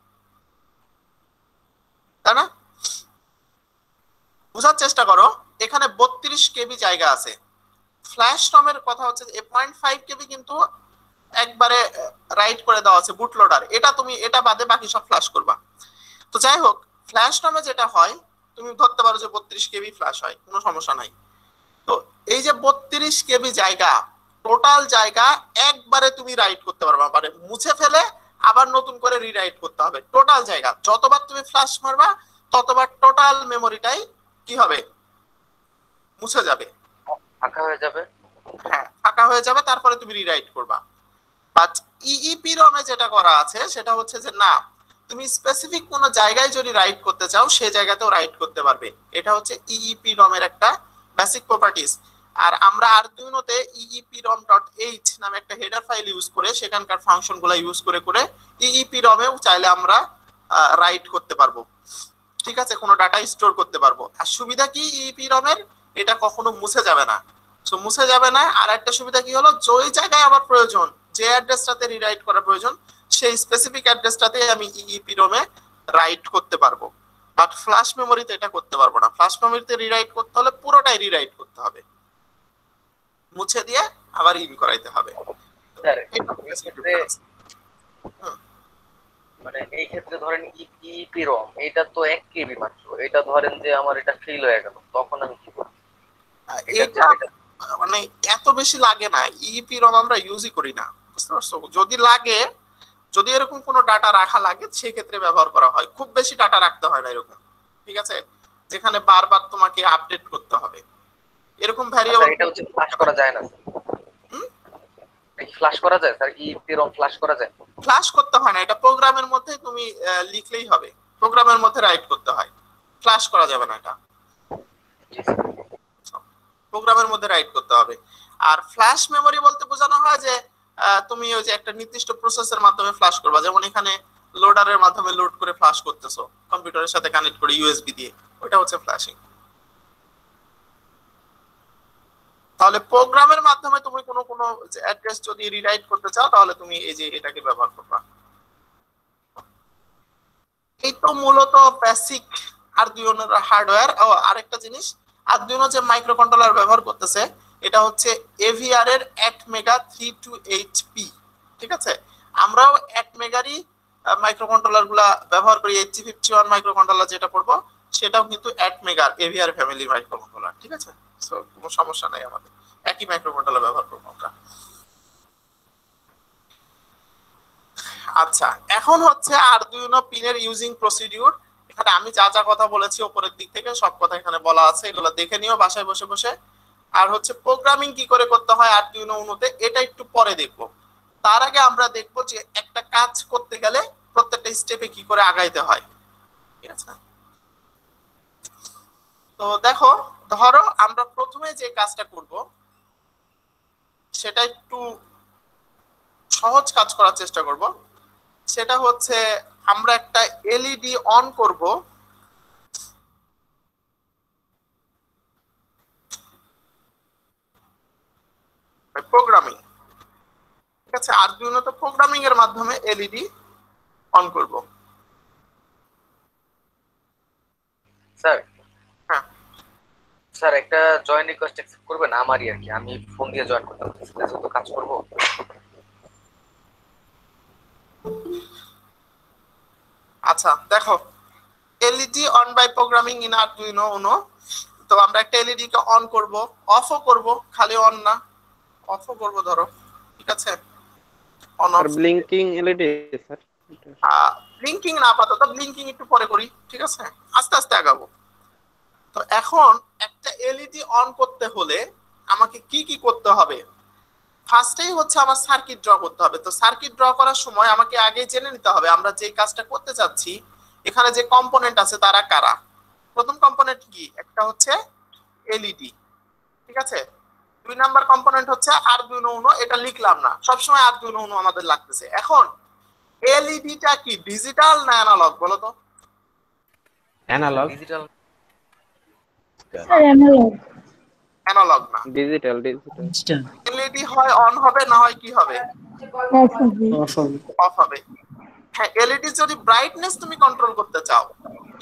তাই না? বোঝার চেষ্টা করো। এখানে বত্রিশ কেবি জায়গা আছে, ফ্ল্যাশ রমের কথা হচ্ছে পয়েন্ট ফাইভ কেবি কিন্তু একবারে রাইট করে দেওয়া আছে বুট লোডার, এটা তুমি এটা বাদে বাকি সব ফ্ল্যাশ করবা। তো যাই হোক, ফ্ল্যাশ রমে যেটা হয় তুমি ধরতে পারো যে বত্রিশ কেবি ফ্ল্যাশ হয়, কোনো সমস্যা নাই। তো এই যে বত্রিশ কেবি জায়গা, টোটাল জায়গা একবারে তুমি রাইট করতে পারবা, মানে মুছে ফেলে আবার নতুন করে রিরাইট করতে হবে। টোটাল জায়গা যতবার তুমি ফ্ল্যাশ মারবা ততবার টোটাল মেমোরিটাই কি হবে, মুছে যাবে, ফাঁকা হয়ে যাবে। হ্যাঁ, ফাঁকা হয়ে যাবে, তারপরে তুমি রিরাইট করবা। বাট ইইপি রমে যেটা করা আছে সেটা হচ্ছে যে না, তুমি স্পেসিফিক কোনো জায়গায় যদি রাইট করতে চাও সে জায়গাতেও রাইট করতে পারবে। এটা হচ্ছে ইইপি রমের একটা বেসিক প্রপার্টিজ। আর আমরা আরডুইনোতে ইইপিরম.h নামে একটা হেডার ফাইল ইউজ করে সেখানকার ফাংশনগুলো ইউজ করে করে ইইপি রমেও চাইলে আমরা রাইট করতে পারবো। ঠিক আছে, কোনো ডাটা স্টোর করতে পারবো। আর সুবিধা কি ইইপি রমের, এটা কখনো মুছে যাবে না। সো মুছে যাবে না। আর একটা সুবিধা কি হলো, যেই জায়গায় আমার প্রয়োজন, যে অ্যাড্রেসটাতে রিরাইট করা প্রয়োজন সেই স্পেসিফিক অ্যাড্রেসটাতে আমি ইইপি রমে রাইট করতে পারবো। বাট ফ্ল্যাশ মেমোরিতে এটা করতে পারবো না। ফ্ল্যাশ মেমোরিতে রিরাইট করতে হলে পুরোটাই রিরাইট করতে হবে, মুছে দিয়ে আবার ইন করাইতে হবে। মানে এই ক্ষেত্রে ধরেন ইইপি রম এটা তো এক কেবি মাত্র, এটা ধরেন যে আমার এটা ফেল হয়ে গেল, তখন আমি কি করব? এটা মানে এত বেশি লাগে না, ইইপি রম আমরা ইউজই করি না, বুঝতে পারছো? যদি লাগে, যদি এরকম কোনো ডাটা রাখা লাগে সেই ক্ষেত্রে ব্যবহার করা হয়। খুব বেশি ডাটা রাখতে হয় না এরকম, ঠিক আছে, যেখানে বারবার তোমাকে আপডেট করতে হবে, এরকম ভ্যারিয়েবল। এটা হচ্ছে ফ্ল্যাশ করা যায় না। হুম, ফ্ল্যাশ করা যায় স্যার, ইইপি রম ফ্ল্যাশ করা যায়। ফ্ল্যাশ করতে হয় না, এটা প্রোগ্রামের মধ্যে তুমি লিখলেই হবে, প্রোগ্রামের মধ্যে রাইট করতে হয়, ফ্ল্যাশ করা যাবে না। এটা প্রোগ্রামের মধ্যে রাইট করতে হবে। আর ফ্ল্যাশ মেমোরি বলতে বোঝানো হয় যে তুমি ওই যে একটা নির্দিষ্ট প্রসেসের মাধ্যমে ফ্ল্যাশ করবা, যেমন এখানে লোডারের মাধ্যমে লোড করে ফ্ল্যাশ করতেছো, কম্পিউটারের সাথে কানেক্ট করে ইউএসবি দিয়ে, ওটা হচ্ছে ফ্ল্যাশিং। তাহলে প্রোগ্রামের মাধ্যমে তুমি কোনো কোনো অ্যাড্রেস যদি রিরাইট করতে চাও তাহলে তুমি এই যে এটাকে ব্যবহার করবা। এই তো মূলত বেসিক আরডুইনোর হার্ডওয়্যার। ও আরেকটা জিনিস, আরডুইনো যে মাইক্রো কন্ট্রোলার ব্যবহার করতেছে এটা হচ্ছে এভিআর এর ATmega three two eight P. ঠিক আছে, আমরাও এট মেগারই মাইক্রো কন্ট্রোলারগুলা ব্যবহার করি। H C fifty one microcontroller যেটা পড়বো সেটাও কিন্তু এট মেগার এভিআর ফ্যামিলি মাইক্রো কন্ট্রোলার। ঠিক আছে, সো কোনো সমস্যা নাই, আমাদের একই মাইক্রো কন্ট্রোলার ব্যবহার করব আমরা। আচ্ছা, এখন হচ্ছে আরডুইনো পিনের ইউজিং প্রসিডিউর। এখানে আমি যা যা কথা বলেছি উপরের দিক থেকে সব কথা এখানে বলা আছে, এগুলো দেখে নিও বাসায় বসে বসে। আর হচ্ছে প্রোগ্রামিং কি করে করতে হয় আরডুইনো উনোতে, এটা একটু পরে দেখবো। তার আগে আমরা দেখবো যে একটা কাজ করতে গেলে প্রত্যেকটা স্টেপে কি করে আগাইতে হয়। ঠিক আছে, তো দেখো, ধরো আমরা প্রথমে যে কাজটা করব সেটা একটু সহজ কাজ করার চেষ্টা করব। সেটা হচ্ছে আমরা একটা এলইডি অন করব। প্রোগ্রামিং, ঠিক আছে, আরডুইনো তো প্রোগ্রামিং এর মাধ্যমে এলইডি অন করব। স্যার, হ্যাঁ স্যার, একটা জয়েন রিকোয়েস্ট অ্যাকসেপ্ট করবেন আমারই আর কি, আমি ফোন দিয়ে জয়েন করতে পারছি না, তো কাজ করব। আচ্ছা দেখো LED on by programming in Arduino Uno. তো আমরা একটা এলইডি কে অন করব, অফও করব, খালি অন না অফও করব ধরো, ঠিক আছে। On off blinking LED sir, blinking না আপাতত, ব্লিঙ্কিং একটু পরে করি, ঠিক আছে, আস্তে আস্তে আগাবো। তো এখন একটা এলইডি অন করতে হলে আমাকে কি কি করতে হবে? ফার্স্টেই হচ্ছে আমার সার্কিট ড্র করতে হবে। তো সার্কিট ড্র করার সময় আমাকে আগে জেনে নিতে হবে আমরা যে কাজটা করতে চাচ্ছি এখানে যে কম্পোনেন্ট আছে তারা কারা। প্রথম কম্পোনেন্ট কি? একটা হচ্ছে এলইডি, ঠিক আছে। দুই নাম্বার কম্পোনেন্ট হচ্ছে আরডুইনো উনো, এটা লিখলাম না, সবসময় আরডুইনো উনো আমাদের লাগতেছে। এখন এলইডিটা কি ডিজিটাল না অ্যানালগ বলো তো? Analogue. Digital sir, analogue. Analogue না, ডিজিটাল। ডিজিটাল এলইডি হয় অন হবে না হয় কি হবে? অফ হবে। অফ হবে। হ্যাঁ, এলইডি যদি ব্রাইটনেস তুমি কন্ট্রোল করতে চাও,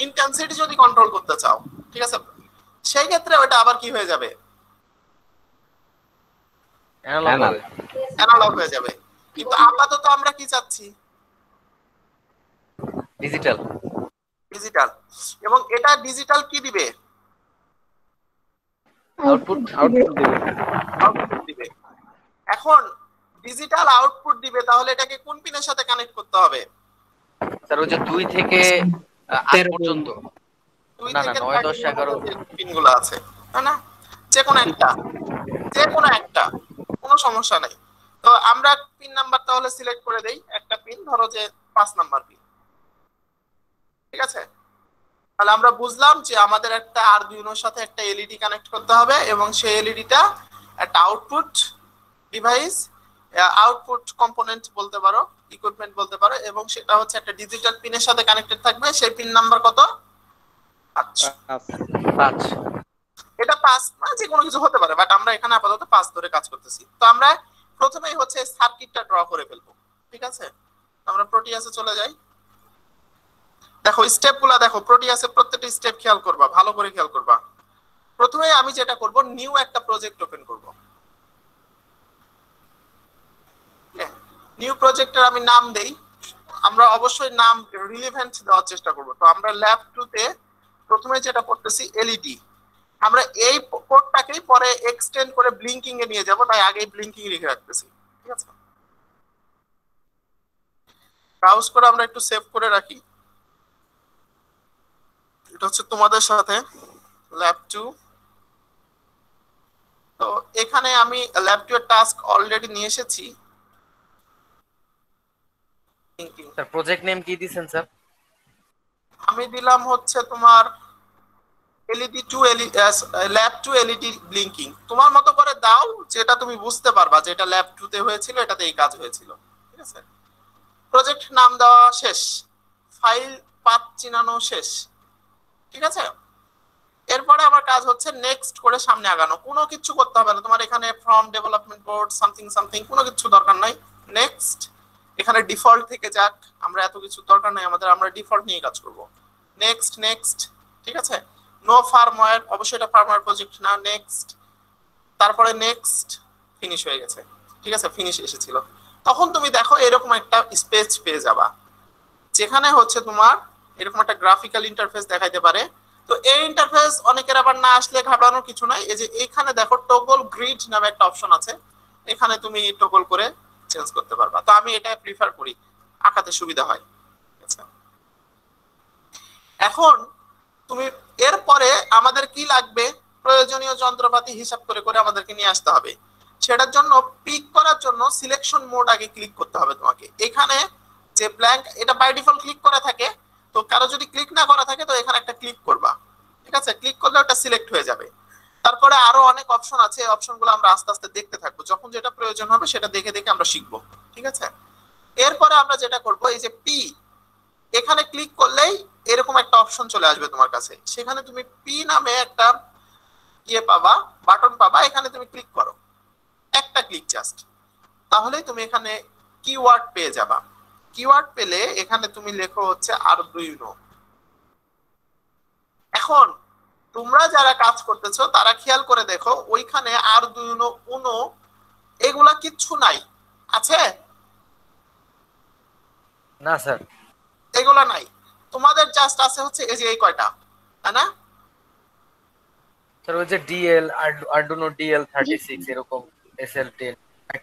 ইনটেনসিটি যদি কন্ট্রোল করতে চাও, ঠিক আছে, সেই ক্ষেত্রে ওটা আবার কি হয়ে যাবে? অ্যানালগ। অ্যানালগ হয়ে যাবে। কিন্তু আপাতত আমরা কি চাচ্ছি? ডিজিটাল। ডিজিটাল। এবং এটা ডিজিটাল কি দিবে? আউটপুট। আউটপুট দিবে। আউটপুট দিবে। এখন ডিজিটাল আউটপুট দিবে, তাহলে এটাকে কোন পিনের সাথে কানেক্ট করতে হবে? স্যার ওই যে দুই থেকে আট পর্যন্ত, না না নয় দশ এগারো পিনগুলো আছে, না না যে কোনো একটা, যে কোনো একটা, কোনো সমস্যা নাই। তো আমরা পিন নাম্বার তাহলে সিলেক্ট করে দেই, একটা পিন ধরো যে পাঁচ নাম্বার পিন, ঠিক আছে। তাহলে আমরা বুঝলাম যে আমাদের একটা আরডুইনোর সাথে একটা এলইডি কানেক্ট করতে হবে এবং সেই এলইডিটা একটা আউটপুট ডিভাইস, আউটপুট কম্পোনেন্ট বলতে পারো, ইকুইপমেন্ট বলতে পারো, এবং সেটা হচ্ছে একটা ডিজিটাল পিনের সাথে কানেক্টেড থাকবে। সেই পিন নাম্বার কত? পাঁচ। এটা পাঁচ না, যে কোনো কিছু হতে পারে, বাট আমরা এখানে আপাতত পাঁচ ধরে কাজ করতেছি। তো আমরা প্রথমেই হচ্ছে সার্কিটটা ড্র করে ফেলবো, ঠিক আছে। আমরা প্রোটিয়াসে চলে যাই। দেখো স্টেপগুলো দেখো, প্রোটিয়াসে প্রত্যেকটা স্টেপ খেয়াল করবা, ভালো করে খেয়াল করবা। প্রথমে আমি যেটা করব, নিউ একটা প্রজেক্ট ওপেন করব। নিউ প্রজেক্টের আমি নাম দেই, আমরা অবশ্যই নাম রিলেভেন্ট দেওয়ার চেষ্টা করব। তো আমরা ল্যাব টু তে প্রথমে যেটা করতেছি এলইডি, আমরা এই কোডটাকেই পরে এক্সটেন্ড করে ব্লিঙ্কিং এ নিয়ে যাব, তাই আগে ব্লিঙ্কিং লিখে রাখতেছি, ঠিক আছে। ব্রাউজ করে আমরা একটু সেভ করে রাখি, এটা হচ্ছে তোমাদের সাথে ল্যাব টু। তো এখানে আমি ল্যাব টু এর টাস্ক অলরেডি নিয়ে এসেছি। স্যার প্রজেক্ট নেম কি দিবেন স্যার? আমি দিলাম হচ্ছে তোমার LED two, lab two LED blinking. তোমার মতো করে দাও, যেটা তুমি বুঝতে পারবা যে এটা ল্যাব টু তে হয়েছিল, এটাতে এই কাজ হয়েছিল, ঠিক আছে। প্রজেক্ট নাম দেওয়া শেষ, ফাইল পাথ চিনানো শেষ, ঠিক আছে। এরপরে আমার কাজ হচ্ছে নেক্সট করে সামনে আগানো। কোনো কিছু করতে হবে না তোমার, এখানে from development board something something কোনো কিছু দরকার নাই। নেক্সট, এখানে ডিফল্ট থেকে যাক, আমরা এত কিছু দরকার নাই আমাদের, আমরা ডিফল্ট নিয়ে কাজ করব। নেক্সট নেক্সট, ঠিক আছে। নো ফার্মওয়্যার, অবশ্যই এটা ফার্মওয়্যার প্রজেক্ট না। নেক্সট, তারপরে নেক্সট, ফিনিশ হয়ে গেছে, ঠিক আছে, ফিনিশ এসেছিল। তখন তুমি দেখো এরকম একটা স্পেস পেয়ে যাবা, যেখানে হচ্ছে তোমার এরকম একটা গ্রাফিক্যাল ইন্টারফেস দেখাইতে পারে। তো এই ইন্টারফেস অনেকের আবার না আসলে ঘাবড়ানোর কিছু নাই। এই যে এখানে দেখো টগল গ্রিড নামে একটা অপশন আছে, এখানে তুমি টগল করে চেঞ্জ করতে পারবা। তো আমি এটা প্রিফার করি, আঁকাতে সুবিধা হয়। এখন তুমি এরপরে আমাদের কি লাগবে, প্রয়োজনীয় যন্ত্রপাতি হিসাব করে করে আমাদেরকে নিয়ে আসতে হবে। সেটার জন্য পিক করার জন্য সিলেকশন মোড আগে ক্লিক করতে হবে তোমাকে। এখানে যে ব্ল্যাঙ্ক, এটা বাই ডিফল্ট ক্লিক করা থাকে, তো কারো যদি ক্লিক না করা থাকে তো এখানে একটা ক্লিক করবা, ঠিক আছে। ক্লিক করলে ওটা সিলেক্ট হয়ে যাবে। তারপরে আরো অনেক অপশন আছে, এই অপশনগুলো আমরা আস্তে আস্তে দেখতে থাকবো, যখন যেটা প্রয়োজন হবে সেটা দেখে দেখে আমরা শিখবো, ঠিক আছে। এরপরে আমরা যেটা করব, এই যে পি, এখানে ক্লিক করলেই এরকম একটা অপশন চলে আসবে তোমার কাছে। সেখানে তুমি পি নামে একটা ইয়ে পাবা, বাটন পাবা, এখানে তুমি ক্লিক করো, একটা ক্লিক জাস্ট, তাহলে তুমি এখানে কিওয়ার্ড পেয়ে যাবা। কিওয়ার্ড পেলে এখানে তুমি লেখো হচ্ছে আরডুইনো। এখন তোমরা যারা কাজ করতেছো তারা খেয়াল করে দেখো ওইখানে আরডুইনো উনো এগুলা কিচ্ছু নাই, আছে? না স্যার এগুলা নাই তোমাদের জাস্ট আছে হচ্ছে এই যে এই কয়টা তাই না স্যার ওই যে ডিএল Arduino ডিএল thirty-six এরকম এস এল ten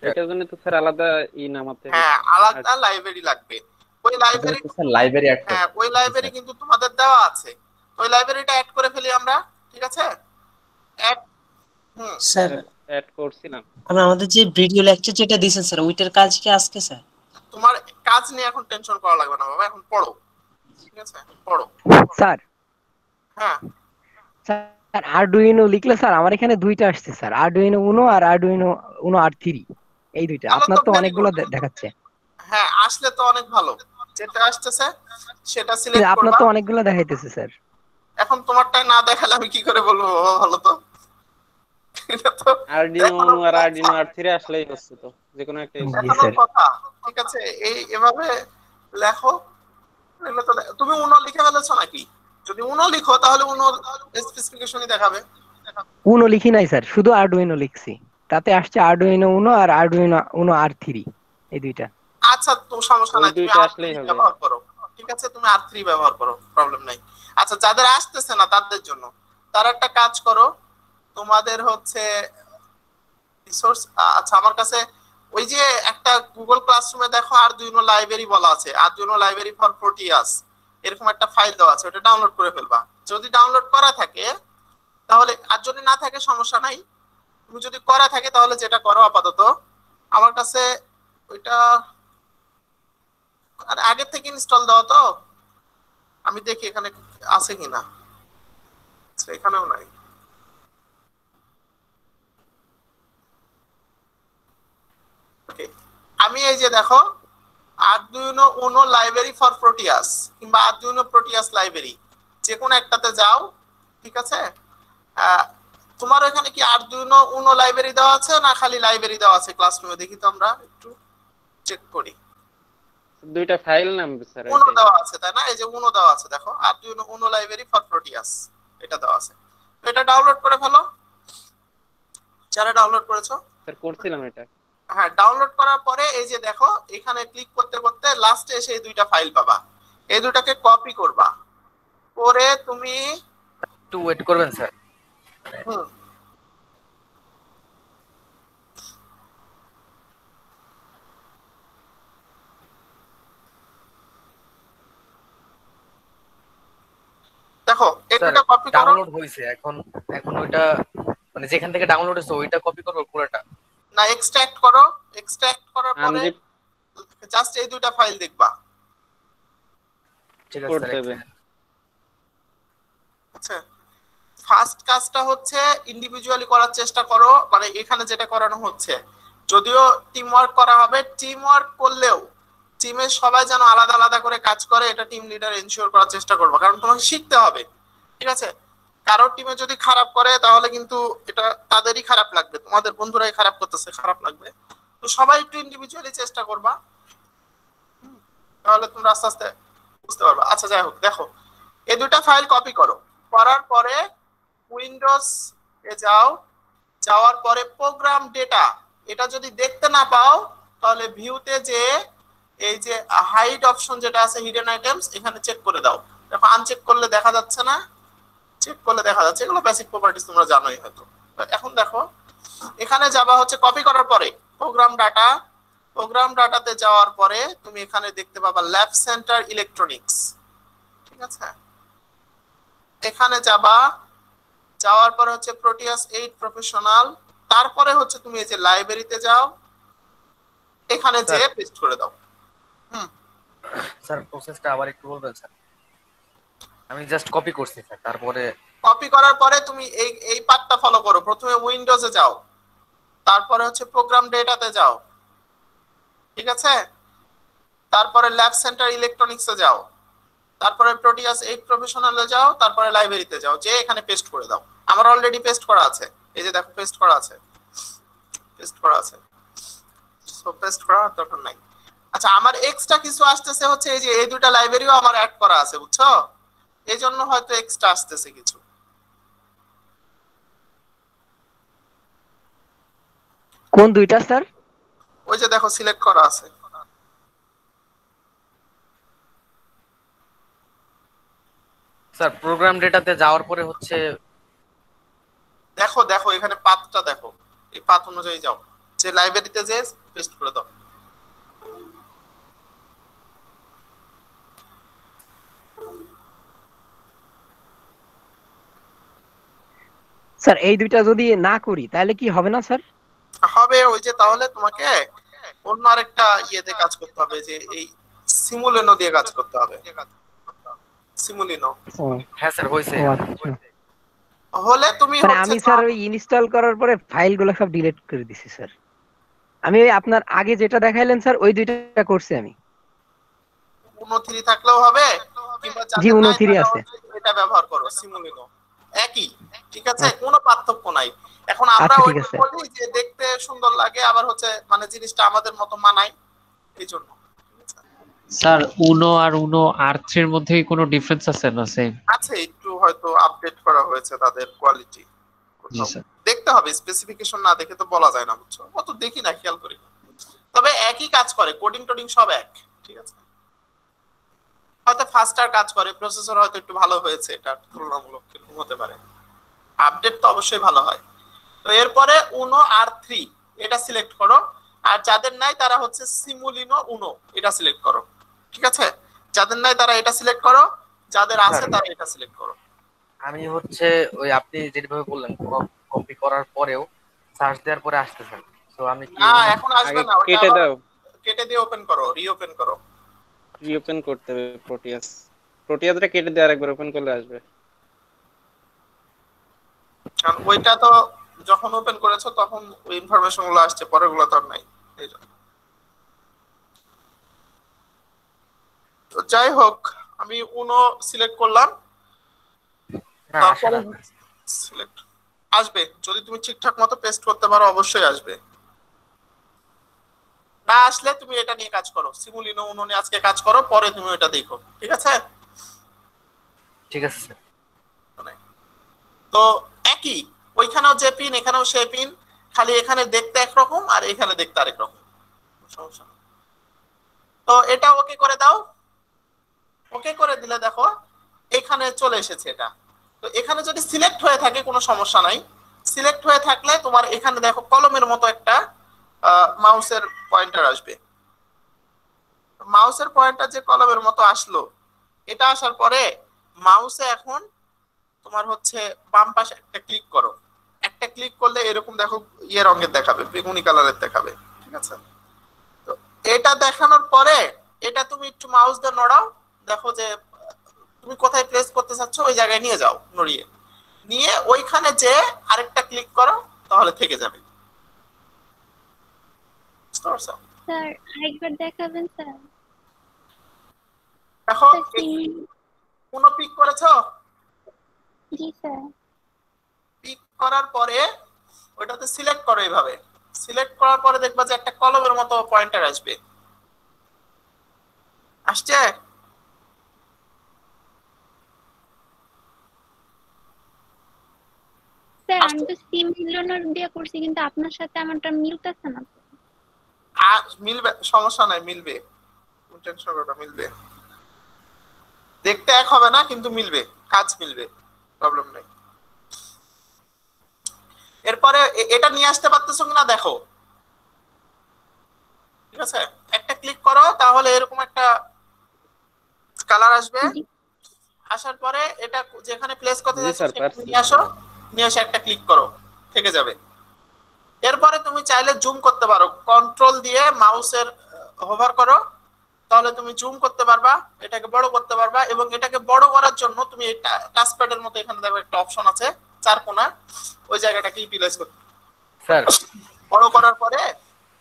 এটার জন্য তো স্যার আলাদা ই নামাতে হ্যাঁ আলাদা লাইব্রেরি লাগবে ওই লাইব্রেরি স্যার লাইব্রেরি অ্যাড হ্যাঁ ওই লাইব্রেরি কিন্তু তোমাদের দেওয়া আছে ওই লাইব্রেরিটা অ্যাড করে ফেলি আমরা ঠিক আছে অ্যাড হুম স্যার অ্যাড করছিলাম মানে আমাদের যে ভিডিও লেকচার যেটা দিয়েছেন স্যার ওইটার কাজ কি আজকে স্যার তোমার কাজ নিয়ে এখন টেনশন করা লাগবে না বাবা এখন পড়ো ঠিক আছে পড়ো স্যার হ্যাঁ স্যার Arduino লিখলে স্যার আমার এখানে দুইটা আসছে স্যার Arduino Uno আর Arduino Uno আর থ্রি এই দুইটা আপনার তো অনেকগুলো দেখাচ্ছে হ্যাঁ আসলে তো অনেক ভালো যেটা আসছে সেটা সিলেক্ট করবা আপনার তো অনেকগুলো দেখাইতেছে স্যার এখন তোমারটা না দেখালে আমি কি করে বলবো ভালো তো Arduino Uno আর Arduino আর থ্রি আসলেই হচ্ছে তো যে কোনো একটা কথা ঠিক আছে এই এভাবে লেখো তাহলে তো তুমি Uno লিখে ফেলেছো নাকি যদি Uno লিখো তাহলে Uno স্পেসিফিকেশনই দেখাবে Uno লিখি নাই স্যার শুধু Arduino লিখছি তাতে আসছে Arduino Uno আর Arduino Uno আর থ্রি এই দুইটা আচ্ছা তো সমস্যা নাই দুইটা আসলেই হবে ব্যবহার করো ঠিক আছে তুমি আর থ্রি ব্যবহার করো প্রবলেম নাই আচ্ছা যাদের আসতেছে না তাদের জন্য তার একটা কাজ করো তোমাদের হচ্ছে রিসোর্স আচ্ছা আমার কাছে ওই যে একটা গুগল ক্লাসরুমে দেখো Arduino লাইব্রেরি বলা আছে Arduino লাইব্রেরি ফর Proteus এরকম একটা ফাইল দেওয়া আছে ওটা ডাউনলোড করে ফেলবা যদি ডাউনলোড করা থাকে তাহলে আর যদি না থাকে সমস্যা নাই তুমি যদি করা থাকে তাহলে যেটা করো আপাতত আমার কাছে ওইটা আর আগে থেকে ইনস্টল দাও তো আমি দেখি এখানে আছে কিনা আচ্ছা এখানেও নাই আমি এই যে দেখো Arduino Uno library for Proteus কিংবা Arduino Proteus লাইব্রেরি যে কোন একটাতে যাও ঠিক আছে তোমার এখানে কি Arduino Uno লাইব্রেরি দেওয়া আছে না খালি লাইব্রেরি দেওয়া আছে ক্লাসরুমে দেখি তো আমরা একটু চেক করি দুইটা ফাইল নাম স্যার Uno দেওয়া আছে তাই না এই যে Uno দেওয়া আছে দেখো Arduino Uno library for Proteus এটা দেওয়া আছে এটা ডাউনলোড করে ফেলো যারা ডাউনলোড করেছো স্যার করছিলাম এটা হ্যাঁ ডাউনলোড করার পরে এই যে দেখো এখানে ক্লিক করতে করতে লাস্টে এসে এই দুইটা ফাইল পাবা এই দুটাকে কপি করবা পরে তুমি একটু ওয়েট করবেন স্যার দেখো এই দুটো কপি করো ডাউনলোড হইছে এখন এখন ওইটা মানে যেখান থেকে ডাউনলোড হইছে ওইটা কপি করব পুরোটা না এক্সট্রাক্ট করো এক্সট্রাক্ট করার পরে জাস্ট এই দুটো ফাইল দেখবা ঠিক আছে আচ্ছা ফার্স্ট কাজটা হচ্ছে ইন্ডিভিজুয়ালি করার চেষ্টা করো মানে এখানে যেটা করানো হচ্ছে যদিও টিম ওয়ার্ক করা হবে টিম ওয়ার্ক করলেও টিমের সবাই যেন আলাদা আলাদা করে কাজ করে এটা টিম লিডার এনশিওর করার চেষ্টা করবে কারণ তোমাকে শিখতে হবে ঠিক আছে কারো টিমে যদি খারাপ করে তাহলে কিন্তু এটা তাদেরই খারাপ লাগবে তোমাদের বন্ধুরাই খারাপ করতেছে খারাপ লাগবে তো সবাই একটু ইন্ডিভিজুয়ালি চেষ্টা করবা তাহলে তোমরা আস্তে আস্তে বুঝতে পারবে আচ্ছা যাই হোক দেখো এই দুটো ফাইল কপি করো করার পরে উইন্ডোজ এ যাও যাওয়ার পরে প্রোগ্রাম ডেটা এটা যদি দেখতে না পাও তাহলে ভিউতে যে এই যে হাইড অপশন যেটা আছে হিডেন আইটেমস এখানে চেক করে দাও দেখো আনচেক করলে দেখা যাচ্ছে না চেক করলে দেখা যাচ্ছে এগুলো বেসিক প্রপার্টিজ তোমরা জানোই হয়তো এখন দেখো এখানে যাবা হচ্ছে কপি করার পরে প্রোগ্রাম ডাটা প্রোগ্রাম ডাটাতে যাওয়ার পরে তুমি এখানে দেখতে পাবা ল্যাব সেন্টার ইলেকট্রনিক্স ঠিক আছে এখানে যাবা যাওয়ার পরে হচ্ছে Proteus এইট প্রফেশনাল তারপরে হচ্ছে তুমি এই যে লাইব্রেরিতে যাও এখানে যে পেস্ট করে দাও হুম স্যার প্রসেসটা আবার একটু বলবেন স্যার আমি জাস্ট কপি করছি স্যার তারপরে কপি করার পরে তুমি এই এই পার্টটা ফলো করো প্রথমে উইন্ডোজে যাও তারপরে হচ্ছে প্রোগ্রাম ডেটাতে যাও ঠিক আছে তারপরে ল্যাব সেন্টার ইলেকট্রনিক্সে যাও তারপরে Proteus এইট প্রফেশনালে যাও তারপরে লাইব্রেরিতে যাও যে এখানে পেস্ট করে দাও আমার অলরেডি পেস্ট করা আছে এই যে দেখো পেস্ট করা আছে পেস্ট করা আছে সো পেস্ট করা দরকার নাই আচ্ছা আমার এক্সট্রা কিছু আসছে হচ্ছে এই যে এই দুটো লাইব্রেরিও আমার অ্যাড করা আছে বুঝছো এজন্য হয়তো এক্সট্রা আসতেছে কিছু কোন দুইটা স্যার ওই যে দেখো সিলেক্ট করা আছে স্যার প্রোগ্রাম ডেটাতে যাওয়ার পরে হচ্ছে দেখো দেখো এখানে পাথটা দেখো এই পাথ অনুযায়ী যাও যে লাইব্রেরিতে যে পেস্ট করে দাও স্যার এই দুইটা যদি না করি তাহলে কি হবে না স্যার হবে ওই যে তাহলে তোমাকে অন্য আরেকটা ইয়েতে কাজ করতে হবে যে এই সিমুলিনো দিয়ে কাজ করতে হবে সিমুলিনো হ্যাঁ স্যার হইছে হলে তুমি হচ্ছে আমি স্যার ওই ইনস্টল করার পরে ফাইলগুলো সব ডিলিট করে দিছি স্যার আমি ওই আপনার আগে যেটা দেখাইলেন স্যার ওই দুইটা করছি আমি উনত্রিশ থাকলেও হবে কিংবা জি উনত্রিশ আছে এটা ব্যবহার করো সিমুলিনো একই ঠিক আছে কোনো পার্থক্য নাই এখন আমরা ওই বলি যে দেখতে সুন্দর লাগে আবার হচ্ছে মানে জিনিসটা আমাদের মত মানায় এইজন্য স্যার Uno আর Uno আর থ্রি এর মধ্যে কোনো ডিফারেন্স আছে না সেম আছে একটু হয়তো আপডেট করা হয়েছে তাদের কোয়ালিটি দেখতে হবে স্পেসিফিকেশন না দেখে তো বলা যায় না বুঝছো কত দেখি না খেয়াল করি তবে একই কাজ করে কোডিং টোডিং সব এক ঠিক আছে হয়তো ফাস্টার কাজ করে প্রসেসর হয়তো একটু ভালো হয়েছে এটা তুলনামূলক কিন্তু হতে পারে আপডেট তো অবশ্যই ভালো হয় তো এরপরে Uno আর থ্রি এটা সিলেক্ট করো আর যাদের নাই তারা হচ্ছে Simulino Uno এটা সিলেক্ট করো ঠিক আছে যাদের নাই তারা এটা সিলেক্ট করো যাদের আছে তারা এটা সিলেক্ট করো আমি হচ্ছে ওই আপনি যেভাবে বললেন কপি করার পরেও সার্চ দেওয়ার পরে আসতেছেন সো আমি কি না এখন আসবে না কেটে দাও কেটে দিয়ে ওপেন করো রিওপেন করো রিওপেন করতে হবে Proteus Proteusটা কেটে দিয়ে আরেকবার ওপেন করলে আসবে কারণ ওইটা তো যখন ওপেন করেছো তখন ওই ইনফরমেশনগুলো আসছে পরেগুলো তো নাই তো যাই হোক আমি Uno সিলেক্ট করলাম তারপরে সিলেক্ট আসবে যদি তুমি ঠিকঠাক মতো পেস্ট করতে পারো অবশ্যই আসবে না আসলে তুমি এটা নিয়ে কাজ করো Simulino Uno নিয়ে আজকে কাজ করো পরে তুমি এটা দেখো ঠিক আছে ঠিক আছে তো একই ওইখানেও যে পিন এখানেও সে পিন খালি এখানে দেখতে এক রকম আর এখানে দেখতে আরেক রকম সমস্যা তো এটা ওকে করে দাও ওকে করে দিলে দেখো এখানে চলে এসেছে এটা তো এখানে যদি সিলেক্ট হয়ে থাকে কোনো সমস্যা নাই সিলেক্ট হয়ে থাকলে তোমার এখানে দেখো কলমের মতো একটা মাউসের পয়েন্টার আসবে মাউসের পয়েন্টার যে কলমের মতো আসলো এটা আসার পরে মাউসে এখন তোমার হচ্ছে বাম পাশে একটা ক্লিক করো একটা ক্লিক করলে এরকম দেখো ইয়ে রঙের দেখাবে বেগুনি কালারের দেখাবে ঠিক আছে তো এটা দেখানোর পরে এটা তুমি একটু মাউস দিয়ে নড়াও দেখো যে তুমি কোথায় প্লেস করতে চাচ্ছো ওই জায়গায় নিয়ে যাও নড়িয়ে নিয়ে ওইখানে যে আরেকটা ক্লিক করো তাহলে থেকে যাবে স্যার স্যার আরেকবার দেখাবেন স্যার দেখো কোন পিক করেছো জি স্যার পিক করার পরে ওটাতে সিলেক্ট করো এইভাবে সিলেক্ট করার পরে দেখবা যে একটা কলমের মতো পয়েন্টার আসবে আসছে স্যার আমি তো সিমুলিনোর দিয়ে করছি কিন্তু আপনার সাথে আমারটা মিলতেছে না আর মিলবে সমস্যা নাই মিলবে টেনশন করো মিলবে দেখতে এক হবে না কিন্তু মিলবে কাজ মিলবে প্রবলেম নাই এরপরে এটা নিয়ে আসতে পারতেছো কিনা দেখো ঠিক আছে একটা ক্লিক করো তাহলে এরকম একটা কালার আসবে আসার পরে এটা যেখানে প্লেস করতে যাচ্ছো নিয়ে আসো নিয়ে এসে একটা ক্লিক করো থেকে যাবে এরপরে তুমি চাইলে জুম করতে পারো কন্ট্রোল দিয়ে মাউসের হোভার করো তাহলে তুমি জুম করতে পারবা এটাকে বড় করতে পারবা এবং এটাকে বড় করার জন্য তুমি এটা টাচপ্যাডের মতো এখানে দেখো একটা অপশন আছে চার কোণা ওই জায়গাটাকে প্লেস করো স্যার বড় করার পরে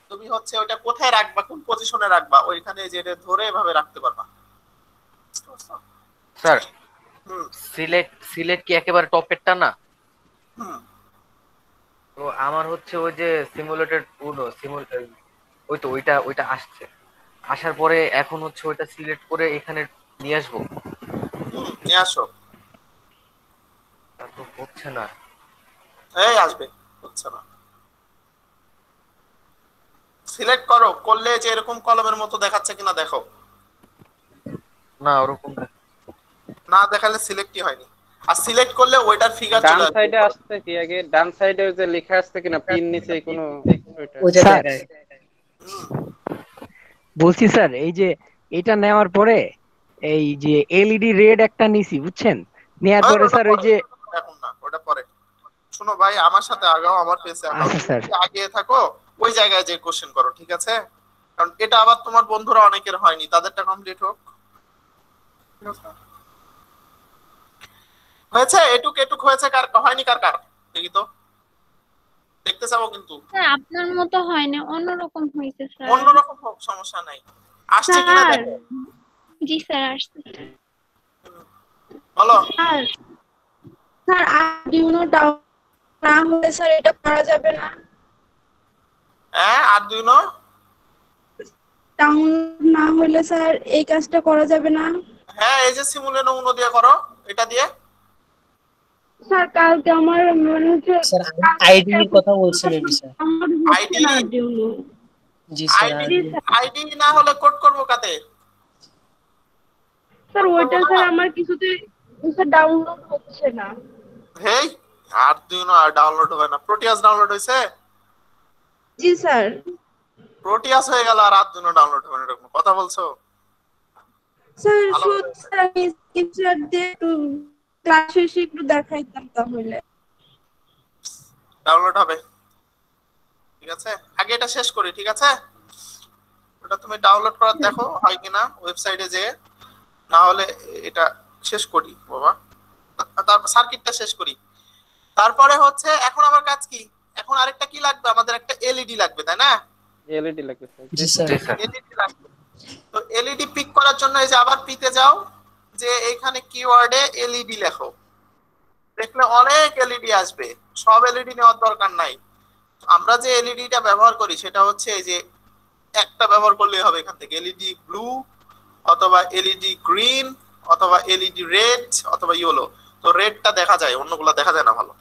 তুমি হচ্ছে ওটা কোথায় রাখবা কোন পজিশনে রাখবা ওইখানে যেটা ধরে এভাবে রাখতে পারবা স্যার সিলেক্ট সিলেক্ট কি একেবারে টপেরটা না হুম তো আমার হচ্ছে ওই যে সিমুলেটেড Uno সিমুলেটর ওই তো ওইটা ওইটা আসছে আসার পরে এখন হচ্ছে ওটা সিলেক্ট করে এখানে নিয়ে আসবো নিয়ে আসো তা তো হচ্ছে না এই আসবে হচ্ছে না সিলেক্ট করো করলে যে এরকম কলমের মতো দেখাচ্ছে কিনা দেখো না ওরকম না না দেখালে সিলেক্টই হয়নি। আর সিলেক্ট করলে ওইটার ফিগার চলে ডান সাইডে আসছে কি আগে ডান সাইডে ওই যে লেখা আছে কিনা পিন নিচে কোনো ওইটা বলছি স্যার এই যে এটা নেওয়ার পরে এই যে এলইডি রেড একটা নিছি বুঝছেন নেয়ার পরে স্যার ওই যে এখন না ওটা পরে শুনো ভাই আমার সাথে আগাও আমার পেছে আগে থাকো ওই জায়গায় যে কোশ্চেন করো ঠিক আছে কারণ এটা আবার তোমার বন্ধুরা অনেকের হয়নি তাদেরটা কমপ্লিট হোক হয়েছে এটুক এটুক হয়েছে কার হয়নি কার কার দেখি তো দেখতে চাও কিন্তু স্যার আপনার মতো হয় না অন্যরকম হইছে স্যার অন্যরকম হোক সমস্যা নাই আসছে কিনা দেখো জি স্যার আসছে বলো স্যার স্যার Arduino ডাউন না হলে স্যার এটা করা যাবে না হ্যাঁ Arduino ডাউন না হলে স্যার এই কাজটা করা যাবে না হ্যাঁ এই যে Simulino Uno দিয়ে করো এটা দিয়ে স্যার কালকে আমার মনে হচ্ছে স্যার আইডি এর কথা বলছেন আমি স্যার আইডি Arduino জি স্যার আইডি না হলে কোড করব কাতে স্যার ওইটা স্যার আমার কিছুতে স্যার ডাউনলোড হচ্ছে না হেই Arduino আর ডাউনলোড হবে না Proteus ডাউনলোড হইছে জি স্যার Proteus হয়ে গেল আর Arduino ডাউনলোড হবে না এরকম কথা বলছো স্যার শুধু স্যার স্ক্রিনশট দিয়ে একটু ক্লাসে একটু দেখাইতাম তাহলে ডাউনলোড হবে ঠিক আছে আগে এটা শেষ করি ঠিক আছে ওটা তুমি ডাউনলোড কর দেখো হয় কিনা ওয়েবসাইটে যে না হলে এটা শেষ করি বাবা তারপর সার্কিটটা শেষ করি তারপরে হচ্ছে এখন আমার কাজ কি এখন আরেকটা কি লাগবে আমাদের একটা এলইডি লাগবে তাই না এলইডি লাগবে জি স্যার এলইডি লাগবে তো এলইডি পিক করার জন্য এই যে আবার পিতে যাও যে এখানে কিওয়ার্ডে এলইডি লেখো দেখলে অনেক এলইডি আসবে সব এলইডি নেওয়ার দরকার নাই আমরা যে এলইডিটা ব্যবহার করি সেটা হচ্ছে এই যে একটা ব্যবহার করলে হবে এখান থেকে এলইডি ব্লু অথবা এলইডি গ্রিন অথবা এলইডি রেড অথবা ইয়েলো তো রেডটা দেখা যায় অন্যগুলো দেখা যায় না ভালো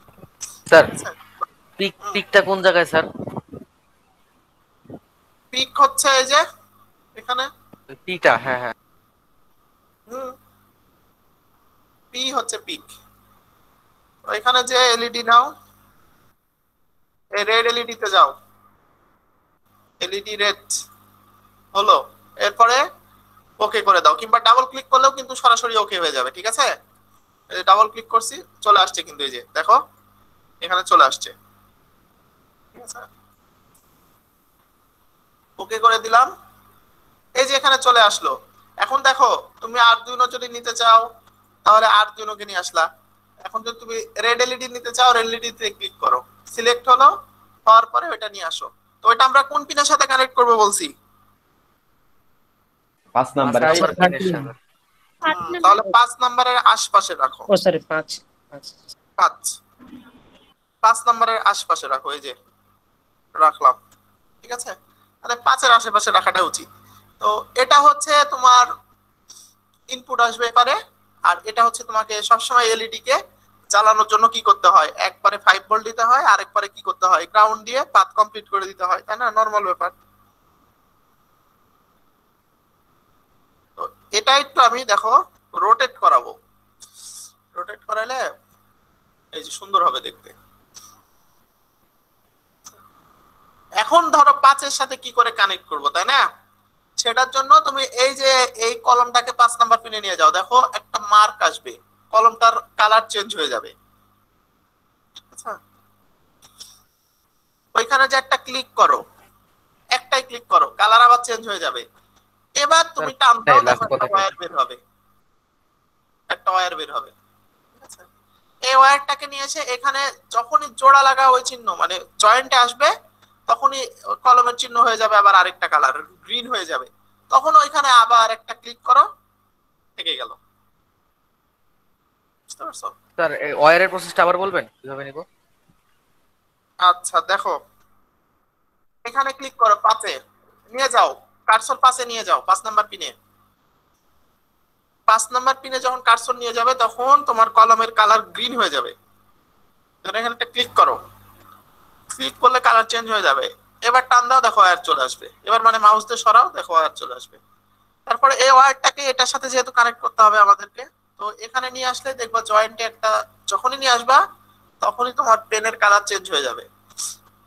স্যার পিক পিকটা কোন জায়গায় স্যার পিক হচ্ছে এই যে এখানে পিটা হ্যাঁ হ্যাঁ হুম পি হচ্ছে পিক ওইখানে যে এলইডি নাও এই রেড এলইডি তে যাও এলইডি রেড হলো এরপরে ওকে করে দাও কিংবা ডাবল ক্লিক করলেও কিন্তু সরাসরি ওকে হয়ে যাবে ঠিক আছে এই ডাবল ক্লিক করছি চলে আসছে কিন্তু এই যে দেখো এখানে চলে আসছে ঠিক আছে ওকে করে দিলাম এই যে এখানে চলে আসলো এখন দেখো তুমি Arduino যদি নিতে চাও তাহলে Arduino কে নিয়ে আসলা এখন যদি তুমি রেড এলইডি নিতে চাও রেড এলইডি তে ক্লিক করো সিলেক্ট হলো হওয়ার পরে ওটা নিয়ে আসো তো এটা আমরা কোন পিনের সাথে কানেক্ট করব বলছি পাঁচ নাম্বার তাহলে পাঁচ নম্বরের আশপাশে রাখো ও সরি পাঁচ পাঁচ পাঁচ নম্বরের আশপাশে রাখো এই যে রাখলাম ঠিক আছে মানে পাঁচ এর আশেপাশে রাখাটা উচিত তো এটা হচ্ছে তোমার ইনপুট আসবে এবারে আর এটা হচ্ছে তোমাকে সব সময় এলইডি কে চালানোর জন্য কি করতে হয় একবারে পাঁচ ভোল্ট দিতে হয় আর একবারে কি করতে হয় গ্রাউন্ড দিয়ে পাথ কমপ্লিট করে দিতে হয় তাই না নরমাল ব্যাপার তো এটা একটু আমি দেখো রোটেট করাবো রোটেট করালে এই যে সুন্দর হবে দেখতে এখন ধরো পাঁচ এর সাথে কি করে কানেক্ট করব তাই না সেটার জন্য তুমি এই যে এই কলমটাকে পাঁচ নাম্বার পিনে নিয়ে যাও দেখো একটা মার্ক আসবে কলমটার কালার চেঞ্জ হয়ে যাবে আচ্ছা ওইখানে যে একটা ক্লিক করো একটাই ক্লিক করো কালার আবার চেঞ্জ হয়ে যাবে এবার তুমি টান দাও একটা ওয়্যার বের হবে একটা ওয়্যার বের হবে আচ্ছা এই ওয়্যারটাকে নিয়ে এসে এখানে যখনই জোড়া লাগা ওই চিহ্ন মানে জয়েন্টে আসবে তখনই কলমের চিহ্ন হয়ে যাবে আবার আরেকটা কালার গ্রিন হয়ে যাবে তখন ওইখানে আবার একটা ক্লিক করো থেকে গেল স্যার এই ওয়্যারের প্রসেসটা আবার বলবেন কিভাবে নিব আচ্ছা দেখো এখানে ক্লিক করো পাঁচে নিয়ে যাও কার্সর পাশে নিয়ে যাও পাঁচ নাম্বার পিনে পাঁচ নাম্বার পিনে যখন কার্সর নিয়ে যাবে তখন তোমার কলমের কালার গ্রিন হয়ে যাবে ধরে এখানে একটা ক্লিক করো ক্লিক করলে কালার চেঞ্জ হয়ে যাবে এবার টান দাও দেখো ওয়্যার চলে আসবে এবার মানে মাউস দিয়ে সরাও দেখো ওয়্যার চলে আসবে তারপরে এই ওয়্যারটাকে এটার সাথে যেহেতু কানেক্ট করতে হবে আমাদেরকে তো এখানে নিয়ে আসলে দেখবা জয়েন্টে একটা যখনই নিয়ে আসবা তখনই তোমার পেনের কালার চেঞ্জ হয়ে যাবে।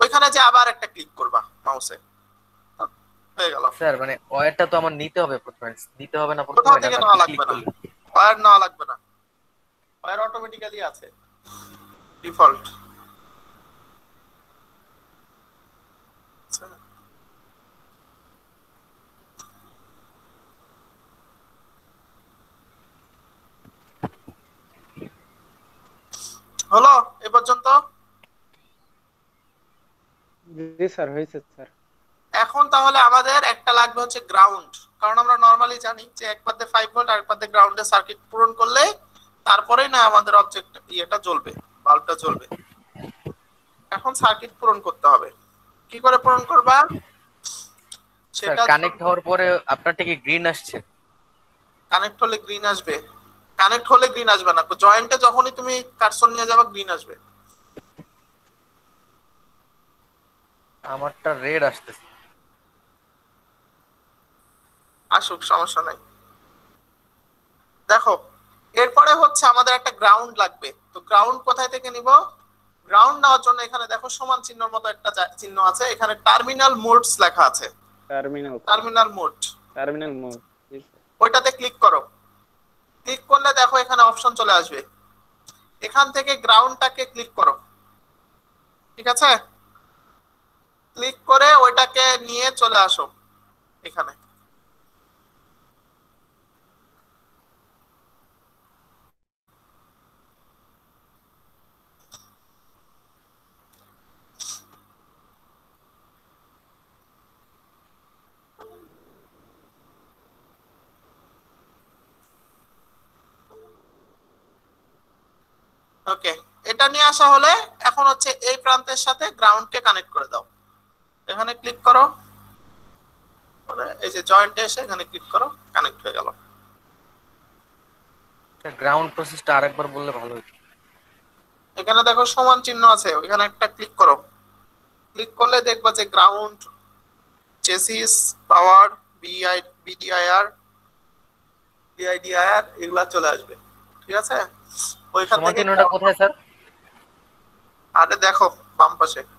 ওইখানে যে আবার একটা ক্লিক করবা মাউসে, হয়ে গেল স্যার। মানে ওয়্যারটা তো আমার নিতে হবে, প্রথমে নিতে হবে না, প্রথমে এটা ক্লিক করলে ওয়্যার না লাগবে না, ওয়্যার অটোমেটিক্যালি আছে ডিফল্ট। হ্যালো, এ পর্যন্ত? জি স্যার, হয়েছে স্যার। এখন তাহলে আমাদের একটা লাগবে হচ্ছে গ্রাউন্ড, কারণ আমরা নরমালি জানি যে একবার দিয়ে পাঁচ ভোল্ট আর একবার দিয়ে গ্রাউন্ডে সার্কিট পূরণ করলে তারপরে না আমাদের অবজেক্ট এটা জ্বলবে, বাল্বটা জ্বলবে। এখন সার্কিট পূরণ করতে হবে, কি করে পূরণ করবা সেটা কানেক্ট হওয়ার পরে আপনার থেকে গ্রিন আসছে, কানেক্ট হলে গ্রিন আসবে, কানেক্ট হলে গ্রিন আসবে না, জয়েন্টে যখনই তুমি কার্সর নিয়ে যাবে গ্রিন আসবে। আমারটা রেড আসতেছে, আসুক সমস্যা নাই। দেখো এরপরে হচ্ছে আমাদের একটা গ্রাউন্ড লাগবে, তো গ্রাউন্ড কোথায় থেকে নিব? গ্রাউন্ড নেওয়ার জন্য এখানে দেখো সমান চিহ্নের মতো একটা চিহ্ন আছে, এখানে টার্মিনাল মোডস লেখা আছে, terminal terminal mode terminal mode ওইটাতে ক্লিক করো। ক্লিক করলে দেখো এখানে অপশন চলে আসবে, এখান থেকে গ্রাউন্ডটাকে ক্লিক করো, ঠিক আছে? ক্লিক করে ওইটাকে নিয়ে চলে আসো এখানে। ওকে, এটা নিয়ে আসা হলে এখন হচ্ছে এই প্রান্তের সাথে গ্রাউন্ডকে কানেক্ট করে দাও, এখানে ক্লিক করো, এই যে জয়েন্টে এসে এখানে ক্লিক করো, কানেক্ট হয়ে গেল। গ্রাউন্ড প্রসেসটা আরেকবার বললে ভালো হতো। এখানে দেখো সমান চিহ্ন আছে, এখানে একটা ক্লিক করো, ক্লিক করলে দেখবা যে গ্রাউন্ড, চেসিস, পাওয়ার, বিআই বিডিআইআর বিআইডিআইআর এগুলা চলে আসবে, ঠিক আছে? ওইখান থেকে নোটা কোথায় স্যার? আরে দেখো বাম পাশে, হলো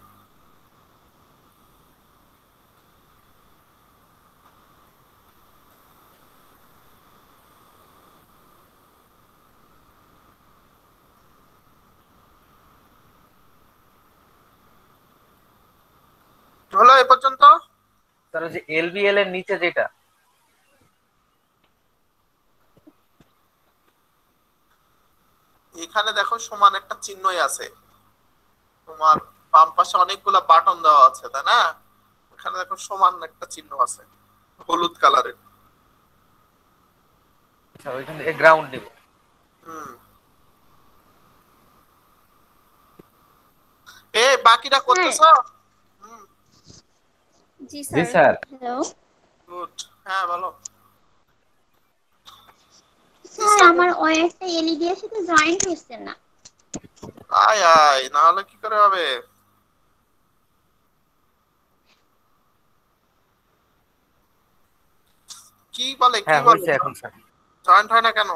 এই পর্যন্ত? তার যে এলবিএল এর নিচে যেটা, এখানে দেখো সমান একটা চিহ্নই আছে, তোমার বাম পাশে অনেকগুলা বাটন দেওয়া আছে, তাই না? এখানে দেখো সমান একটা চিহ্ন আছে হলুদ কালারের, আচ্ছা ওইখানে এই গ্রাউন্ড দিব। হুম, এ বাকিটা করতেছ? হুম, জি স্যার। জি স্যার, হ্যালো, গুড। হ্যাঁ ভালো স্যার, আমার ওয়্যারটা এলইডি এর সাথে জয়েন্ট হচ্ছে না। আয় আয়, না হলে কি করে হবে? কি বলে কি বলে এখন স্যার জয়েন্ট হয় না কেন?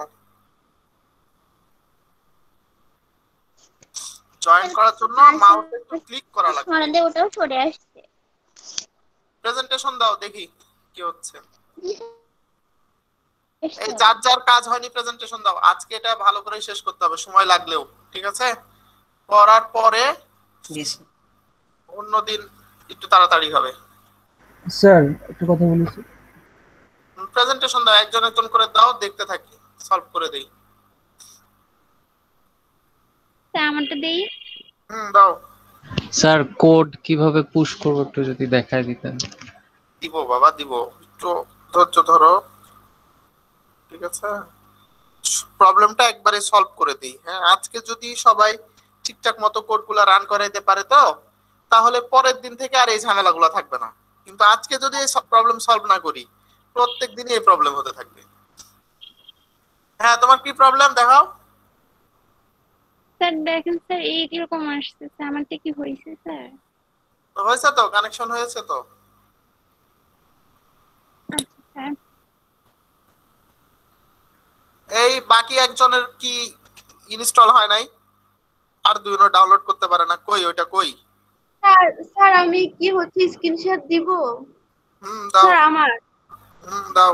জয়েন্ট করার জন্য মাউসে একটু ক্লিক করা লাগবে, মানে ওটাও সরে আসছে। প্রেজেন্টেশন দাও দেখি কি হচ্ছে। এই যার যার কাজ হয়নি প্রেজেন্টেশন দাও, আজকে এটা ভালো করে শেষ করতে হবে, সময় লাগলেও, ঠিক আছে? পড়ার পরে অন্য দিন একটু তাড়াতাড়ি হবে। স্যার একটা কথা বলি, প্রেজেন্টেশন দাও, একজন একজন করে দাও, দেখতে থাকি, সলভ করে দেই। স্যার আমারটা দেই। হুম দাও। স্যার কোড কিভাবে পুশ করব একটু যদি দেখায় দিতেন। দিব বাবা দিব, একটু ধৈর্য ধরো, ঠিক আছে? প্রবলেমটা একবারে সলভ করে দিই। হ্যাঁ, আজকে যদি সবাই ঠিকঠাক মতো কোডগুলো রান করাইতে পারে তো তাহলে পরের দিন থেকে আর এই ঝামেলাগুলো থাকবে না, কিন্তু আজকে যদি এই প্রবলেম সলভ না করি প্রত্যেক দিনই এই প্রবলেম হতে থাকবে। হ্যাঁ, তোমার কি প্রবলেম দেখাও স্যার। দেখেন স্যার এই কি রকম আসছে, আমারটা কি হইছে স্যার? হইছে তো, কানেকশন হয়েছে তো। এই বাকি একজনের কি ইনস্টল হয় নাই Arduino ডাউনলোড করতে পারে না কই ওটা কই স্যার স্যার আমি কি হচ্ছে স্ক্রিনশট দিব হুম দাও স্যার আমার হুম দাও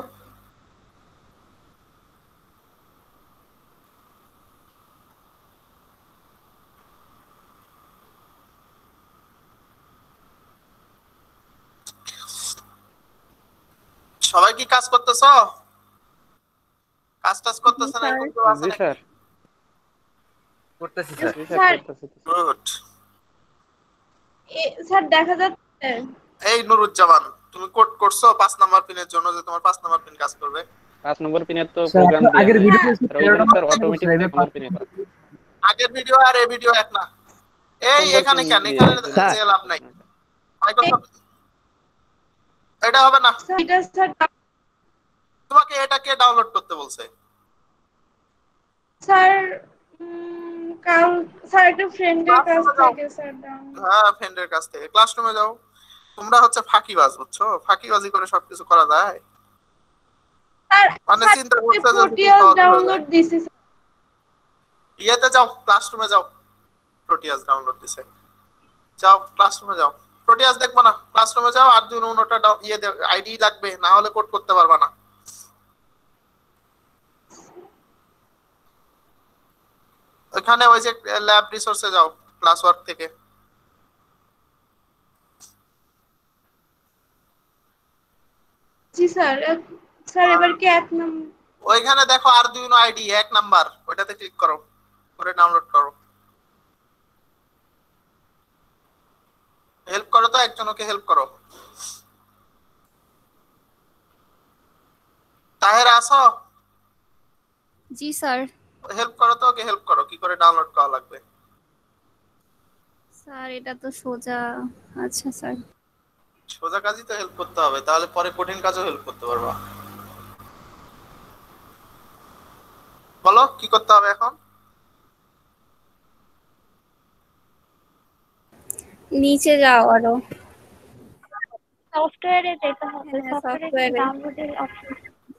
সবাই কি কাজ করতেছ কাজ টাস করতেছ না এখন তো আছে স্যার করতেছি স্যার গুড এ স্যার দেখা যাচ্ছে এই নুরুজ্জামান তুমি কোড করছো পাঁচ নাম্বার পিনের জন্য যে তোমার পাঁচ নাম্বার পিন কাজ করবে পাঁচ নাম্বার পিনের তো প্রোগ্রাম আগের ভিডিওতে স্যার অটোমেটিক নাম্বার পিনে আগের ভিডিও আর এই ভিডিও এক না এই এখানে কেন এখানে যে লাভ নাই মাইক্রোসফট এটা হবে না এটা স্যার তোমাকে এটাকে ডাউনলোড করতে বলছে স্যার কাল স্যার একটা ফ্রেন্ডের কাছ থেকে স্যার হ্যাঁ ফ্রেন্ডের কাছ থেকে ক্লাসরুমে যাও তোমরা হচ্ছে ফাঁকিবাজ বুঝছো ফাঁকিবাজি করে সবকিছু করা যায় স্যার মানে চিন্তা করতে প্রোটিয়াস ডাউনলোড দিছি ইয়াতে যাও ক্লাসরুমে যাও প্রোটিয়াস ডাউনলোড দিছে যাও ক্লাসরুমে যাও প্রোটিয়াস দেখবো না ক্লাসরুমে যাও Arduino Uno টা ইয়ে আইডি লাগবে না হলে কোড করতে পারবে না ওখানে ওই যে ল্যাব রিসোর্সে যাও ক্লাস ওয়ার্ক থেকে জি স্যার স্যার এবার কি এক নাম্বার ওইখানে দেখো Arduino আইডি এক নাম্বার ওটাতে ক্লিক করো করে ডাউনলোড করো হেল্প করো তো একজনকে হেল্প করো তাহের আসো জি স্যার হেল্প করো তো ওকে হেল্প করো কি করে ডাউনলোড করা লাগবে স্যার এটা তো সোজা আচ্ছা স্যার সোজা কাজই তো হেল্প করতে হবে তাহলে পরে কঠিন কাজও হেল্প করতে পারবা বলো কি করতে হবে এখন নিচে যাও আরো সফটওয়্যারে যেতে হবে সফটওয়্যারে ডাউনলোডের অপশন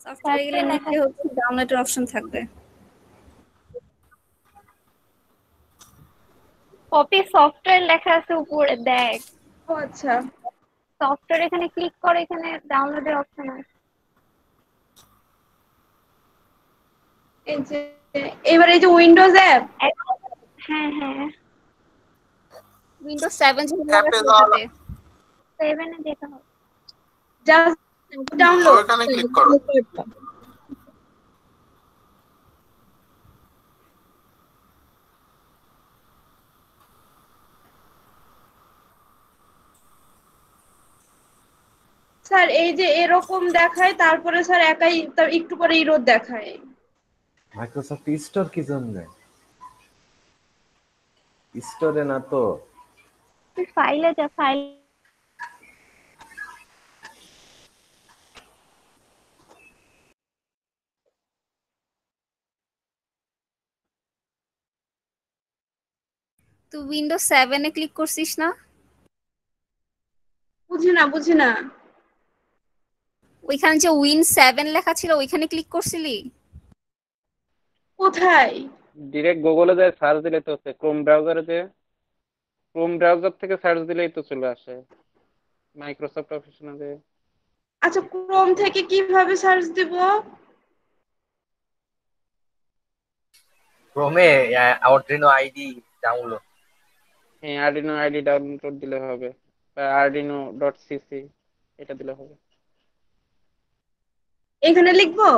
সফটওয়্যারে গেলে নিচে হচ্ছে ডাউনলোডের অপশন থাকবে কপি সফটওয়্যার লেখা আছে উপরে দেখ আচ্ছা সফটওয়্যার এখানে ক্লিক করে এখানে ডাউনলোডের অপশন আছে এই যে এবারে এই যে উইন্ডোজ অ্যাপ হ্যাঁ হ্যাঁ Windows seven is available. seven is available. Just download. Click on it. Sir, এই যে এরকম দেখায় তারপরে স্যার একাই তার একটু পরে ইরোড দেখায়। Microsoft Store কি জন্য? Store না তো फाइल है जा फाइल तू विंडोज seven पे क्लिक करছিস না বুঝিনা বুঝিনা ওইখানে যে উইন seven লেখা ছিল ওইখানে ক্লিক করছিলি কোথায় डायरेक्ट গুগলে যা সার্চ দিলে তো সে ক্রোম ব্রাউজারে তে ক্রোম ব্রাউজার থেকে সার্চ দিলেই তো চলে আসে মাইক্রোসফট অফিসিয়ালে আচ্ছা ক্রোম থেকে কিভাবে সার্চ দেব ক্রোমে Arduino আইডি ডাউনলোড হ্যাঁ Arduino আইডি ডাউনলোড দিলে হবে arduino.cc এটা দিলে হবে এখানে লিখবো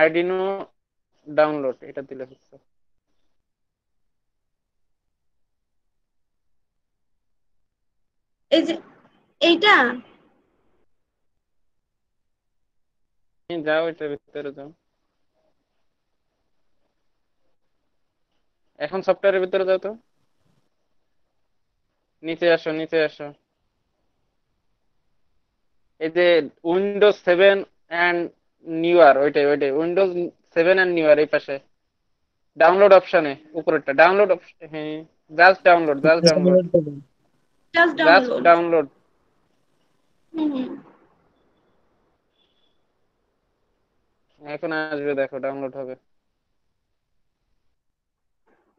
Arduino ডাউনলোড এটা দিলে হচ্ছে এই যে এইটা এই যাও এটা ভিতরে যাও এখন সফটওয়্যারের ভিতরে যাও তো নিচে আসো নিচে আসো এই যে উইন্ডোজ seven এন্ড নিউয়ার ওইটাই ওইটাই উইন্ডোজ seven and newer এই পাশে ডাউনলোড অপশনে উপরেরটা ডাউনলোড অপশন হ্যাঁ just download just download just download download হুম এখন আসবে, দেখো ডাউনলোড হবে।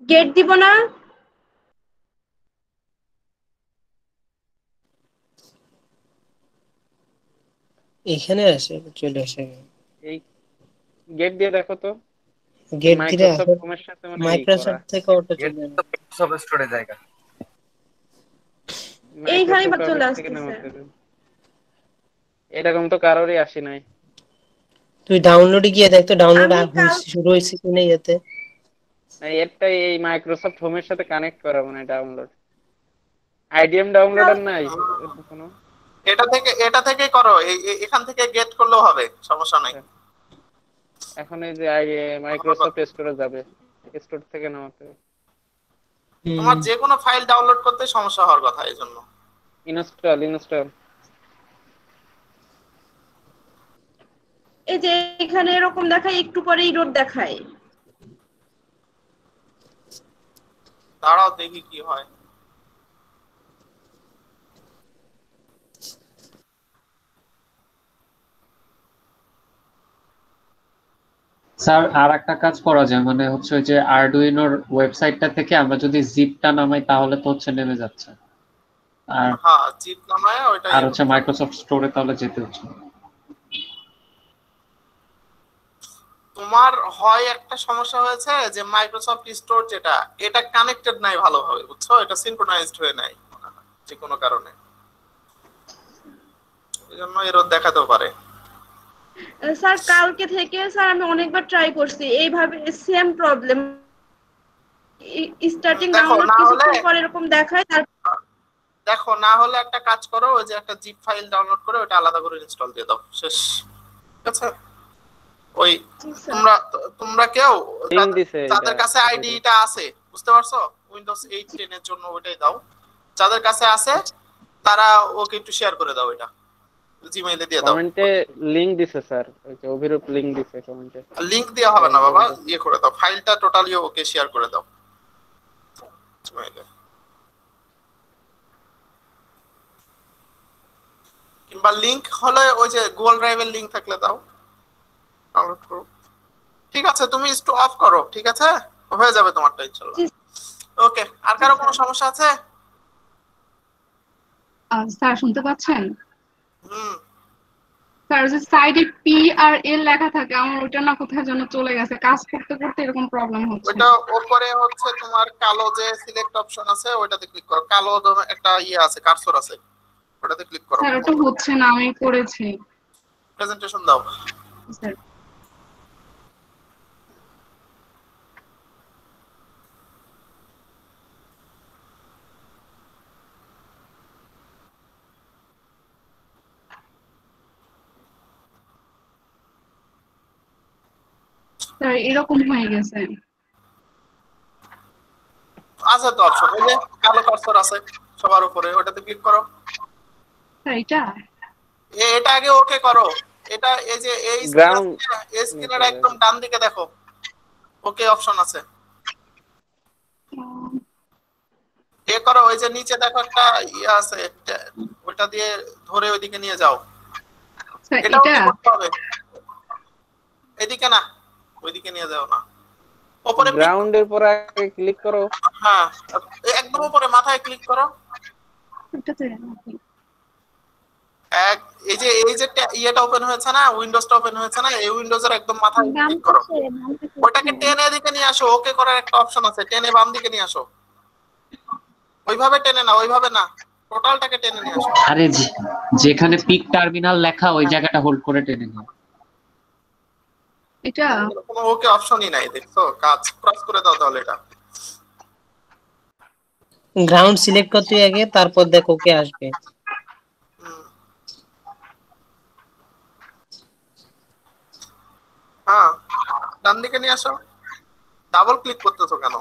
গেট দিব না, এখানে আসে চলে আসে। এই গেট দিয়ে দেখো তো, গেট দিয়ে মাইক্রোসফট থেকে অটো চলে আসে, সব স্টোরে জায়গা এইখানেই পড় চলে আসছে। এরকম তো কারোরই আসে নাই। তুই ডাউনলোডে গিয়ে দেখ তো ডাউনলোড শুরু হইছে কি না। এতে এইটা এই মাইক্রোসফট হোমের সাথে কানেক্ট করা মানে ডাউনলোড আইডিএম ডাউনলোডার নাই কোনো। এটা থেকে এটা থেকে করো, এখান থেকে গেট করলেও হবে, সমস্যা নাই। এখন এই যে মাইক্রোসফট স্টোরে যাবে, স্টোর থেকে নামাতে তোমার যে কোনো ফাইল ডাউনলোড করতে সমস্যা হওয়ার কথা। এজন্য ইনস্টল ইনস্টল এই যে এখানে এরকম দেখায়, একটু পরেই রোড দেখায়। দাঁড়াও দেখি কি হয়। স্যার আর একটা কাজ করা যায়, মানে হচ্ছে ওই যে আরডুইনোর ওয়েবসাইটটা থেকে আমরা যদি জিপটা নামাই তাহলে তো হচ্ছে নেমে যাচ্ছে। আর হ্যাঁ জিপ নামায় ওইটা আর হচ্ছে মাইক্রোসফট স্টোরে তাহলে যেতে হচ্ছে। তোমার হয় একটা সমস্যা হয়েছে যে মাইক্রোসফট স্টোর যেটা এটা কানেক্টেড নাই ভালোভাবে, বুঝছো? এটা সিনক্রোনাইজড হয়ে নাই যে কোনো কারণে, এজন্য এরর দেখাতে পারে। স্যার কালকে থেকে স্যার আমি অনেকবার ট্রাই করছি এইভাবে, সেম প্রবলেম। স্টার্টিং ডাউনলোড কিছু পরে এরকম দেখায়। তারপর দেখো না হলে একটা কাজ করো, ওই যে একটা জিপ ফাইল ডাউনলোড করে ওটা আলাদা করে ইনস্টল দিয়ে দাও, শেষ। আচ্ছা ওই তোমরা তোমরা কেউ যাদের কাছে আইডিটা আছে, বুঝতে পারছো, উইন্ডোজ এইট টেন এর জন্য ওইটাই দাও। যাদের কাছে আছে তারা ওকে একটু শেয়ার করে দাও, এটা জিমেইলে দিয়ে দাও। কমেন্টে লিংক দিছে স্যার, ওই যে অভিরূপ লিংক দিছে কমেন্টে। লিংক দেয়া হবে না বাবা, ইয়ে করে দাও ফাইলটা টোটালি, ওকে শেয়ার করে দাও জিমেইলে। কিংবা লিংক হলে ওই যে গুগল ড্রাইভের লিংক থাকলে দাও, ডাউনলোড করো। ঠিক আছে তুমি একটু অফ করো, ঠিক আছে হয়ে যাবে তোমারটা ইনশাআল্লাহ। ওকে আর কারো কোনো সমস্যা আছে? স্যার শুনতে পাচ্ছেন? হুম স্যার যে সাইডে পি আর এল লেখা থাকে আমার ওটা না কোথায় যেন চলে গেছে, কাজ করতে করতে এরকম প্রবলেম হচ্ছে। ওটা উপরে হচ্ছে তোমার কালো যে সিলেক্ট অপশন আছে ওটাতে ক্লিক করো, কালো একটা ইয়া আছে কার্সর আছে ওটাতে ক্লিক করো। স্যার ওটা হচ্ছে না, আমি করেছি। প্রেজেন্টেশন দাও স্যার। স্যার এরকম হয়ে গেছে। আচ্ছা তো অপশন ওই যে কালো কার্সর আছে সবার উপরে ওটাতে ক্লিক করো। স্যার এটা এটা আগে ওকে করো। এটা এই যে এই স্ক্রিনের একদম ডান দিকে দেখো ওকে অপশন আছে, এ করো। ওই যে নিচে দেখো একটা ইয়া আছে ওটা দিয়ে ধরে ওইদিকে নিয়ে যাও। স্যার এটা এদিকে না ওইদিকে নিয়ে যাও না, উপরে গ্রাউন্ডের উপরে আগে ক্লিক করো। হ্যাঁ একদম উপরে মাথায় ক্লিক করো। এটা তো এক এই যে এই যে এটা ওপেন হয়েছে না, উইন্ডোজটা ওপেন হয়েছে না, এই উইন্ডোজের একদম মাথায় ক্লিক করো। ওটাকে টেনে এদিকে নিয়ে আসো, ওকে করার একটা অপশন আছে, টেনে বাম দিকে নিয়ে আসো। ওইভাবে টেনে না, ওইভাবে না, টোটালটাকে টেনে নিয়ে আসো। আরে জি যেখানে পিক টার্মিনাল লেখা ওই জায়গাটা হোল্ড করে টেনে নাও। এটা কোনো ওকে অপশনই নাই দেখছো, কাজ ক্রস করে দাও তাহলে। এটা গ্রাউন্ড সিলেক্ট করতে আগে তারপর দেখো ওকে আসবে। হ্যাঁ ডান দিকে নিয়ে আসো। ডাবল ক্লিক করতেছো কেন?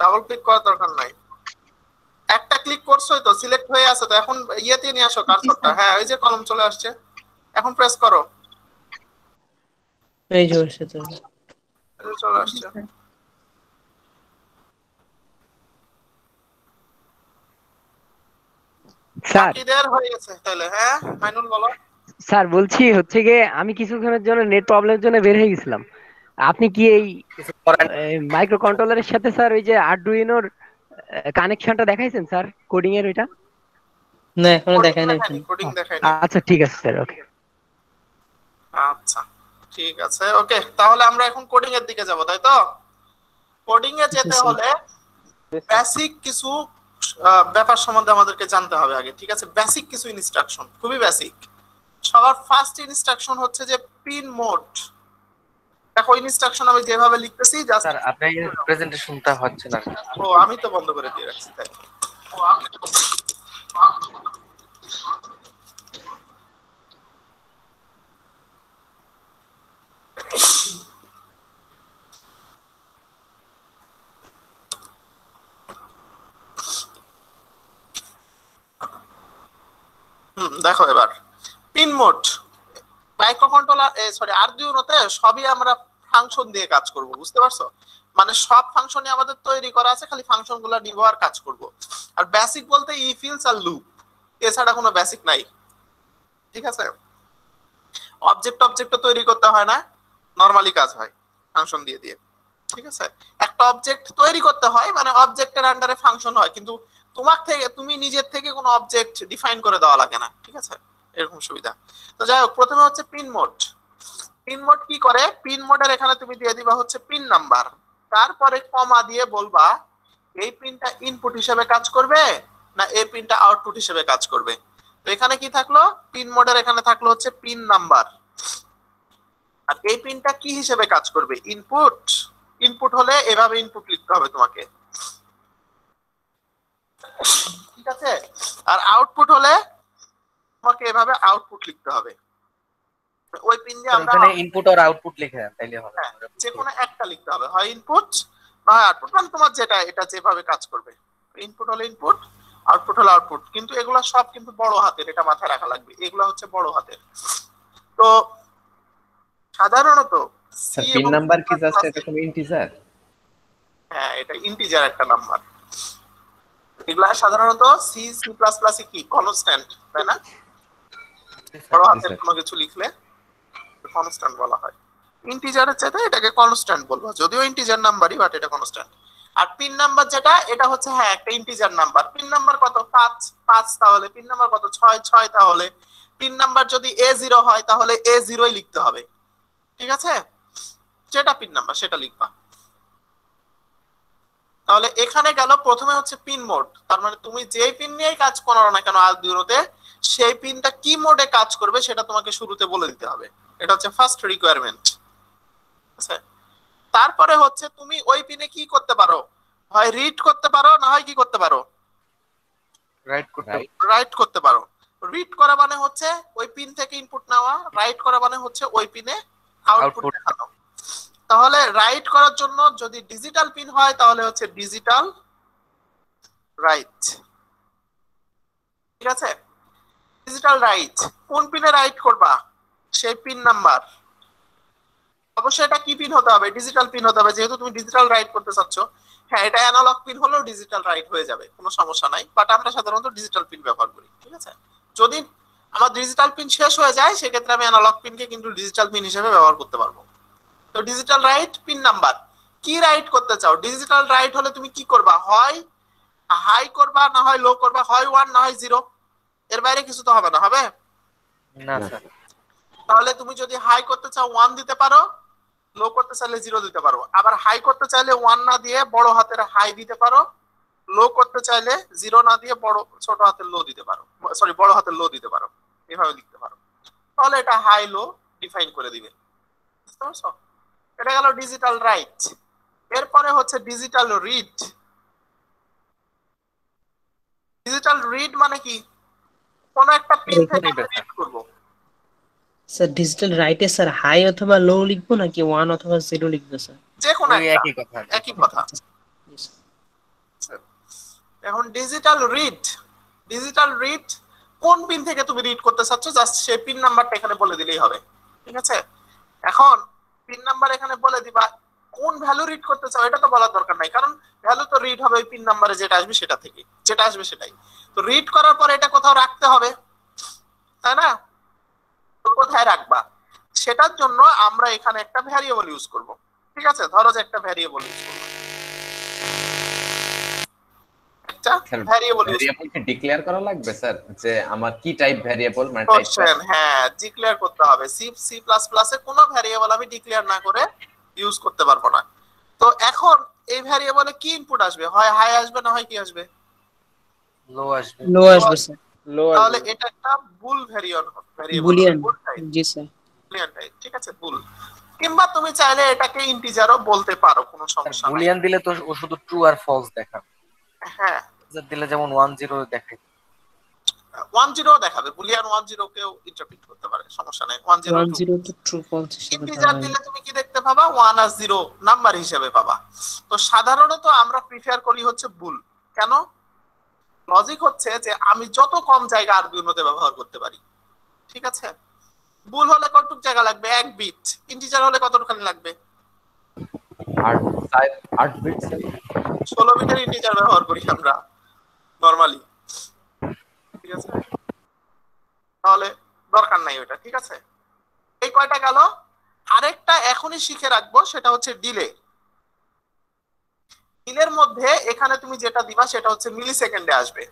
ডাবল ক্লিক করার দরকার নাই, একটা ক্লিক করছোই তো, সিলেক্ট হয়ে আছে তো। এখন ইয়েতে নিয়ে আসো কার্সরটা, হ্যাঁ ওই যে কলম চলে আসছে, এখন প্রেস করো। এই যে ওইটা তো চলে আসছে। স্যার কি দেয়ার হয়ে গেছে তাহলে? হ্যাঁ মাইনুল বলো। স্যার বলছি হচ্ছে যে আমি কিছুক্ষণের জন্য নেট প্রবলেমের জন্য বের হয়ে গেছিলাম। আপনি কি এই মাইক্রো কন্ট্রোলারের সাথে স্যার ওই যে Arduino কানেকশনটা দেখাইছেন স্যার কোডিং এর ওইটা? না এখনো দেখাই নাই। কোডিং দেখাই নাই। আচ্ছা ঠিক আছে স্যার, ওকে। আচ্ছা ঠিক আছে, ওকে। তাহলে আমরা এখন কোডিং এর দিকে যাব, তাই তো? কোডিং এ যেতে হলে বেসিক কিছু ব্যাপার সম্বন্ধে আমাদেরকে জানতে হবে আগে, ঠিক আছে? বেসিক কিছু ইনস্ট্রাকশন, খুবই বেসিক। সবার ফার্স্ট ইনস্ট্রাকশন হচ্ছে যে পিন মোড। দেখো ইনস্ট্রাকশন আমি যেভাবে লিখতেছি জাস্ট স্যার আপনার প্রেজেন্টেশনটা হচ্ছে না। ও আমি তো বন্ধ করে দিয়ে রাখছি, তাই। ও আমি তো হুম দেখো এবার পিন মোড মাইক্রোকন্ট্রোলার এ সরি আরডিউনোতে সবই আমরা ফাংশন দিয়ে কাজ করব, বুঝতে পারছো? মানে সব ফাংশনই আমাদের তৈরি করা আছে, খালি ফাংশনগুলো নিব আর কাজ করব। আর বেসিক বলতে ইফ ইলস আর লুপ, এছাড়া কোনো বেসিক নাই, ঠিক আছে? অবজেক্ট অবজেক্টও তৈরি করতে হয় না, নরমালি কাজ হয় ফাংশন দিয়ে দিয়ে, ঠিক আছে? একটা অবজেক্ট তৈরি করতে হয়, মানে অবজেক্টের আন্ডারে ফাংশন হয়, কিন্তু তোমার থেকে তুমি নিজের থেকে কোনো অবজেক্ট ডিফাইন করে দেওয়া লাগে না, ঠিক আছে? এরকম সুবিধা। তো যাই হোক, প্রথমে হচ্ছে পিন মোড। পিন মোড কি করে? পিন মোডের এখানে তুমি দিয়ে দিবা হচ্ছে পিন নাম্বার, তারপরে কমা দিয়ে বলবা এই পিনটা ইনপুট হিসেবে কাজ করবে না এই পিনটা আউটপুট হিসেবে কাজ করবে। তো এখানে কি থাকলো? পিন মোডের এখানে থাকলো হচ্ছে পিন নাম্বার। আর এই পিনটা কি হিসেবে কাজ করবে? ইনপুট। ইনপুট হলে এভাবে ইনপুট লিখতে হবে তোমাকে, ঠিক আছে? আর আউটপুট হলে তোমাকে এভাবে আউটপুট লিখতে হবে। ওই পিন দিয়ে আমরা এখানে ইনপুট আর আউটপুট লিখে তাইলে হবে, যে কোনো একটা লিখতে হবে, হয় ইনপুট না আউটপুট, মানে তোমার যেটা এটা যেভাবে কাজ করবে। ইনপুট হলে ইনপুট, আউটপুট হলে আউটপুট, কিন্তু এগুলা সব কিন্তু বড় হাতের, এটা মাথায় রাখা লাগবে, এগুলা হচ্ছে বড় হাতের। তো সাধারণত পিন নাম্বার কি জাস্ট এরকম ইন্টিজার? হ্যাঁ, এটা ইন্টিজার একটা নাম্বার। এগুলা সাধারণত সি সি প্লাস প্লাস এ কি কনস্ট্যান্ট, তাই না? বড় হাতের কোনো কিছু লিখলে কনস্ট্যান্ট বলা হয়। ইন্টিজারের চাইতে এটাকে কনস্ট্যান্ট বলবো, যদিও ইন্টিজার নাম্বারই, বাট এটা কনস্ট্যান্ট। আর পিন নাম্বার যেটা, এটা হচ্ছে হ্যাঁ একটা ইন্টিজার নাম্বার। পিন নাম্বার কত? পাঁচ পাঁচ। তাহলে পিন নাম্বার কত? ছয় ছয়। তাহলে পিন নাম্বার যদি এ জিরো হয় তাহলে এ জিরোই লিখতে হবে, ঠিক আছে? যেটা পিন নাম্বার সেটা লিখবা। তাহলে এখানে গেল প্রথমে হচ্ছে পিন মোড। তার মানে তুমি যেই পিন নিয়ে কাজ করো না কেন আরডিউনোতে, সেই পিনটা কি মোডে কাজ করবে সেটা তোমাকে শুরুতে বলে দিতে হবে। এটা হচ্ছে ফার্স্ট রিকোয়ারমেন্ট। তারপরে হচ্ছে তুমি ওই পিনে কি করতে পারো? হয় রিড করতে পারো, না হয় কি করতে পারো? রাইট করতে রাইট করতে পারো। রিড করা মানে হচ্ছে ওই পিন থেকে ইনপুট নেওয়া, রাইট করা মানে হচ্ছে ওই পিনে আউটপুট দেখানো। তাহলে রাইট করার জন্য যদি ডিজিটাল পিন হয় তাহলে হচ্ছে ডিজিটাল রাইট, ঠিক আছে? ডিজিটাল রাইট কোন পিনে রাইট করবা? সেই পিন নাম্বার। অবশ্যই এটা কি পিন হতে হবে? ডিজিটাল পিন হতে হবে, যেহেতু তুমি ডিজিটাল রাইট করতে চাচ্ছ। হ্যাঁ, এটা অ্যানালগ পিন হলেও ডিজিটাল রাইট হয়ে যাবে, কোনো সমস্যা নাই, বাট আমরা সাধারণত ডিজিটাল পিন ব্যবহার করি, ঠিক আছে? যদি আমার ডিজিটাল পিন শেষ হয়ে যায় সেক্ষেত্রে আমি অ্যানালগ পিনকে কিন্তু ডিজিটাল পিন হিসেবে ব্যবহার করতে পারবো। তো ডিজিটাল রাইট পিন নাম্বার। কি রাইট করতে চাও? ডিজিটাল রাইট হলে তুমি কি করবা? হয় হাই করবা, না হয় লো করবা, হয় ওয়ান না হয় জিরো, এর বাইরে কিছু তো হবে না, হবে না স্যার? তাহলে তুমি যদি হাই করতে চাও ওয়ান দিতে পারো, লো করতে চাইলে জিরো দিতে পারো। আবার হাই করতে চাইলে ওয়ান না দিয়ে বড় হাতের হাই দিতে পারো, লো করতে চাইলে জিরো না দিয়ে বড় ছোট হাতের লো দিতে পারো, সরি বড় হাতের লো দিতে পারো, এভাবে লিখতে পারো। তাহলে এটা হাই লো ডিফাইন করে দিবে, বুঝতে পারছো? এটা গেল ডিজিটাল রাইট। এরপরে হচ্ছে ডিজিটাল রিড। ডিজিটাল রিড মানে কি? কোন একটা পিন থেকে রিড করব। স্যার ডিজিটাল রাইটে স্যার হাই অথবা লো লিখবো নাকি ওয়ান অথবা জিরো লিখবো স্যার? যে কোন একই কথা, একই কথা। এখন ডিজিটাল রিড, ডিজিটাল রিড কোন পিন থেকে তুমি রিড করতে চাচ্ছো জাস্ট সেই পিন নাম্বারটা এখানে বলে দিলেই হবে, ঠিক আছে? এখন পিন নাম্বার এখানে বলে দিবা, কোন ভ্যালু রিড করতে চাও এটা তো বলার দরকার নাই, কারণ ভ্যালু তো রিড হবে ওই পিন নাম্বারে যেটা আসবে সেটা থেকে, যেটা আসবে সেটাই। তো রিড করার পরে এটা কোথাও রাখতে হবে, তাই না? কোথায় রাখবা সেটার জন্য আমরা এখানে একটা ভেরিয়েবল ইউজ করব। ঠিক আছে, ধরো যে একটা ভেরিয়েবল ইউজ করব, একটা ভেরিয়েবল ভেরিয়েবলকে ডিক্লেয়ার করা লাগবে স্যার যে আমার কি টাইপ ভেরিয়েবল মানে টাইপ। হ্যাঁ, ডিক্লেয়ার করতে হবে। সি সি প্লাস প্লাস এ কোনো ভেরিয়েবল আমি ডিক্লেয়ার না করে ইউজ করতে পারবো না। তো এখন এই ভেরিয়েবলে কি ইনপুট আসবে, হয় হাই আসবে না হয় কি আসবে, লো আসবে। লো আসবে স্যার, লো আসবে। তাহলে এটা একটা বুল ভেরিয়েবল, বুলিয়ান। জি স্যার, বুলিয়ান টাইপ। ঠিক আছে, বুল। কিংবা তুমি চাইলে এটাকে ইন্টিজারও বলতে পারো, কোনো সমস্যা নেই। বুলিয়ান দিলে তো ও শুধু ট্রু আর ফলস দেখাবে। হ্যাঁ, দিলে যেমন দশ দেখায়, দশ দেখাবে। বুলিয়ান দশ কেও ইন্টারপ্রিট করতে পারে, সমস্যা নেই। দশ তো ট্রু ফলস হিসেবে ইন্টিজার দিলে তুমি কি দেখতে পাবা, এক আর শূন্য নাম্বার হিসেবে পাবা। তো সাধারণত আমরা প্রিফার করি হচ্ছে বুল। কেন? লজিক হচ্ছে যে আমি যত কম জায়গা আরডুইনোতে ব্যবহার করতে পারি। ঠিক আছে, বুল হলে কতটুকু জায়গা লাগবে, এক বিট। ইন্টিজার হলে কতটুকু লাগবে, আট বিট। ষোলো বিটের ইন্টিজার ব্যবহার করি আমরা নরমালি। ঠিক আছে, তাহলে দরকার নাই ওটা। ঠিক আছে, এই কয়টা গেল। আরেকটা এখনই শিখে রাখবো, সেটা হচ্ছে ডিলে। ডিলের মধ্যে এখানে তুমি যেটা দিবা সেটা হচ্ছে মিলি সেকেন্ডে আসবে।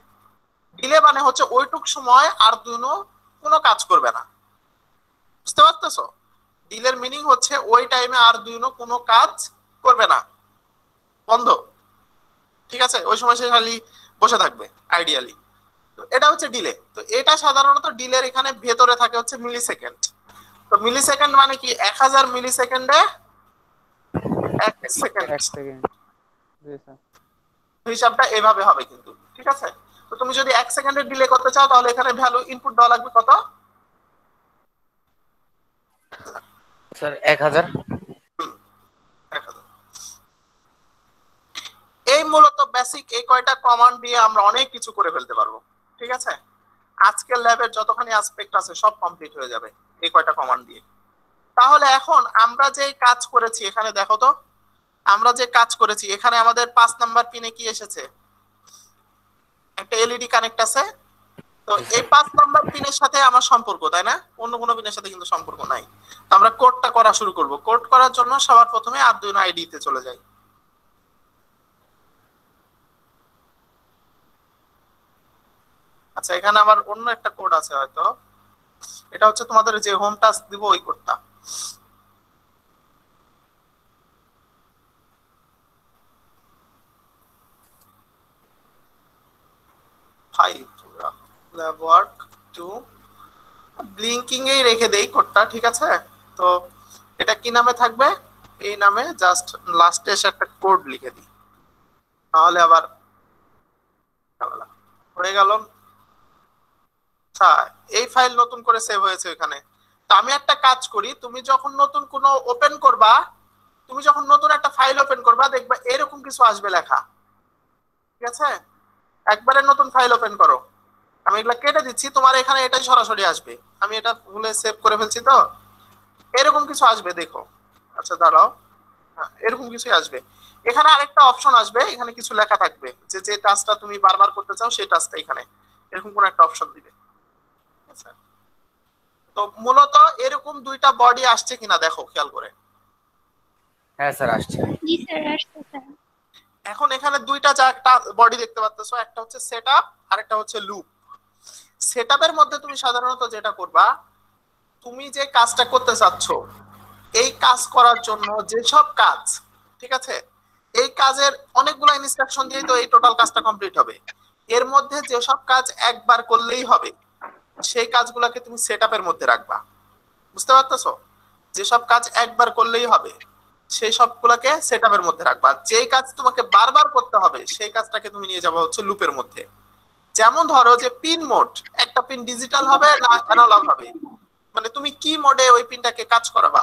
ডিলে মানে হচ্ছে ওইটুক সময় আরডুইনো কোনো কাজ করবে না, বুঝতে পারতেছো? ডিলের মিনিং হচ্ছে ওই টাইমে আরডুইনো কোনো কাজ করবে না, বন্ধ। ঠিক আছে, ওই সময় সে খালি বসে থাকবে আইডিয়ালি। তো এটা হচ্ছে ডিলে। তো এটা সাধারণত ডিলের এখানে ভেতরে থাকে হচ্ছে মিলি সেকেন্ড। তো মিলি সেকেন্ড মানে কি, এক হাজার মিলি সেকেন্ডে এক সেকেন্ড। হিসাবটা এভাবে হবে কিন্তু। ঠিক আছে, তো তুমি যদি এক সেকেন্ডের ডিলে করতে চাও তাহলে এখানে ভ্যালু ইনপুট দেওয়া লাগবে কত স্যার, এক হাজার। এই মূলত বেসিক এই কয়টা কমান্ড দিয়ে আমরা অনেক কিছু করে ফেলতে পারবো। ঠিক আছে, আজকের ল্যাবের যতখানি অ্যাসপেক্ট আছে সব কমপ্লিট হয়ে যাবে এই কয়টা কমান্ড দিয়ে। তাহলে এখন আমরা যে কাজ করেছি এখানে দেখো তো, আমরা যে কাজ করেছি এখানে আমাদের পাঁচ নাম্বার পিনে কি এসেছে, একটা এলইডি কানেক্ট আছে। তো এই পাঁচ নাম্বার পিনের সাথে আমার সম্পর্ক, তাই না? অন্য কোনো পিনের সাথে কিন্তু সম্পর্ক নাই। আমরা কোডটা করা শুরু করব। কোড করার জন্য সবার প্রথমে আরডুইনো আইডিতে চলে যাই। আচ্ছা, এখানে আমার অন্য একটা কোড আছে হয়তো, এটা হচ্ছে তোমাদের যে হোম টাস্ক দিব ওই কোডটা। ঠিক আছে, তো এটা কি নামে থাকবে, এই নামে জাস্ট লাস্টে একটা কোড লিখে দিই, তাহলে আবার হয়ে গেল। আচ্ছা, এই ফাইল নতুন করে সেভ হয়েছে ওখানে। তো আমি একটা কাজ করি, তুমি যখন নতুন কোনো ওপেন করবা, তুমি যখন নতুন একটা ফাইল ওপেন করবা দেখবা এরকম কিছু আসবে লেখা। ঠিক আছে, একবারে নতুন ফাইল ওপেন করো। আমি এগুলা কেটে দিচ্ছি, তোমার এখানে এটাই সরাসরি আসবে। আমি এটা ভুলে সেভ করে ফেলছি, তো এরকম কিছু আসবে দেখো। আচ্ছা দাঁড়াও, হ্যাঁ এরকম কিছু আসবে। এখানে আরেকটা অপশন আসবে, এখানে কিছু লেখা থাকবে যে যে টাস্কটা তুমি বারবার করতে চাও সেই টাস্কটা এখানে এরকম কোন একটা অপশন দিবে। তো মূলত এরকম দুইটা বডি আসছে কিনা দেখো খেয়াল করে। হ্যাঁ স্যার আসছে। জি স্যার আসছে স্যার। এখন এখানে দুইটা একটা বডি দেখতে পাচ্ছো, একটা হচ্ছে সেটআপ আর একটা হচ্ছে লুপ। সেটআপের মধ্যে তুমি সাধারণত যেটা করবা, তুমি যে কাজটা করতে চাচ্ছ এই কাজ করার জন্য যে সব কাজ, ঠিক আছে, এই কাজের অনেকগুলো ইনস্ট্রাকশন দিয়ে তো এই টোটাল কাজটা কমপ্লিট হবে। এর মধ্যে যে সব কাজ একবার করলেই হবে সেই কাজগুলোকে তুমি সেটআপের মধ্যে রাখবা, বুঝতে পারতেছো? যে সব কাজ একবার করলেই হবে সেই সবগুলোকে সেটআপের মধ্যে রাখবা। যে কাজ তোমাকে বারবার করতে হবে সেই কাজটাকে তুমি নিয়ে যাবা হচ্ছে লুপের মধ্যে। যেমন ধরো যে পিন মোড, একটা পিন ডিজিটাল হবে না অ্যানালগ হবে, মানে তুমি কি মোডে ওই পিনটাকে কাজ করাবা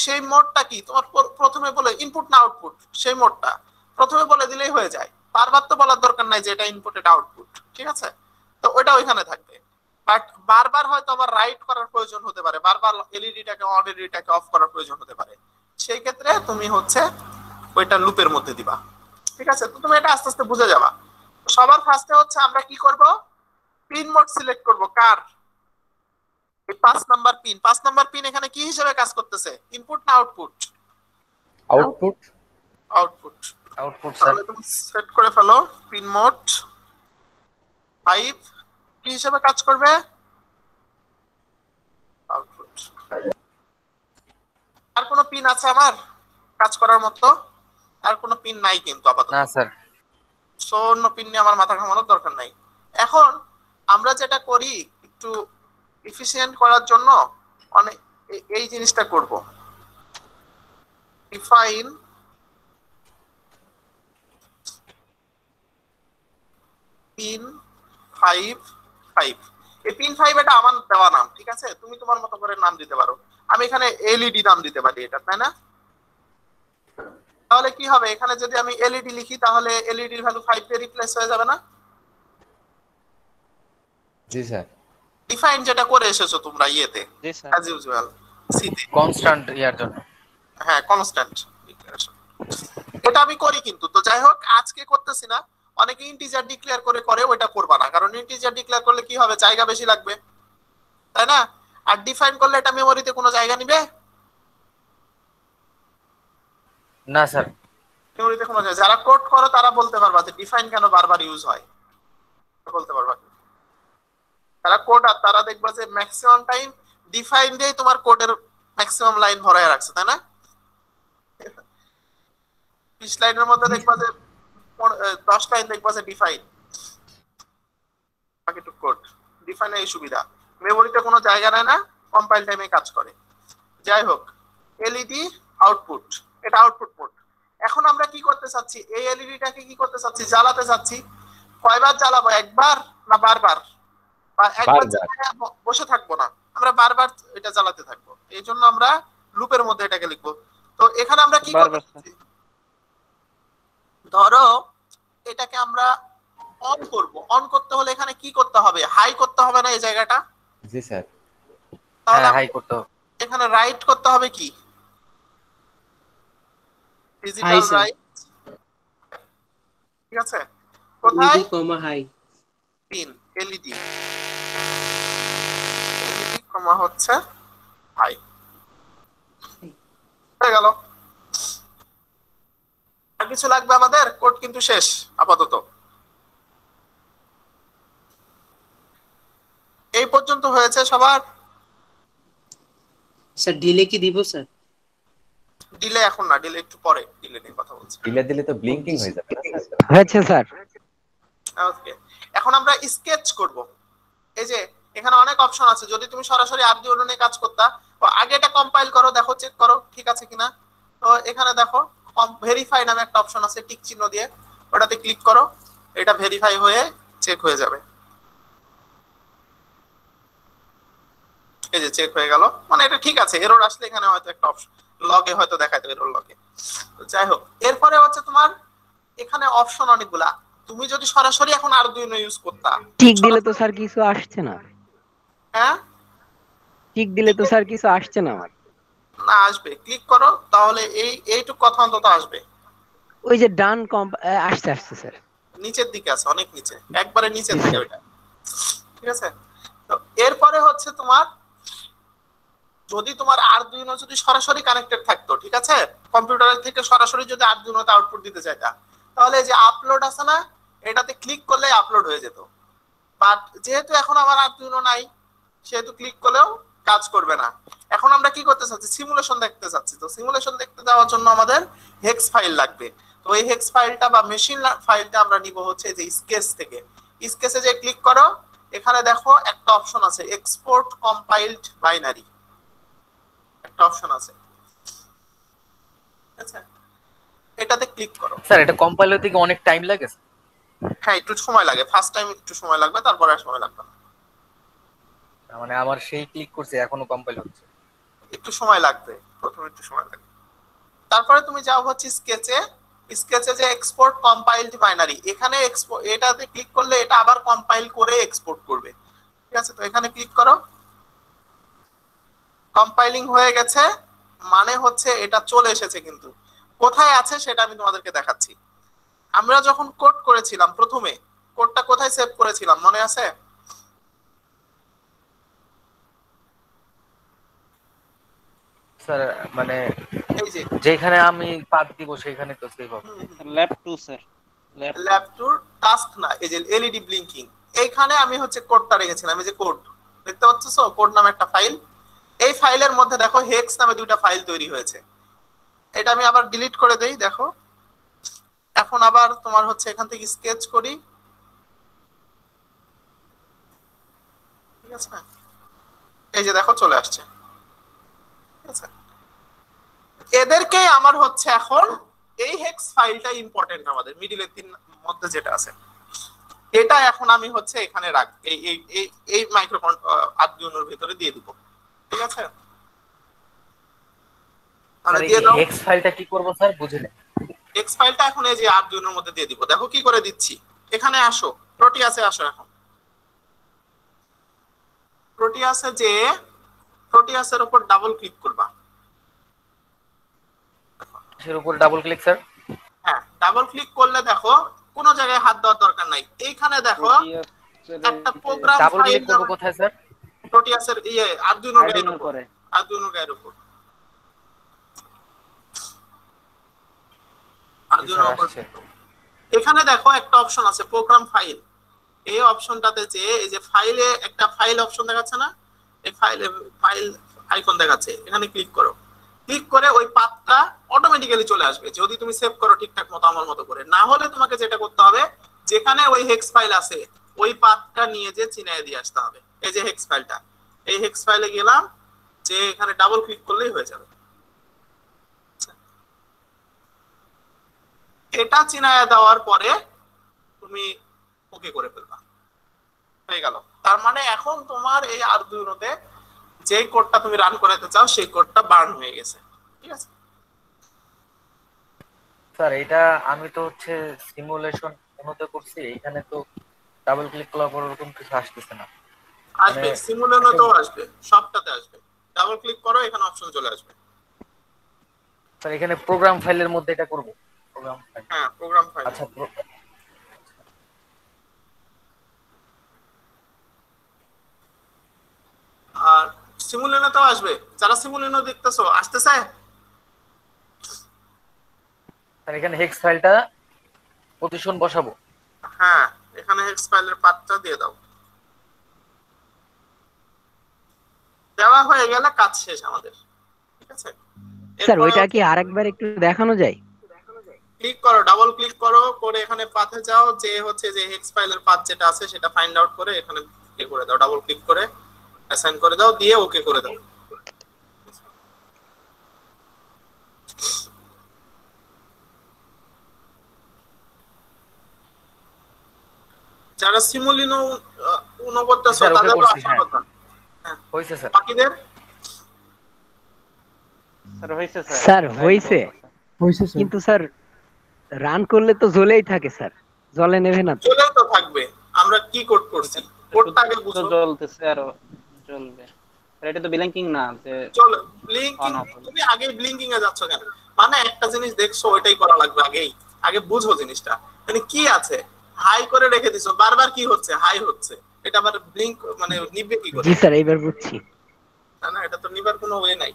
সেই মোডটা কি তোমার প্রথমে বলে ইনপুট না আউটপুট, সেই মোডটা প্রথমে বলে দিলেই হয়ে যায়। বারবার তো বলার দরকার নাই যে এটা ইনপুট এটা আউটপুট। ঠিক আছে, তো ওটা ওইখানে থাকবে। বাট বারবার হয়তো আবার রাইট করার প্রয়োজন হতে পারে, বারবার এলইডিটাকে অন এলইডিটাকে অফ করার প্রয়োজন হতে পারে, সেই ক্ষেত্রে তুমি হচ্ছে ওইটা লুপের মধ্যে দিবা। ঠিক আছে, তো তুমি এটা আস্তে আস্তে বুঝে যাবা। সবার ফার্স্টে হচ্ছে আমরা কি করব, পিন মোড সিলেক্ট করব। কার পাঁচ নাম্বার পিন পাঁচ নাম্বার পিন এখানে কি হিসেবে কাজ করতেছে? ইনপুট না আউটপুট? আউটপুট আউটপুট আউটপুট তাহলে তুমি সেট করে ফেলো পিন মোড পাঁচ কি হিসেবে কাজ করবে? আউটপুট। আর কোন পিন আছে আমার কাজ করার মতো? আর কোন পিন নাই কিন্তু আপাতত। না স্যার, সো অন্য পিন নিয়ে আমার মাথা ঘামানোর দরকার নাই। এখন আমরা যেটা করি একটু এফিশিয়েন্ট করার জন্য অনেক এই জিনিসটা করব। ডিফাইন পিন ফাইভ ফাইভ এই পিন ফাইভ এটা আমার দেওয়া নাম, ঠিক আছে? তুমি তোমার মতো করে নাম দিতে পারো। আমি এখানে এলইডি নাম দিতে পারি এটা, তাই না? তাহলে কি হবে এখানে যদি আমি এলইডি লিখি তাহলে এলইডি এর ভ্যালু পাঁচ দিয়ে রিপ্লেস হয়ে যাবে না? জি স্যার। ডিফাইন যেটা করে এসেছো তোমরা ইয়েতে, জি স্যার, অ্যাজ ইউজুয়াল সি তে কনস্ট্যান্ট ইয়ার জন্য, হ্যাঁ কনস্ট্যান্ট এটা আমি করি কিন্তু। তো যাই হোক আজকে করতেছি না, অনেকে ইন্টিজার ডিক্লেয়ার করে করে, ওটা করবা না, কারণ ইন্টিজার ডিক্লেয়ার করলে কি হবে জায়গা বেশি লাগবে, তাই না? আর ডিফাইন করলে এটা মেমোরিতে কোনো জায়গা নেবে না স্যার, মেমোরিতে কোনো জায়গা। যারা কোড করো তারা বলতে পারবা যে ডিফাইন কেন বারবার ইউজ হয়, বলতে পারবা। যারা কোডার তারা দেখবা যে ম্যাক্সিমাম টাইম ডিফাইন দিয়ে তোমার কোডের ম্যাক্সিমাম লাইন ভরায় রাখছে, তাই না? বিশ লাইনের মধ্যে দেখবা যে দশ লাইন দেখবা যে ডিফাইন, বাকি টুক কোড। ডিফাইনে এই সুবিধা, মেমোরিতে কোনো জায়গা নেয় না, কম্পাইল টাইমে কাজ করে। যাই হোক এলইডি আউটপুট, এটা আউটপুট পোর্ট। এখন আমরা কি করতে চাচ্ছি, এই এলইডিটাকে কি করতে চাচ্ছি? জ্বালাতে চাচ্ছি। কয়বার জ্বালাবো, একবার না বারবার? বা একবার বসে থাকবো না আমরা, বারবার এটা জ্বালাতে থাকবো। এই জন্য আমরা লুপের মধ্যে এটাকে লিখবো। তো এখানে আমরা কি করতে, ধরো এটাকে আমরা অন করব। অন করতে হলে এখানে কি করতে হবে? হাই করতে হবে না এই জায়গাটা? জি স্যার, তাহলে হাই করতে হবে। এখানে রাইট করতে হবে কি? ডিজিটাল রাইট, ঠিক আছে? কোথায় comma high pin LED LED comma হচ্ছে হাই, হয়ে গেল। কিছু লাগবে আমাদের? কোড কিন্তু শেষ আপাতত, এই পর্যন্ত হয়েছে সবার। স্যার ডিলে কি দিব স্যার? ডিলে এখন না, ডিলে একটু পরে, ডিলে নিয়ে কথা বলছি। ডিলে দিলে তো ব্লিঙ্কিং হয়ে যাবে। আচ্ছা স্যার ওকে, এখন আমরা স্কেচ করব। এই যে এখানে অনেক অপশন আছে, যদি তুমি সরাসরি আরডিনো নিয়ে কাজ করতা আগে এটা কম্পাইল করো, দেখো চেক করো ঠিক আছে কিনা। তো এখানে দেখো ভেরিফাই নামে একটা অপশন আছে টিক চিহ্ন দিয়ে, ওটাতে ক্লিক করো, এটা ভেরিফাই হয়ে চেক হয়ে যাবে। এই যে চেক হয়ে গেল, মানে এটা ঠিক আছে। এরর আসলে এখানে হয়তো একটা অপশন লগে হয়তো দেখায়, তো এরর লগে। তো যাই হোক এরপরে হচ্ছে তোমার এখানে অপশন অনেকগুলা। তুমি যদি সরাসরি এখন আরডুইনো ইউজ করতা টিক দিলে তো স্যার কিছু আসছে না। হ্যাঁ টিক দিলে তো স্যার কিছু আসছে না। আমার না আসবে, ক্লিক করো তাহলে এই এইটুক কথা অন্তত আসবে। ওই যে ডান আসছে আসছে স্যার, নিচের দিকে আছে, অনেক নিচে, একবারে নিচের দিকে ওটা, ঠিক আছে? তো এরপরে হচ্ছে তোমার যদি তোমার আরডুইনো যদি সরাসরি কানেক্টেড থাকতো, ঠিক আছে, কম্পিউটারের থেকে সরাসরি যদি আরডুইনোতে আউটপুট দিতে চাইতা, তাহলে যে আপলোড আছে না, এটাতে ক্লিক করলে আপলোড হয়ে যেত। বাট যেহেতু এখন আমার আরডুইনো নাই, সেহেতু ক্লিক করলেও কাজ করবে না। এখন আমরা কি করতে চাচ্ছি? সিমুলেশন দেখতে চাচ্ছি। তো সিমুলেশন দেখতে যাওয়ার জন্য আমাদের হেক্স ফাইল লাগবে। তো এই হেক্স ফাইলটা বা মেশিন ফাইলটা আমরা নিব হচ্ছে যে স্কেচ থেকে। স্কেচে যে ক্লিক করো, এখানে দেখো একটা অপশন আছে এক্সপোর্ট কম্পাইলড বাইনারি, একটা অপশন আছে, আচ্ছা এটাতে ক্লিক করো। স্যার এটা কম্পাইল হতে কি অনেক টাইম লাগে? হ্যাঁ একটু সময় লাগে, ফার্স্ট টাইম একটু সময় লাগবে, তারপর আর সময় লাগবে না। মানে আমার সেই ক্লিক করছে এখনো কম্পাইল হচ্ছে, একটু সময় লাগবে, প্রথমে একটু সময় লাগবে। তারপরে তুমি যাও হচ্ছে স্কেচে। স্কেচে যে এক্সপোর্ট কম্পাইলড বাইনারি, এখানে এটাতে ক্লিক করলে এটা আবার কম্পাইল করে এক্সপোর্ট করবে, ঠিক আছে? তো এখানে ক্লিক করো, কম্পাইলিং হয়ে গেছে, মানে হচ্ছে এটা চলে এসেছে। কিন্তু কোথায় আছে সেটা আমি তোমাদেরকে দেখাচ্ছি। আমরা যখন কোড করেছিলাম প্রথমে, কোডটা কোথায় সেভ করেছিলাম মনে আছে? স্যার মানে এই যে যেখানে আমি পাত দিব সেখানে তো সেভ হবে। Lab two sir, lab two task না, এই যে এলইডি ব্লিঙ্কিং, এইখানে আমি হচ্ছে কোডটা রেখেছিলাম। আমি যে কোড দেখতে পাচ্ছো, কোড নামে একটা ফাইল, এই ফাইলের মধ্যে দেখো হেক্স নামে দুইটা ফাইল তৈরি হয়েছে। এটা আমি আবার ডিলিট করে দেই। দেখো এখন আবার তোমার হচ্ছে এখান থেকে স্কেচ করি, ঠিক আছে? এই যে দেখো চলে আসছে। এদেরকে আমার হচ্ছে এখন এই হেক্স ফাইলটা ইম্পর্টেন্ট আমাদের মিডিলের তিন মধ্যে যেটা আছে, এটা এখন আমি হচ্ছে এখানে রাখ, এই এই এই মাইক্রোফোন আরডুইনোর ভিতরে দিয়ে দিব, ঠিক আছে? আর এই হেক্স ফাইলটা কি করব স্যার বুঝলে? হেক্স ফাইলটা এখন এই যে আরডুইনোর মধ্যে দিয়ে দিব। দেখো কি করে দিচ্ছি, এখানে আসো, প্রোটিয়াসে আসো। এখন প্রোটিয়াসে যে প্রোটিয়াসের উপর ডাবল ক্লিক করবা, এর উপর ডাবল ক্লিক স্যার। হ্যাঁ ডাবল ক্লিক করলে দেখো কোন জায়গায় হাত দেওয়ার দরকার নাই। এইখানে দেখো একটা প্রোগ্রাম ফাইল করব। কোথায় স্যার? প্রোটিয়াসের এই আরডুইনো গাইড উপরে, আরডুইনো গাইড উপর, আরডুইনো উপর। এখানে দেখো একটা অপশন আছে প্রোগ্রাম ফাইল, এই অপশনটাতে যে এই যে ফাইলে একটা ফাইল অপশন দেখাচ্ছে না, এই ফাইলে ফাইল আইকন দেখাচ্ছে, এখানে ক্লিক করো। ক্লিক করে ওই পাতটা অটোমেটিক্যালি চলে আসবে যদি তুমি সেভ করো ঠিকঠাক মতো, আমার মতো করে। না হলে তোমাকে যেটা করতে হবে, যেখানে ওই হেক্স ফাইল আছে ওই পাতটা নিয়ে যে চিনিয়ে দিয়ে আসতে হবে। এই যে হেক্স ফাইলটা, এই হেক্স ফাইলে গেলাম, যে এখানে ডাবল ক্লিক করলেই হয়ে যাবে। এটা চিনিয়ে দেওয়ার পরে তুমি ওকে করে ফেলবা, হয়ে গেল। তার মানে এখন তোমার এই আরডুইনোতে যে কোডটা তুমি রান করাতে চাও সেই কোডটা বার্ন হয়ে গেছে, ঠিক আছে স্যার? এটা আমি তো হচ্ছে সিমুলেশন অনুতে করছি, এখানে তো ডাবল ক্লিক করার পর এরকম কিছু আসছে না। আসবে সিমুলেশন তো আসবে, সবটাতে আসবে। ডাবল ক্লিক করো, এখানে অপশন চলে আসবে স্যার। এখানে প্রোগ্রাম ফাইলের মধ্যে এটা করব, প্রোগ্রাম ফাইল। হ্যাঁ প্রোগ্রাম ফাইল। আচ্ছা আর সিমুলিনো তো আসবে। যারা সিমুলিনো দেখতেছো আসতেছে স্যার? এখানে হেক্স ফাইলটা পজিশন বসাবো। হ্যাঁ এখানে হেক্স ফাইলের পাথটা দিয়ে দাও, দেওয়া হয়ে গেল, কাজ শেষ আমাদের, ঠিক আছে স্যার? ওইটা কি আরেকবার একটু দেখানো যায়? ক্লিক করো, ডাবল ক্লিক করো, করে এখানে পাথে যাও, যে হচ্ছে যে হেক্স ফাইলের পাথ যেটা আছে সেটা ফাইন্ড আউট করে এখানে ক্লিক করে দাও, ডাবল ক্লিক করে অ্যাসাইন করে দাও, দিয়ে ওকে করে দাও। যারা সিমুলিনো উনবত্তর তাদের কথা হইছে স্যার? বাকিদের স্যার হইছে? স্যার হইছে হইছে স্যার, কিন্তু স্যার রান করলে তো জ্বলেই থাকে স্যার। জ্বলে নেবে না? জ্বলে তো থাকবে, আমরা কি কোড করছি কোডটাকে বুঝো। জ্বলতেছে আর চলবে আর এটা তো ব্লিঙ্কিং না, যে চলো ব্লিঙ্কিং। তুমি আগে ব্লিঙ্কিং এ যাচ্ছ কেন? মানে একটা জিনিস দেখছো ওইটাই করা লাগবে আগেই। আগে বুঝো জিনিসটা মানে কি আছে। হাই করে রেখে দিছো, বারবার কি হচ্ছে? হাই হচ্ছে। এটা আবার ব্লিঙ্ক মানে নিবে কি করে? জি স্যার এইবার বুঝছি। না না এটা তো নিবার কোনো ওয়ে নাই।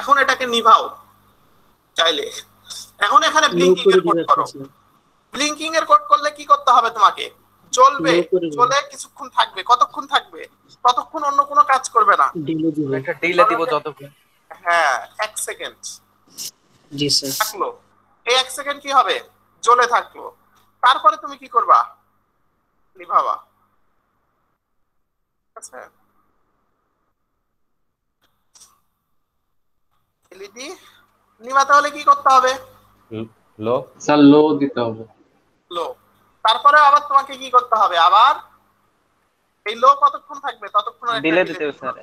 এখন এটাকে নিভাও চাইলে। এখন এখানে ব্লিঙ্কিং এর কোড করো। ব্লিঙ্কিং এর কোড করলে কি করতে হবে তোমাকে? চলবে, চলে কিছুক্ষণ থাকবে। কতক্ষণ থাকবে? ততক্ষণ অন্য কোনো কাজ করবে না, ডিলে দিব, একটা ডিলে দিব যতক্ষণ। হ্যাঁ এক সেকেন্ড। জি স্যার থাকলো। এই এক সেকেন্ড কি হবে? জ্বলে থাকলো। তারপরে তুমি কি করবা? নিভাবা। আচ্ছা এলইডি নিভাতে হলে কি করতে হবে? লো স্যার, লো দিতে হবে, লো। তারপরে আবার তোমাকে কি করতে হবে? আবার এই লো কতক্ষণ থাকবে? ততক্ষণ ডিলে দিতে হবে স্যার।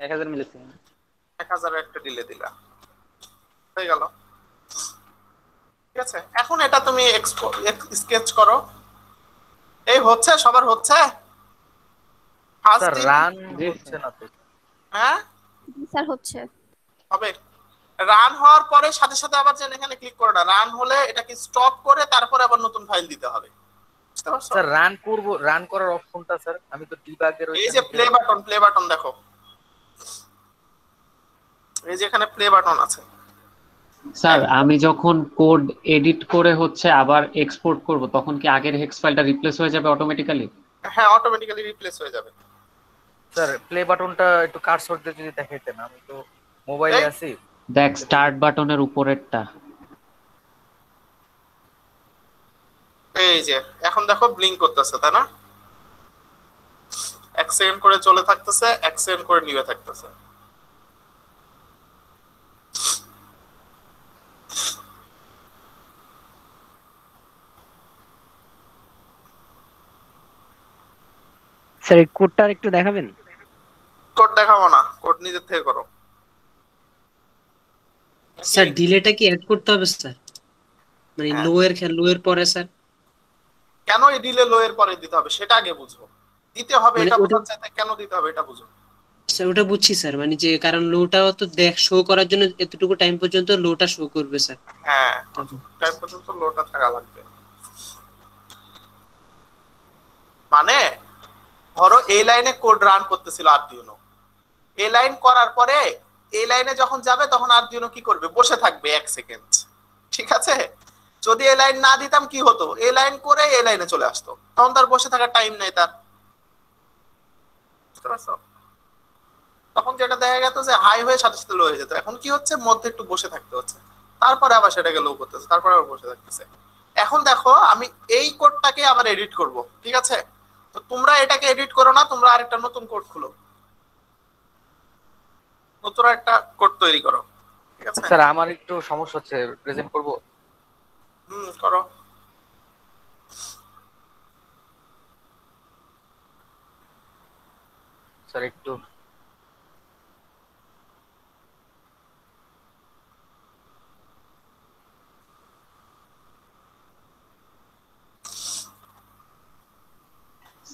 এক হাজার মিলি সেকেন্ড, এক হাজার একটা ডিলে দিলা, হয়ে গেল, ঠিক আছে? এখন এটা তুমি স্কেচ করো। এই হচ্ছে সবার হচ্ছে স্যার রান হচ্ছে না তো? হ্যাঁ স্যার হচ্ছে। হবে রান হওয়ার পরে সাথে সাথে আবার যেন এখানে ক্লিক করো না। রান হলে এটাকে স্টপ করে তারপরে আবার নতুন ফাইল দিতে হবে, বুঝতে স্যার রান করব, রান করার অপশনটা স্যার আমি তো ডিবাগ এর এই যে প্লে বাটন, প্লে বাটন দেখো এই যে এখানে প্লে বাটন আছে স্যার। আমি যখন কোড এডিট করে হচ্ছে আবার এক্সপোর্ট করব তখন কি আগের হেক্স ফাইলটা রিপ্লেস হয়ে যাবে অটোমেটিক্যালি? হ্যাঁ অটোমেটিক্যালি রিপ্লেস হয়ে যাবে স্যার। প্লে বাটনটা একটু কার্সর দিয়ে যদি দেখাইতেন, আমি তো মোবাইলে আছি। দেখ স্টার্ট বাটনের উপরেরটা এই যে এখন দেখো ব্লিঙ্ক করতেছে তাই না, এক সেকেন্ড করে চলে থাকতেছে, এক সেকেন্ড করে নিভে থাকতেছে। স্যার কোডটা একটু দেখাবেন? কোড দেখাবো না, কোড নিজে থেকে করো স্যার। ডিলেটা কি এড করতে হবে স্যার? মানে লো এর কে লো এর পরে স্যার কেন এই ডিলে লো এর পরে দিতে হবে সেটা আগে বুঝো, দিতে হবে এটা বুঝতে চাইতে কেন দিতে হবে এটা বুঝো স্যার। ওটা বুঝছি স্যার, মানে যে কারণ লোটা তো দেখ শো করার জন্য এতটুকু টাইম পর্যন্ত লোটা শো করবে স্যার। হ্যাঁ টাইম পর্যন্ত লোটা থাকা লাগবে। মানে ধরো এই লাইনে কোড রান করতেছিল আরডিনো, এই লাইন করার পরে এই লাইনে যখন যাবে তখন আরডিনো কি করবে? বসে থাকবে এক সেকেন্ড, ঠিক আছে? যদি এই লাইন না দিতাম কি হতো? এই লাইন করে এই লাইনে চলে আসতো, তখন তার বসে থাকার টাইম নাই তার। তখন যেটা দেখা গেত যে হাই হয়ে সাথে সাথে লো হয়ে যেত, এখন কি হচ্ছে মধ্যে একটু বসে থাকতে হচ্ছে, তারপরে আবার সেটাকে লো করতেছে, তারপরে আবার বসে থাকতেছে। এখন দেখো আমি এই কোডটাকে আবার এডিট করব, ঠিক আছে? তো তোমরা এটাকে এডিট করো না, তোমরা আরেকটা নতুন কোড খুলো, নতুন একটা কোড তৈরি করো, ঠিক আছে স্যার? আমার একটু সমস্যা হচ্ছে, প্রেজেন্ট করব। হুম করো। স্যার একটু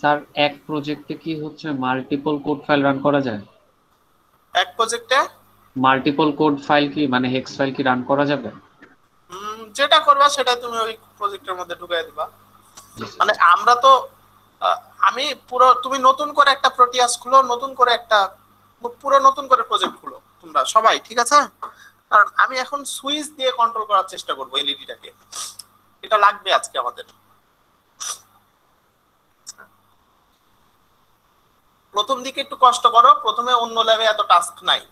স্যার এক প্রজেক্টে কি হচ্ছে মাল্টিপল কোড ফাইল রান করা যায়? এক প্রজেক্টে মাল্টিপল কোড ফাইল কি মানে হেক্স ফাইল কি রান করা যাবে? হুম যেটা করবা সেটা তুমি ওই প্রজেক্টের মধ্যে ঢুকায় দিবা। মানে আমরা তো আমি পুরো তুমি নতুন করে একটা প্রোটিয়াস খুলো, নতুন করে একটা পুরো নতুন করে প্রজেক্ট খুলো তোমরা সবাই, ঠিক আছে? কারণ আমি এখন সুইচ দিয়ে কন্ট্রোল করার চেষ্টা করব এলইডিটাকে, এটা লাগবে আজকে আমাদের। প্রথম দিকে একটু কষ্ট করো, প্রথমে অন্য ল্যাবে এত টাস্ক নাই,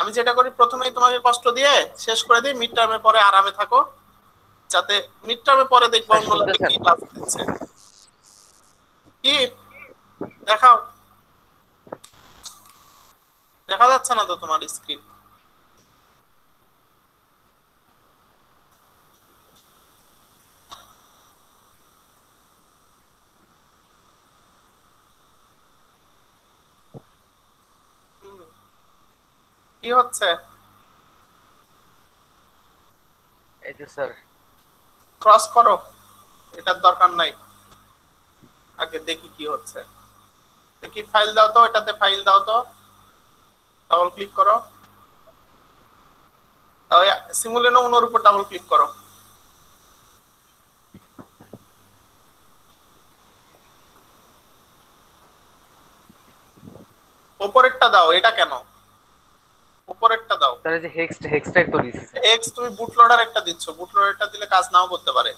আমি যেটা করি প্রথমেই তোমাকে কষ্ট দিয়ে শেষ করে দিই, মিড টার্মের পরে আরামে থাকো, যাতে মিড টার্মের পরে দেখবো অন্য ল্যাবে কি ক্লাস দিচ্ছে। কি দেখাও, দেখা যাচ্ছে না তো তোমার স্ক্রিন? কি হচ্ছে? এই যে স্যার ক্রস করো, এটার দরকার নাই, আগে দেখি কি হচ্ছে। দেখি ফাইল দাও তো, এটাতে ফাইল দাও তো, ডাবল ক্লিক করো, ওই সিমুলিনো উনোর উপর ডাবল ক্লিক করো। উপরেরটা দাও, এটা কেন? উপরেরটা দাও স্যার, এই যে হেক্স হেক্সটা তো দিছি হেক্স, তুমি বুট লোডার একটা দিচ্ছ, বুট লোডারটা দিলে কাজ নাও করতে পারে,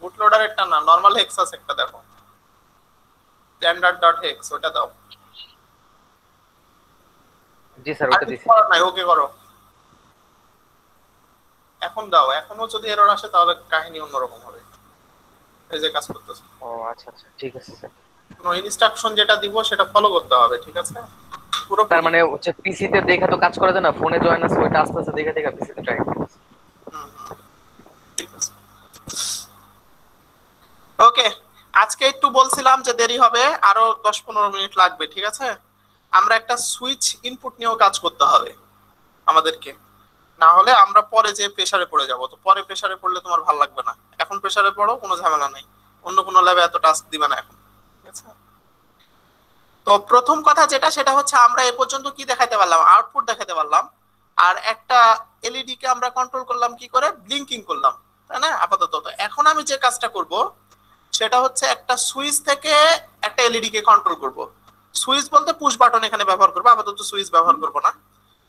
বুট লোডার একটা না নরমাল হেক্স আছে একটা, দেখো standard.hex ওটা দাও। জি স্যার ওটা দিছি, না ওকে করো, এখন দাও। এখনো যদি এরর আসে তাহলে কাহিনী অন্যরকম হবে, এই যে কাজ করতেছ। ও আচ্ছা আচ্ছা ঠিক আছে স্যার, কোনো ইনস্ট্রাকশন যেটা দিব সেটা ফলো করতে হবে, ঠিক আছে? তার মানে হচ্ছে পিসি তে দেখা তো কাজ করা যায় না, ফোনে জয়েন আছে ওইটা আস্তে আস্তে দেখে দেখে পিসি তে ট্রাই করতে। ওকে আজকে একটু বলছিলাম যে দেরি হবে, আরো দশ পনেরো মিনিট লাগবে, ঠিক আছে? আমরা একটা সুইচ ইনপুট নিয়েও কাজ করতে হবে আমাদেরকে, না হলে আমরা পরে যে প্রেসারে পড়ে যাব। তো পরে প্রেসারে পড়লে তোমার ভালো লাগবে না, এখন প্রেসারে পড়ো, কোনো ঝামেলা নাই, অন্য কোনো ল্যাবে এত টাস্ক দিবে না এখন, ঠিক আছে? তো প্রথম কথা যেটা সেটা হচ্ছে আমরা এ পর্যন্ত কি দেখাতে পারলাম? আউটপুট দেখাতে পারলাম, আর একটা এলইডি কে আমরা কন্ট্রোল করলাম কি করে? ব্লিঙ্কিং করলাম, তাই না? আপাতত এখন আমি যে কাজটা করব সেটা হচ্ছে একটা সুইচ থেকে একটা এলইডি কে কন্ট্রোল করব। সুইচ বলতে পুশ বাটন এখানে ব্যবহার করব, আপাতত সুইচ ব্যবহার করব না,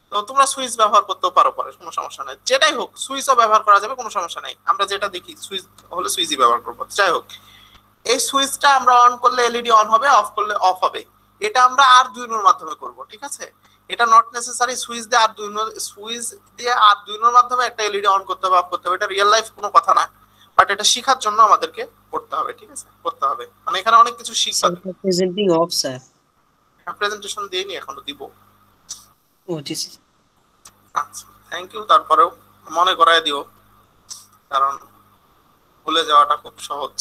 তো তোমরা সুইচ ব্যবহার করতেও পারো, পরে কোনো সমস্যা নাই। যেটাই হোক সুইচও ব্যবহার করা যাবে, কোনো সমস্যা নাই। আমরা যেটা দেখি সুইচ হলে সুইচই ব্যবহার করব। যাই হোক, এই সুইচটা আমরা অন করলে এলইডি অন হবে, অফ করলে অফ হবে। এটা আমরা আরডুইনোর মাধ্যমে করব, ঠিক আছে? এটা নট নেসেসারি সুইচ দিয়ে আরডুইনো সুইচ দিয়ে আরডুইনোর মাধ্যমে একটা এলইডি অন করতে হবে, অফ করতে হবে, এটা রিয়েল লাইফ কোনো কথা না। বাট এটা শেখার জন্য আমাদেরকে পড়তে হবে, ঠিক আছে? পড়তে হবে, মানে এখানে অনেক কিছু শিখতে হবে। প্রেজেন্টিং অফ স্যার, প্রেজেন্টেশন দেইনি, এখনো দিব। ও ঠিক আছে, আচ্ছা থ্যাংক ইউ। তারপরেও মনে করায় দিও, কারণ ভুলে যাওয়াটা খুব সহজ।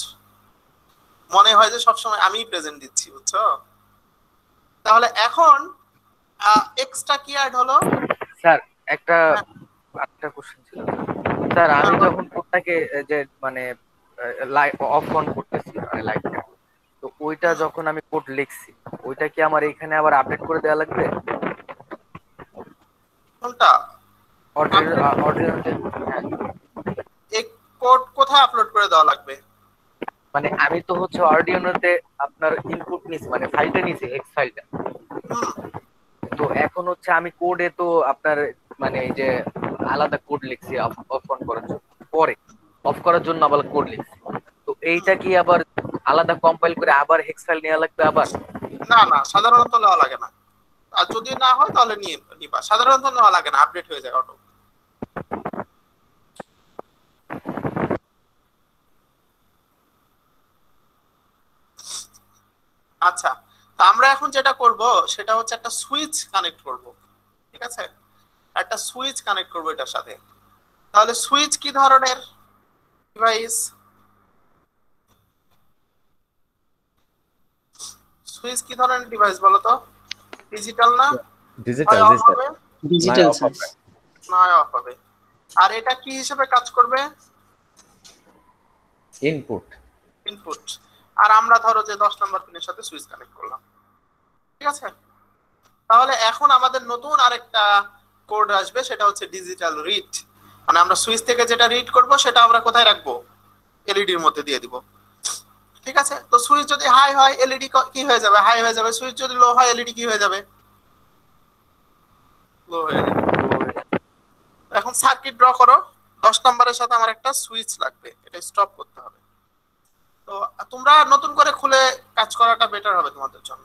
মনে হয় যে সব সময় আমি প্রেজেন্ট দিচ্ছি, বুঝছো? তাহলে এখন এক্সট্রা কি অ্যাড হলো স্যার? একটা একটা কোশ্চেন ছিল স্যার, আমি যখন কোডটাকে যে মানে লাইট অফ অন করতেছি, মানে লাইটটা, তো ওইটা যখন আমি কোড লিখছি ওইটা কি আমার এখানে আবার আপডেট করে দেয়া লাগবে? কোনটা? অর্ডিনাল অর্ডিনালতে এক কোড কোথায় আপলোড করে দেওয়া লাগবে? মানে আমি তো হচ্ছে অর্ডিনোতে আপনার ইনপুট নিছি, মানে ফাইলটা নিছি, এক্স ফাইলটা। তো এখন হচ্ছে আমি কোডে তো আপনার মানে এই যে আলাদা কোড লিখছি অফ অন করার জন্য, পরে অফ করার জন্য আবার কোড লিখছি, তো এইটা কি আবার আলাদা কম্পাইল করে আবার হেক্স ফাইল নেওয়া লাগবে আবার? না না, সাধারণত নেওয়া লাগে না। আর যদি না হয় তাহলে নিয়ে নিবা, সাধারণত নেওয়া লাগে না, আপডেট হয়ে যায় অটো। আচ্ছা, তো আমরা এখন যেটা করব সেটা হচ্ছে একটা সুইচ কানেক্ট করব, ঠিক আছে? একটা সুইচ কানেক্ট করব এটার সাথে। তাহলে সুইচ কি ধরনের ডিভাইস? সুইচ কি ধরনের ডিভাইস বলো তো? ডিজিটাল না? ডিজিটাল ডিজিটাল না, অফ হবে। আর এটা কি হিসেবে কাজ করবে? Input input. আর আমরা ধরো যে দশ নাম্বার পিনের সাথে সুইচ কানেক্ট করলাম, ঠিক আছে? তাহলে এখন আমাদের নতুন আরেকটা কোড আসবে, সেটা হচ্ছে ডিজিটাল রিড। মানে আমরা সুইচ থেকে যেটা রিড করব সেটা আমরা কোথায় রাখবো? এলইডির মধ্যে দিয়ে দিব, ঠিক আছে? তো সুইচ যদি হাই হয় এলইডি কি হয়ে যাবে? হাই হয়ে যাবে। সুইচ যদি লো হয় এলইডি কি হয়ে যাবে? লো হয়ে যাবে। এখন সার্কিট ড্র করো, দশ নম্বরের সাথে আমার একটা সুইচ লাগবে, এটা স্টপ করতে হবে। তো তোমরা নতুন করে খুলে কাজ করাটা বেটার হবে তোমাদের জন্য।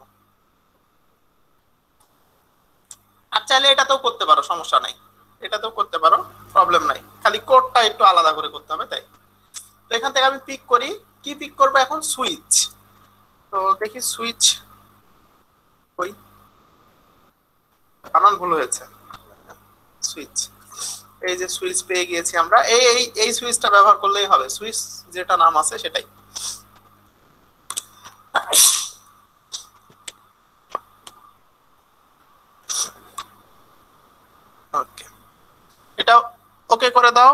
আর চাইলে এটাতেও করতে পারো, সমস্যা নাই, এটাতেও করতে পারো, প্রবলেম নাই। খালি কোডটা একটু আলাদা করে করতে হবে, তাই। তো এখান থেকে আমি পিক করি, কি পিক করবো এখন? সুইচ। তো দেখি সুইচ কই, বানান ভুল হয়েছে। সুইচ, এই যে সুইচ পেয়ে গিয়েছি আমরা। এই এই এই সুইচটা ব্যবহার করলেই হবে, সুইচ যেটা নাম আছে সেটাই। ওকে, এটা ওকে করে দাও,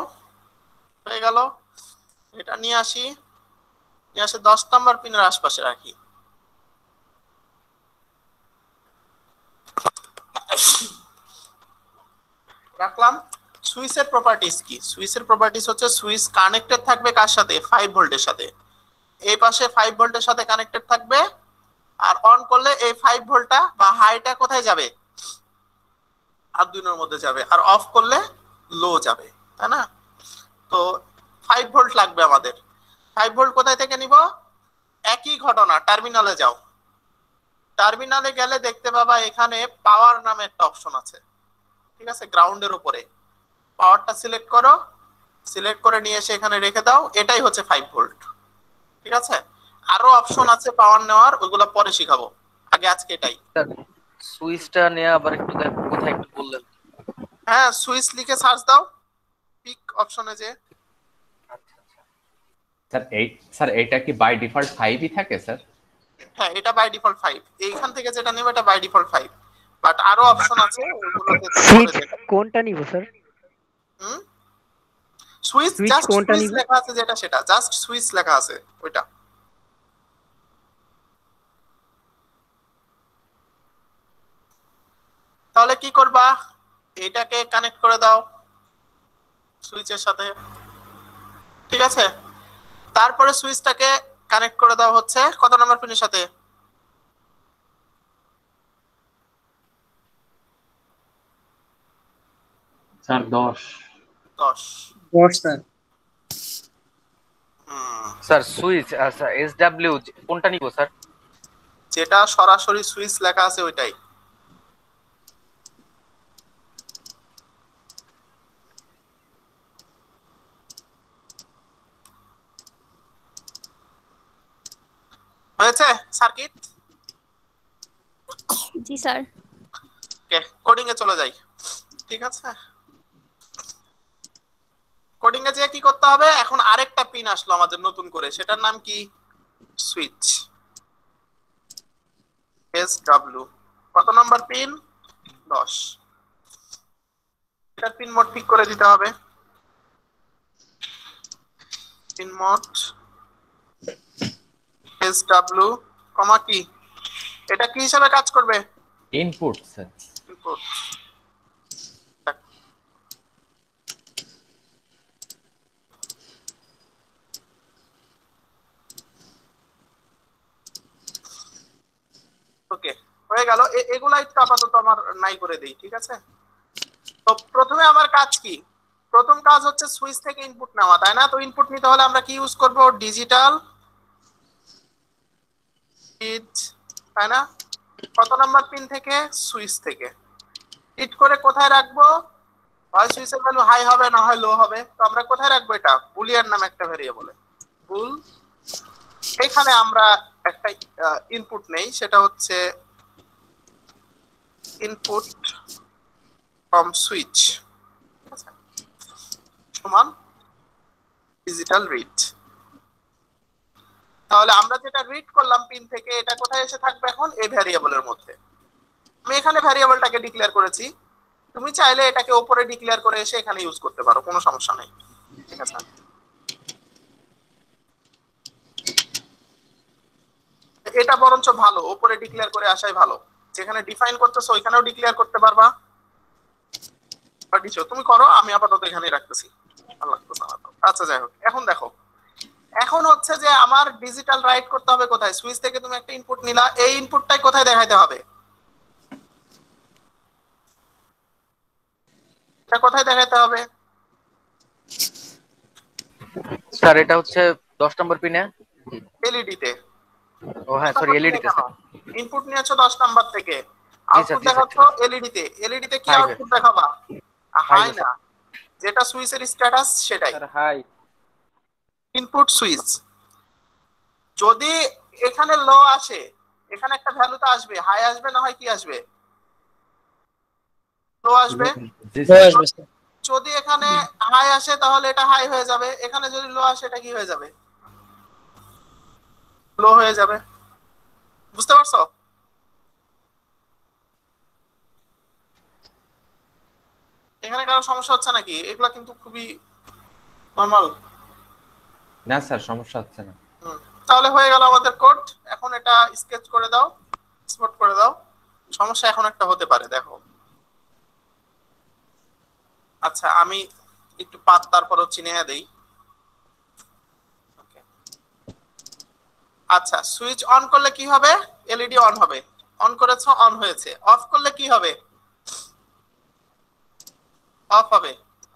হয়ে গেল। এটা নিয়ে আসি, নিয়ে আসে দশ নাম্বার পিনের আশপাশে রাখি। রাখলাম। সুইচের প্রপার্টিজ কি? সুইচের প্রপার্টিজ হচ্ছে সুইচ কানেক্টেড থাকবে কার সাথে? ফাইভ ভোল্টের সাথে। এই পাশে ফাইভ ভোল্টের সাথে কানেক্টেড থাকবে, আর অন করলে এই ফাইভ ভোল্টটা বা হাইটা কোথায় যাবে? আরডুইনোর মধ্যে যাবে। আর অফ করলে লো যাবে, তাই না? তো ফাইভ ভোল্ট লাগবে আমাদের। ফাইভ ভোল্ট কোথায় থেকে নিব? একই ঘটনা, টার্মিনালে যাও। টার্মিনালে গেলে দেখতে পাবা এখানে পাওয়ার নামে একটা অপশন আছে, ঠিক আছে? গ্রাউন্ডের উপরে পাওয়ারটা সিলেক্ট করো, সিলেক্ট করে নিয়ে এসে এখানে রেখে দাও, এটাই হচ্ছে ফাইভ ভোল্ট, ঠিক আছে? আরো অপশন আছে পাওয়ার নেওয়ার, ওগুলা পরে শিখাবো, আগে আজকে এটাই। সুইচটা নিয়ে আবার একটু দেখো কোথায় একটু বললেন। হ্যাঁ, সুইচ লিখে সার্চ দাও পিক অপশনে যে। স্যার এই স্যার এটা কি বাই ডিফল্ট ফাইভই থাকে স্যার? হ্যাঁ, এটা বাই ডিফল্ট ফাইভ, এইখান থেকে যেটা নেব এটা বাই ডিফল্ট ফাইভ, বাট আরো অপশন আছে ওগুলোতে। সুইচ কোনটা নিব স্যার? হুম, সুইচ জাস্ট কোনটা লেখা আছে যেটা, সেটা জাস্ট সুইচ লেখা আছে ওইটা। তাহলে কি করবা? এটাকে কানেক্ট করে দাও সুইচের সাথে, ঠিক আছে? তারপরে সুইচটাকে কানেক্ট করে দেওয়া হচ্ছে কত নাম্বার পিনের সাথে? স্যার দশ দশ দশ। স্যার স্যার সুইচ আচ্ছা এস ডব্লিউ কোনটা নিব স্যার? যেটা সরাসরি সুইচ লেখা আছে ওইটাই। হয়েছে সার্কিট? জি স্যার। ওকে কোডিং এ চলে যাই। ঠিক আছে কোডিং এ যে কি করতে হবে, এখন আরেকটা পিন আসলো আমাদের নতুন করে, সেটার নাম কি? Switch S W. কত নাম্বার পিন? দশ। এটা পিন মোড ঠিক করে দিতে হবে। Pin mode S W comma কি, এটা কি হিসাবে কাজ করবে? Input sir, input. ওকে হয়ে গেল। এগুলাই তো আপাতত আমার নাই করে দেই। ঠিক আছে, তো প্রথমে আমার কাজ কি? প্রথম কাজ হচ্ছে সুইচ থেকে ইনপুট নেওয়া, তাই না? তো ইনপুট নিতে হলে আমরা কি ইউজ করব? ডিজিটাল ইট, তাই না? কত নাম্বার পিন থেকে? সুইচ থেকে। ইট করে কোথায় রাখবো? হয় সুইচের ভ্যালু হাই হবে না হয় লো হবে। তো আমরা কোথায় রাখবো এটা? বুলিয়ান নামে একটা ভেরিয়েবলে বুল, এখানে আমরা একটা ইনপুট নেই, সেটা হচ্ছে ইনপুট ফ্রম সুইচ সমান ডিজিটাল রিড। তাহলে আমরা যেটা রিড করলাম পিন থেকে, এটা কোথায় এসে থাকবে এখন? এই ভ্যারিয়েবলের মধ্যে। আমি এখানে ভ্যারিয়েবলটাকে ডিক্লেয়ার করেছি, তুমি চাইলে এটাকে উপরে ডিক্লেয়ার করে এসে এখানে ইউজ করতে পারো, কোনো সমস্যা নেই। ঠিক আছে, এটা বরঞ্চ ভালো, উপরে ডিক্লেয়ার করে আসাই ভালো। যেখানে ডিফাইন করতেছো ওইখানেও ডিক্লেয়ার করতে পারবা, তুমি করো, আমি আপাতত এখানেই রাখতেছি। আচ্ছা যাই হোক, এখন দেখো, এখন হচ্ছে যে আমার ডিজিটাল রাইট করতে হবে কোথায়? সুইচ থেকে তুমি একটা ইনপুট নিলা, এই ইনপুটটাই কোথায় দেখাইতে হবে? এটা কোথায় দেখাইতে হবে স্যার? এটা হচ্ছে দশ নম্বর পিনে, এলইডি তে। ও হ্যাঁ সরি, এলইডি তে স্যার ইনপুট নিয়েছো দশ নম্বর থেকে, আউটপুট দেখাচ্ছো এলইডি তে। এলইডি তে কি আউটপুট দেখাবা? হাই না, যেটা সুইচের স্ট্যাটাস সেটাই স্যার, হাই। ইনপুট সুইচ যদি এখানে লো আসে, এখানে একটা ভ্যালু তো আসবে, হাই আসবে না হয় কি আসবে? লো আসবে। যদি এখানে হাই আসে তাহলে এটা হাই হয়ে যাবে, এখানে যদি লো আসে এটা কি হয়ে যাবে? লো হয়ে যাবে। বুঝতে পারছো? এখানে কারো সমস্যা হচ্ছে নাকি? এগুলা কিন্তু খুবই নরমাল। না স্যার সমস্যা হচ্ছে না। তাহলে হয়ে গেল আমাদের কোড। এখন এটা স্কেচ করে দাও, স্পট করে দাও। সমস্যা এখন একটা হতে পারে, দেখো। আচ্ছা আমি একটু পাত তারপর চিনিয়ে দেই। আচ্ছা সুইচ অন করলে কি হবে? এলইডি অন হবে। অন করেছো, অন হয়েছে। অফ করলে কি হবে? অফ হবে।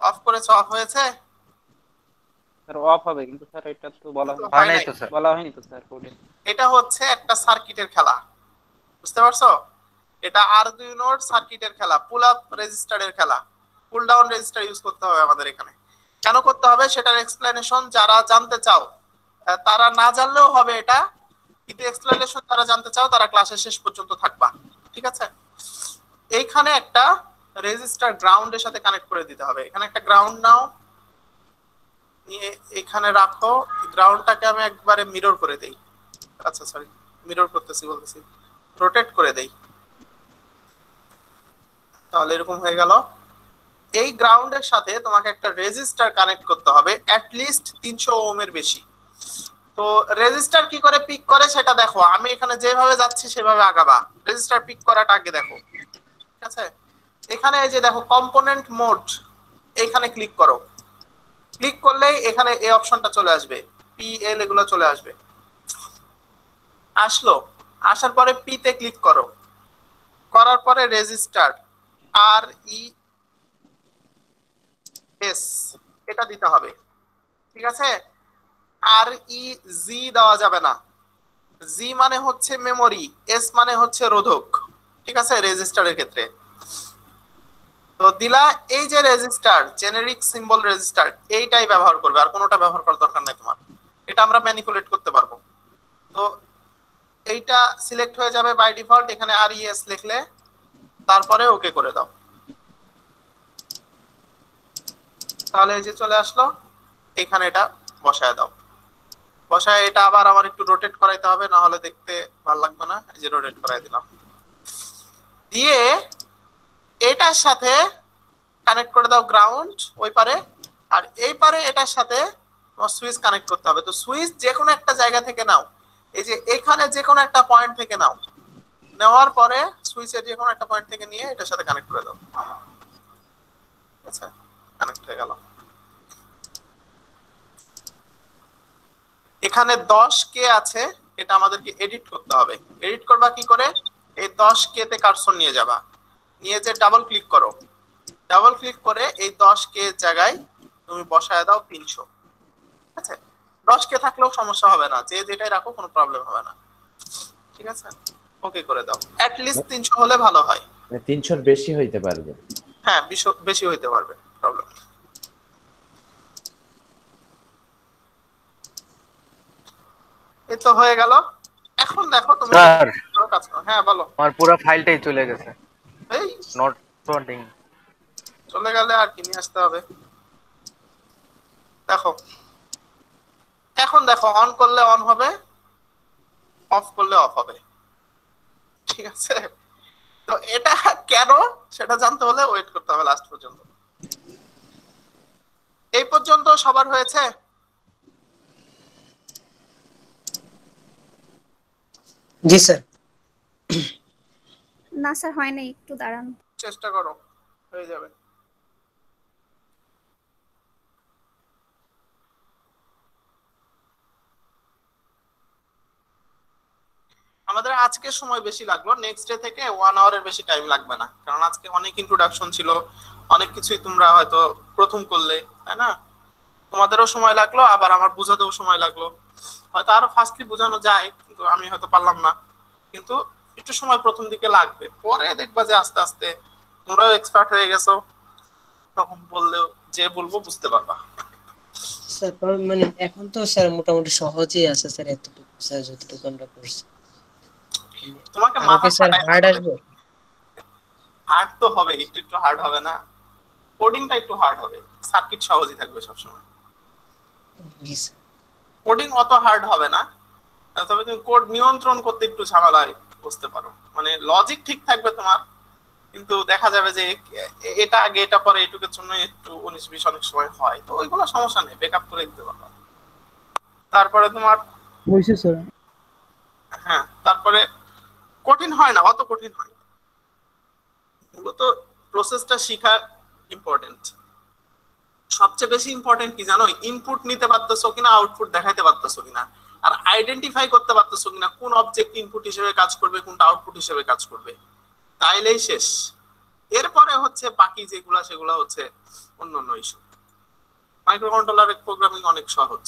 অফ করেছো, অফ হয়েছে। এটা হচ্ছে একটা সার্কিটের খেলা, বুঝতে পারছো? এটা আরডুইনো সার্কিটের খেলা, পুল আপ রেজিস্টারের খেলা, পুল ডাউন রেজিস্টার ইউজ করতে হবে আমাদের এখানে। কেন করতে হবে সেটার এক্সপ্লেনেশন যারা জানতে চাও, তারা না জানলেও হবে এটা, কিন্তু এক্সপ্লেনেশন যারা জানতে চাও তারা ক্লাসের শেষ পর্যন্ত থাকবা। ঠিক আছে, এইখানে একটা রেজিস্টার গ্রাউন্ডের সাথে কানেক্ট করে দিতে হবে। এখানে একটা গ্রাউন্ড নাও, এখানে রাখো। গ্রাউন্ডটাকে আমি একবারে মিরর করে দেই। আচ্ছা সরি, মিরর করতেছি বলতেছি, রোটেট করে দেই। তাহলে এরকম হয়ে গেল। এই গ্রাউন্ডের সাথে তোমাকে একটা রেজিস্টার কানেক্ট করতে হবে, অ্যাট লিস্ট তিনশো ওহমের বেশি। তো রেজিস্টার কি করে পিক করে সেটা দেখো, আমি এখানে যেভাবে যাচ্ছি সেভাবে আগাবা, রেজিস্টার পিক করাটা আগে দেখো। ঠিক আছে, এখানে এই যে দেখো কম্পোনেন্ট মোড, এখানে ক্লিক করো। ক্লিক করলেই এখানে এই অপশনটা চলে আসবে, পিএল এগুলো চলে আসবে। আসলো, আসার পরে পি তে ক্লিক করো, করার পরে রেজিস্টার আর ই এস এটা দিতে হবে, ঠিক আছে? আর ই জি দেওয়া যাবে না, জি মানে হচ্ছে মেমোরি, এস মানে হচ্ছে রোধক, ঠিক আছে? রেজিস্টারের ক্ষেত্রে তো দিলা এই যে রেজিস্টার, জেনেরিক সিম্বল রেজিস্টার, এইটাই ব্যবহার করবে, আর কোনোটা ব্যবহার করার দরকার নাই তোমার, এটা আমরা ম্যানিপুলেট করতে পারবো। তো এইটা সিলেক্ট হয়ে যাবে বাই ডিফল্ট, এখানে আর ইএস লিখলে, তারপরে ওকে করে দাও, তাহলে এই যে চলে আসলো, এখানে এটা বসায় দাও, বসায় এটা আবার আমার একটু রোটেট করাইতে হবে, না হলে দেখতে ভালো লাগবে না, এই যে রোটেট করাই দিলাম, দিয়ে এটার সাথে কানেক্ট করে দাও গ্রাউন্ড ওই পারে, আর এই পারে এটার সাথে সুইচ কানেক্ট করতে হবে। তো সুইচ যে কোনো একটা জায়গা থেকে নাও, এই যে এখানে যে কোনো একটা পয়েন্ট থেকে নাও, নেওয়ার পরে সুইচের যে কোনো একটা পয়েন্ট থেকে নিয়ে এটার সাথে কানেক্ট করে দাও, আচ্ছা কানেক্ট হয়ে গেল। এখানে দশ কে আছে, এটা আমাদেরকে এডিট করতে হবে, এডিট করবা কি করে, এই দশ কে তে কার্সর নিয়ে যাবা, নিয়ে যে ডাবল ক্লিক করো, ডাবল ক্লিক করে এই দশ কে জায়গায় তুমি বসায় দাও তিনশো, ঠিক আছে? দশ কে থাকলেও সমস্যা হবে না, যে যেটাই রাখো কোনো প্রবলেম হবে না, ঠিক আছে? ওকে করে দাও, অ্যাট লিস্ট তিনশো হলে ভালো হয়, তিনশোর বেশি হইতে পারবে, হ্যাঁ বেশি হইতে পারবে, প্রবলেম। এই তো হয়ে গেল। এখন দেখো তুমি, হ্যাঁ বলো। আমার পুরো ফাইলটাই চলে গেছে, এই নট ফন্ডিং চলে গেলে আর কি নিয়ে আসতে হবে। দেখো এখন দেখো, অন করলে অন হবে, অফ করলে অফ হবে, ঠিক আছে? তো এটা কেন সেটা জানতে হলে ওয়েট করতে হবে লাস্ট পর্যন্ত। এই পর্যন্ত সবার হয়েছে? জি স্যার। না স্যার হয় না, একটু দাঁড়ান, চেষ্টা করো, হয়ে যাবে। আমাদের আজকে সময় বেশি লাগলো, নেক্সট ডে থেকে ওয়ান আওয়ারের বেশি টাইম লাগবে না, কারণ আজকে অনেক ইন্ট্রোডাকশন ছিল, অনেক কিছুই তোমরা হয়তো প্রথম করলে, তাই না? তোমাদেরও সময় লাগলো, আবার আমার বোঝাতেও সময় লাগলো, হয়তো আরো ফাস্টলি বোঝানো যায়, কিন্তু আমি হয়তো পারলাম না, কিন্তু একটু সময় প্রথম দিকে লাগবে, পরে দেখবা যে আস্তে আস্তে তোমরাও এক্সপার্ট হয়ে গেছো, তখন বললেও যে বলবো বুঝতে পারবা। স্যার মানে এখন তো স্যার মোটামুটি সহজেই আছে স্যার, এতটুকু স্যার যতটুকু আমরা করছি। তোমাকে মাথা ছাড়া হার্ড আসবে, হার্ড তো হবে, একটু একটু হার্ড হবে না, কোডিংটা একটু হার্ড হবে, সার্কিট সহজই থাকবে সব সময়, কোডিং অত হার্ড হবে না, তবে তুমি কোড নিয়ন্ত্রণ করতে একটু ঝামেলা বুঝতে পারো, মানে লজিক ঠিক থাকবে তোমার, কিন্তু দেখা যাবে যে এটা আগে এটা পরে এটুকের জন্য একটু উনিশ বিশ অনেক সময় হয়, তো ওইগুলো সমস্যা নেই, ব্যাকআপ করে দিতে পারো। তারপরে তোমার হ্যাঁ তারপরে কঠিন হয় না, অত কঠিন হয় না, মূলত প্রসেসটা শেখা ইম্পর্টেন্ট। সবচেয়ে বেশি ইম্পর্টেন্ট কি জানো, ইনপুট নিতে পারতেছো কিনা, আউটপুট দেখাইতে পারতেছো কিনা, আর আইডেন্টিফাই করতে পারতেছো কিনা কোন অবজেক্ট ইনপুট হিসেবে কাজ করবে, কোনটা আউটপুট হিসেবে কাজ করবে, তাইলেই শেষ। এরপরে হচ্ছে বাকি যেগুলা সেগুলা হচ্ছে অন্যান্য ইস্যু। মাইক্রোকন্ট্রোলারের প্রোগ্রামিং অনেক সহজ,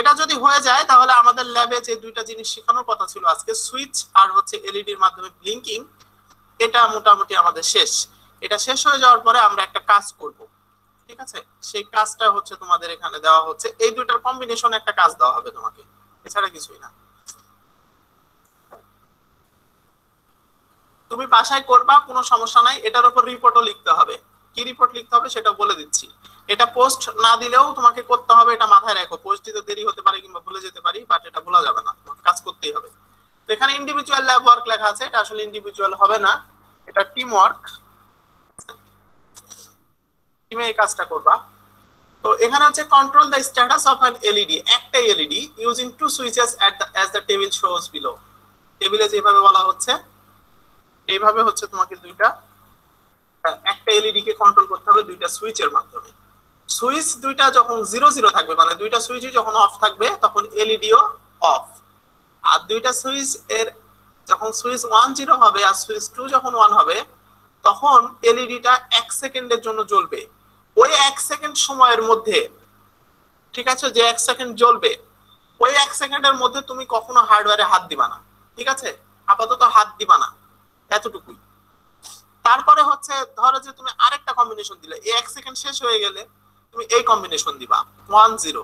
এটা যদি হয়ে যায় তাহলে আমাদের ল্যাবে যে দুইটা জিনিস শেখানোর কথা ছিল আজকে, সুইচ আর হচ্ছে এলইডির মাধ্যমে ব্লিঙ্কিং, এটা মোটামুটি আমাদের শেষ। এটা শেষ হয়ে যাওয়ার পরে আমরা একটা কাজ করব, ঠিক আছে? সেই কাজটা হচ্ছে তোমাদের এখানে দেওয়া হচ্ছে, এই দুইটার কম্বিনেশন একটা কাজ দেওয়া হবে তোমাকে, এছাড়া কিছুই না। তুমি বাসায় করবা, কোনো সমস্যা নাই, এটার উপর রিপোর্টও লিখতে হবে, কি রিপোর্ট লিখতে হবে সেটা বলে দিচ্ছি, এটা পোস্ট না দিলেও তোমাকে করতে হবে, এটা মাথায় রাখো, পোস্ট দিতে দেরি হতে পারে কিংবা ভুলে যেতে পারি, বাট এটা ভোলা যাবে না, তোমাকে কাজ করতেই হবে। তো এখানে ইন্ডিভিজুয়াল ল্যাব ওয়ার্ক লেখা আছে, এটা আসলে ইন্ডিভিজুয়াল হবে না, এটা টিম ওয়ার্ক, টিমে এই কাজটা করবা। তো এখানে হচ্ছে control the status of an LED, একটা LED using two switches at the as the table shows below, টেবিলে যেভাবে বলা হচ্ছে এইভাবে হচ্ছে তোমাকে দুইটা, একটা এলইডি কে কন্ট্রোল করতে হবে দুইটা সুইচের মাধ্যমে। সুইচ দুইটা যখন জিরো জিরো থাকবে, মানে দুইটা সুইচই যখন অফ থাকবে তখন এলইডিও অফ, আর দুইটা সুইচ এর যখন সুইচ one zero হবে আর সুইচ two যখন one হবে তখন এলইডিটা এক সেকেন্ডের জন্য জ্বলবে। ওই এক সেকেন্ড সময়ের মধ্যে, ঠিক আছে, যে এক সেকেন্ড জ্বলবে ওই এক সেকেন্ডের মধ্যে তুমি কখনো হার্ডওয়্যারে হাত দিবা না, ঠিক আছে, আপাতত হাত দিবা না, এতটুকুই। তারপরে হচ্ছে ধরো যে তুমি আরেকটা কম্বিনেশন দিলে, এই এক সেকেন্ড শেষ হয়ে গেলে তুমি এই কম্বিনেশন দিবা one zero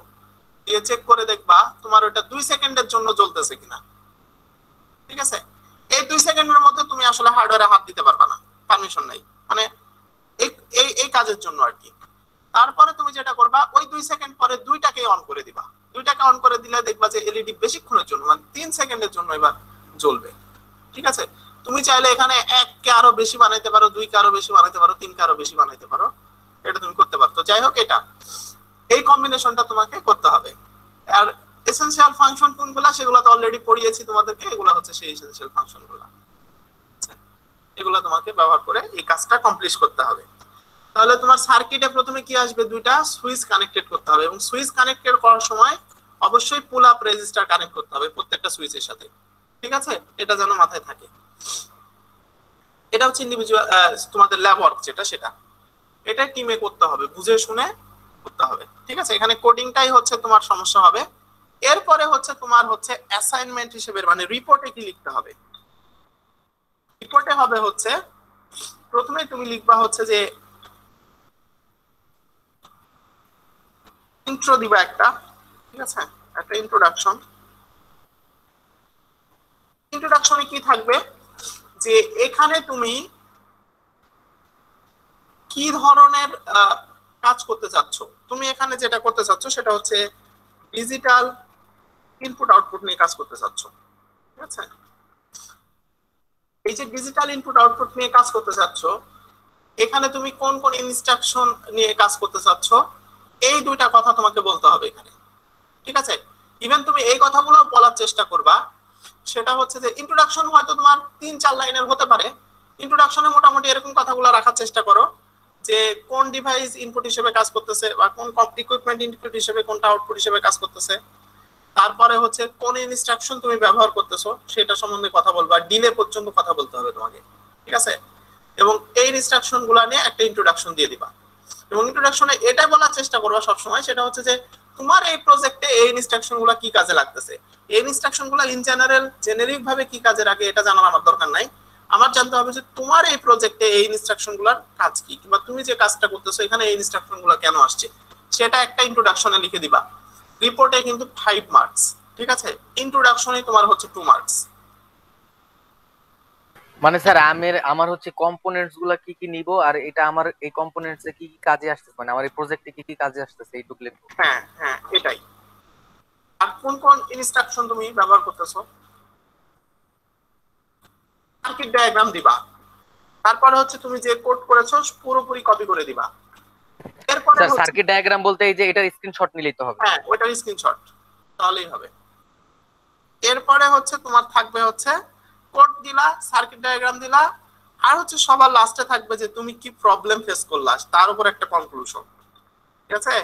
দিয়ে চেক করে দেখবা তোমার ওটা দুই সেকেন্ডের জন্য জ্বলতেছে কিনা, ঠিক আছে। এই দুই সেকেন্ডের মধ্যে তুমি আসলে হার্ডওয়্যারে হাত দিতে পারবা না, পারমিশন নাই, মানে এই এই কাজের জন্য আর কি। তারপরে তুমি যেটা করবা ওই দুই সেকেন্ড পরে দুইটাকে অন করে দিবা, দুইটাকে অন করে দিলে দেখবা যে এলইডি বেশিক্ষণের জন্য মানে তিন সেকেন্ডের জন্য এবার জ্বলবে, ঠিক আছে। তুমি চাইলে এখানে এক কে আরো বেশি বানাইতে পারো, দুই কে আরো বেশি বানাইতে পারো, তিন কে আরো বেশি বানাইতে পারো, এটা তুমি করতে পারো। যাই হোক, এটা এই কম্বিনেশনটা তোমাকে করতে হবে। আর এসেনশিয়াল ফাংশন কোনগুলা সেগুলো তো অলরেডি পড়িয়েছি তোমাদেরকে, এগুলো হচ্ছে সেই এসেনশিয়াল ফাংশনগুলো, এগুলো তোমাকে ব্যবহার করে এই কাজটা কমপ্লিট করতে হবে। তাহলে তোমার সার্কিটে প্রথমে কি আসবে, দুইটা সুইচ কানেক্টেড করতে হবে, এবং সুইচ কানেক্টেড করার সময় অবশ্যই পুল আপ রেজিস্টার কানেক্ট করতে হবে প্রত্যেকটা সুইচের সাথে, ঠিক আছে, এটা যেন মাথায় থাকে। এটা হচ্ছে ইন্ডিভিজুয়াল তোমাদের ল্যাব ওয়ার্ক যেটা, সেটা এটা টিমে করতে হবে, বুঝে শুনে করতে হবে, ঠিক আছে। এখানে কোডিংটাই হচ্ছে তোমার সমস্যা হবে। এরপরে হচ্ছে তোমার হচ্ছে অ্যাসাইনমেন্ট হিসেবে মানে রিপোর্টে কি লিখতে হবে, রিপোর্টে হবে হচ্ছে প্রথমে তুমি লিখবা হচ্ছে যে ইন্ট্রো দিবা একটা, ঠিক আছে, একটা ইন্ট্রোডাকশন। ইন্ট্রোডাকশনে কি থাকবে যে এখানে তুমি কি ধরনের কাজ করতে চাচ্ছ, তুমি এখানে যেটা করতে চাচ্ছ সেটা হচ্ছে ডিজিটাল ইনপুট আউটপুট নিয়ে কাজ করতে চাচ্ছ, ঠিক আছে। এই যে ডিজিটাল ইনপুট আউটপুট নিয়ে কাজ করতে চাচ্ছ, এখানে তুমি কোন কোন ইনস্ট্রাকশন নিয়ে কাজ করতে চাচ্ছ, এই দুইটা কথা তোমাকে বলতে হবে এখানে, ঠিক আছে। ইভেন তুমি এই কথাগুলো বলার চেষ্টা করবা, সেটা হচ্ছে যে ইন্ট্রোডাকশন হয়তো তোমার তিন চার লাইনের হতে পারে, ইন্ট্রোডাকশনে মোটামুটি এরকম কথাগুলো রাখার চেষ্টা করো যে কোন ডিভাইস ইনপুট হিসেবে কাজ করতেছে বা কোন ইকুইপমেন্ট ইনপুট হিসেবে, কোনটা আউটপুট হিসেবে কাজ করতেছে। তারপরে হচ্ছে কোন ইনস্ট্রাকশন তুমি ব্যবহার করতেছো সেটা সম্বন্ধে কথা বলবা, ডিলে পর্যন্ত কথা বলতে হবে তোমাকে, ঠিক আছে, এবং এই ইনস্ট্রাকশন গুলা নিয়ে একটা ইন্ট্রোডাকশন দিয়ে দিবা। এবং ইন্ট্রোডাকশনে এটা বলার চেষ্টা করবা সবসময়, সেটা হচ্ছে যে তোমার এই প্রজেক্টে এই ইনস্ট্রাকশন গুলা কি কাজে লাগতেছে, এই ইনস্ট্রাকশন গুলা ইন জেনারেল জেনেরিক ভাবে কি কাজে লাগে এটা জানার আমার দরকার নাই, আমার জানতে হবে যে তোমার এই প্রজেক্টে এই ইনস্ট্রাকশন গুলার কাজ কি, কিংবা তুমি যে কাজটা করতেছো এখানে এই ইনস্ট্রাকশন গুলা কেন আসছে, সেটা একটা ইন্ট্রোডাকশনে লিখে দিবা। রিপোর্টে কিন্তু ফাইভ মার্কস, ঠিক আছে, ইন্ট্রোডাকশনে তোমার হচ্ছে টু মার্কস। মানে স্যার আমি আমার হচ্ছে কম্পোনেন্টস গুলা কি কি নিব আর এটা আমার এই কম্পোনেন্টসে কি কি কাজে আসতেছে, মানে আমার এই প্রজেক্টে কি কি কাজে আসতেছে এইটুকু লিখব। হ্যাঁ হ্যাঁ এটাই। আর কোন কোন ইনস্ট্রাকশন তুমি ব্যবহার করতেছো, সার্কিট ডায়াগ্রাম দিবা। তারপরে হচ্ছে তুমি যে কোড করেছো পুরোপুরি কপি করে দিবা। এরপরে সার্কিট ডায়াগ্রাম বলতে এই যে এটার স্ক্রিনশট নিলেই তো হবে। হ্যাঁ ওটার স্ক্রিনশট তাহলেই হবে। এরপরে হচ্ছে তোমার থাকবে হচ্ছে কোড দিলা, সার্কিট ডায়াগ্রাম দিলা, আর হচ্ছে সবার লাস্টে থাকবে যে তুমি কি প্রবলেম ফেস করলা তার উপর একটা কনক্লুশন, ঠিক আছে।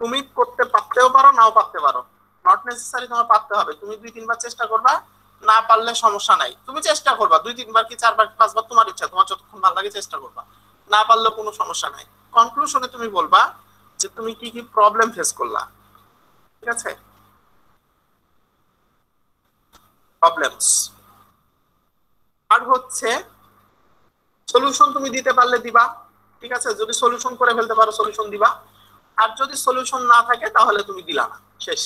তুমি করতে পারতেও পারো নাও পারতে পারো, নট নেসেসারি তোমার পারতে হবে, তুমি দুই তিনবার চেষ্টা করবা, না পারলে সমস্যা নাই, তুমি চেষ্টা করবা দুই তিনবার কি চারবার পাঁচবার, তোমার ইচ্ছা, তোমার যতক্ষণ ভালো লাগে চেষ্টা করবা, না পারলে কোনো সমস্যা নাই। কনক্লুশনে তুমি বলবা যে তুমি কি কি প্রবলেম ফেস করলা, ঠিক আছে, প্রবলেমস। আর হচ্ছে সলিউশন তুমি দিতে পারলে দিবা, ঠিক আছে, যদি সলিউশন করে ফেলতে পারো সলিউশন দিবা, আর যদি সলিউশন না থাকে তাহলে তুমি দিলা না, শেষ,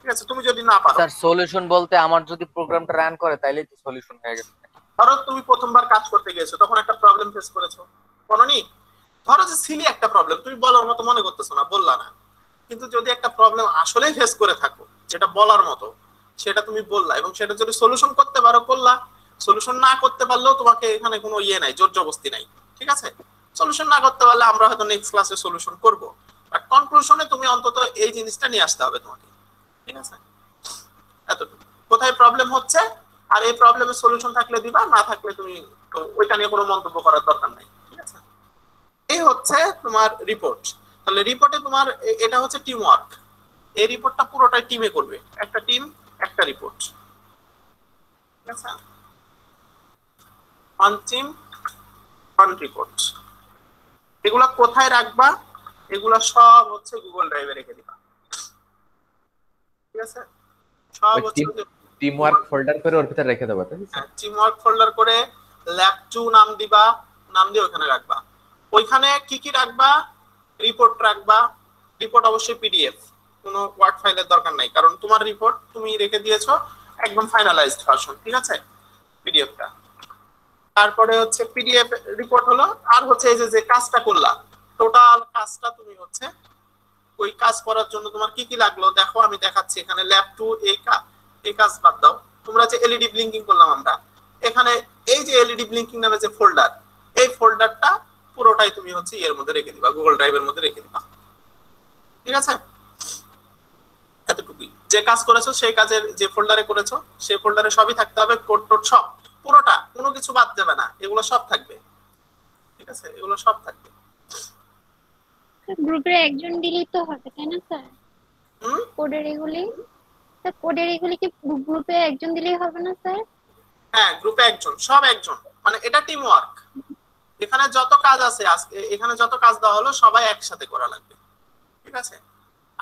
ঠিক আছে। তুমি যদি না পারো স্যার সলিউশন বলতে আমার যদি প্রোগ্রামটা রান করে তাইলে তো সলিউশন হয়ে গেছে। ধরো তুমি প্রথমবার কাজ করতে গিয়েছো তখন একটা প্রবলেম ফেস করেছো, কোনোনি ধরো যে সিলি একটা প্রবলেম তুমি বলার মতো মনে করতেছো না, বললা না, কিন্তু যদি একটা প্রবলেম আসলেই ফেস করে থাকো যেটা বলার মতো সেটা তুমি বললা, এবং সেটা যদি সলিউশন করতে পারো করলা, সলিউশন না করতে পারলেও তোমাকে এখানে কোনো ইয়ে নাই, জোর জবরদস্তি নাই, ঠিক আছে। সলিউশন না করতে পারলে আমরা হয়তো নেক্সট ক্লাসে সলিউশন করব, বাট কনক্লুশনে তুমি অন্তত এই জিনিসটা নিয়ে আসতে হবে তোমাকে, ঠিক আছে, এতটুকু, কোথায় প্রবলেম হচ্ছে আর এই প্রবলেমের সলিউশন থাকলে দিবা, না থাকলে তুমি ওইটা নিয়ে কোনো মন্তব্য করার দরকার নাই, ঠিক আছে। এই হচ্ছে তোমার রিপোর্ট। তাহলে রিপোর্টে তোমার এটা হচ্ছে টিম ওয়ার্ক, এই রিপোর্টটা পুরোটাই টিমে করবে, একটা টিম একটা রিপোর্ট, আছে অন্তিম ফ্রন্ট রিপোর্ট। এগুলা কোথায় রাখবা? এগুলা সব হচ্ছে গুগল ড্রাইভে রেখে দিবা, ঠিক আছে? সব হচ্ছে টিম ওয়ার্ক ফোল্ডার করে ওর ভিতর রেখে দেবা, ঠিক আছে? টিম ওয়ার্ক ফোল্ডার করে ল্যাব টু নাম দিবা, নাম দিয়ে ওখানে রাখবা। ওইখানে কি কি রাখবা? রিপোর্ট রাখবা, রিপোর্ট অবশ্যই পিডিএফ, কোনো ওয়ার্ড ফাইলের দরকার নাই, কারণ তোমার রিপোর্ট তুমি রেখে দিয়েছো একদম ফাইনালাইজড ভার্সন, ঠিক আছে? পিডিএফটা, তারপরে হচ্ছে পিডিএফ রিপোর্ট হলো। আর হচ্ছে এই যে যে কাজটা করলা, টোটাল কাজটা তুমি হচ্ছে ওই কাজ করার জন্য তোমার কি কি লাগলো দেখো, আমি দেখাচ্ছি। এখানে ল্যাব টু এই কাজ, এই কাজ বাদ দাও। তোমরা যে এলইডি ব্লিঙ্কিং করলাম আমরা, এখানে এই যে এলইডি ব্লিঙ্কিং নামে যে ফোল্ডার, এই ফোল্ডারটা পুরোটাই তুমি হচ্ছে এর মধ্যে রেখে দিবা, গুগল ড্রাইভের মধ্যে রেখে দিবা, ঠিক আছে? এতটুকুই, যে কাজ করেছো সেই কাজের যে ফোল্ডারে করেছো সেই ফোল্ডারে সবই থাকতে হবে, কোড টোড সব পুরোটা, কোনো কিছু বাদ যাবে না, এগুলো সব থাকবে, ঠিক আছে? এগুলো সব থাকবে। গ্রুপে একজন ডিলিট তো হবে, তাই না স্যার? হুম, কোডের এগুলি তো, কোডের এগুলি কি গ্রুপে একজন দিলেই হবে না স্যার? হ্যাঁ, গ্রুপে একজন, সব একজন, মানে এটা টিম ওয়ার্ক। এখানে যত কাজ আছে, এখানে যত কাজ দেওয়া হলো সবাই একসাথে করা লাগবে, ঠিক আছে?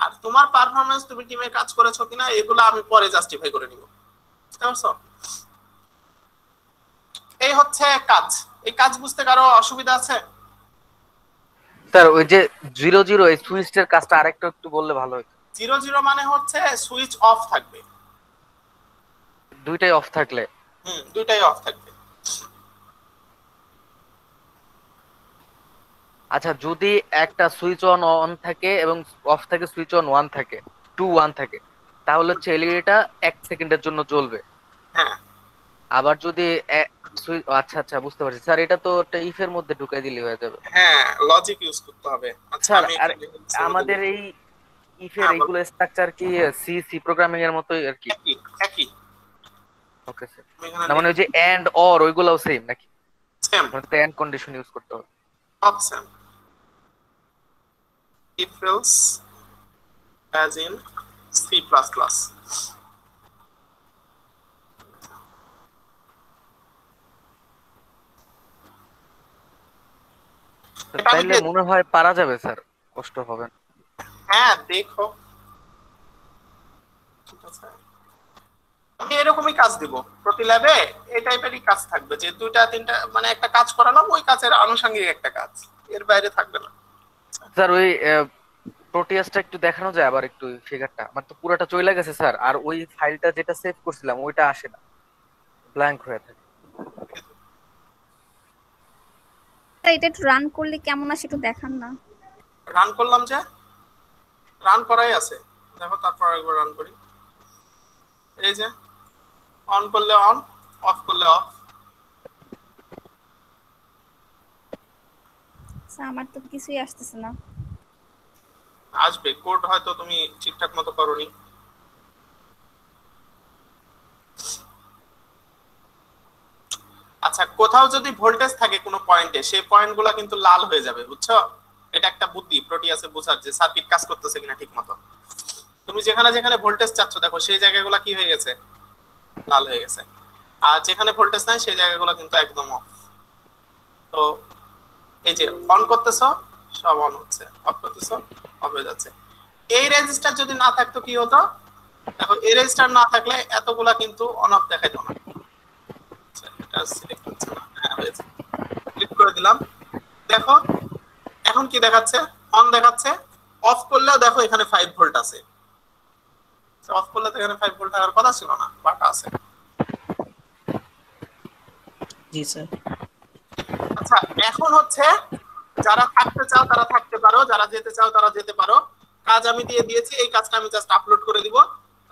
আর তোমার পারফরম্যান্স, তুমি টিমে কাজ করেছো কিনা, এগুলো আমি পরে জাস্টিফাই করে নিব, বুঝছো? এই হচ্ছে কাজ। এই কাজ বুঝতে কারো অসুবিধা আছে স্যার? ওই যে জিরো জিরো এই সুইচের কাজটা আরেকটু একটু বললে ভালো হতো। জিরো জিরো মানে হচ্ছে সুইচ অফ থাকবে, দুইটাই অফ থাকলে, হুম দুইটাই অফ থাকবে। আচ্ছা, যদি একটা সুইচ অন অন থাকে এবং অফ থাকে, সুইচ অন ওয়ান থাকে, টু ওয়ান থাকে, তাহলে হচ্ছে এলইডিটা এক সেকেন্ডের জন্য জ্বলবে। হ্যাঁ, আবার যদি আচ্ছা আচ্ছা বুঝতে পারছি স্যার, এটা তো একটা ইফ এর মধ্যে ঢুকাই দিলে হয়ে যাবে। হ্যাঁ, লজিক ইউজ করতে হবে। আচ্ছা, আর আমাদের এই ইফ এর রেগুলার স্ট্রাকচার কি সি সি প্রোগ্রামিং এর মতই আর কি? একই, ওকে স্যার। না মানে ওই যে এন্ড অর ওইগুলোও সেম নাকি? সেম, মানে এন্ড কন্ডিশন ইউজ করতে হবে। Option if else as in C plus plus. তাহলে মনে হয় পারা যাবে স্যার, কষ্ট হবে না? হ্যাঁ, দেখো আমি এরকমই কাজ দিব প্রতি ল্যাবে, এই টাইপেরই কাজ থাকবে, যে দুইটা তিনটা মানে একটা কাজ করালাম, ওই কাজের আনুষঙ্গিক একটা কাজ, এর বাইরে থাকবে না স্যার। ওই প্রোটিয়াসটা একটু দেখানো যায় আবার একটু ফিগারটা? আমার তো পুরোটা চলে গেছে স্যার, আর ওই ফাইলটা যেটা সেভ করছিলাম ওইটা আসে না, ব্ল্যাঙ্ক হয়ে থাকে। তাই এটা একটু রান করলে কেমন আসে একটু দেখান না? রান করলাম, যা রান করাই আছে দেখো, তারপর একবার রান করি। এই যে অন করলে অন, অফ করলে অফ। আমার তো কিছুই আসতেছে না। আসবে, কোড হয়তো তুমি ঠিকঠাক মতো করোনি। আচ্ছা, কোথাও যদি ভোল্টেজ থাকে কোনো পয়েন্টে, সেই পয়েন্টগুলো কিন্তু লাল হয়ে যাবে, বুঝছো? এটা একটা বুদ্ধি প্রোটিয়াসে বোঝার, যে সার্কিট কাজ করতেছে কিনা ঠিক মতো। তুমি যেখানে যেখানে ভোল্টেজ চাচ্ছ দেখো, সেই জায়গাগুলো কি হয়ে গেছে? লাল হয়ে গেছে। আর যেখানে ভোল্টেজ নাই সেই জায়গাগুলো কিন্তু একদম অফ। তো এই যে অন করতেছ সব অন হচ্ছে, অফ করতেছ অফ হয়ে যাচ্ছে। এই রেজিস্টার যদি না থাকতো কি হতো? দেখো এই রেজিস্টার না থাকলে এতগুলা কিন্তু অন অফ দেখাইতো না। এটা সিলেক্ট করছি না, ক্লিক করে দিলাম, দেখো এখন কি দেখাচ্ছে? অন দেখাচ্ছে। অফ করলেও দেখো এখানে পাঁচ ভোল্ট আছে, অফ করলে তো এখানে পাঁচ ভোল্ট আর কথা ছিল না, বাটা আছে। জি স্যার। আচ্ছা, এখন হচ্ছে যারা থাকতে চাও তারা থাকতে পারো, যারা যেতে চাও তারা যেতে পারো। কাজ আমি দিয়ে দিয়েছি, এই কাজটা আমি জাস্ট আপলোড করে দিব,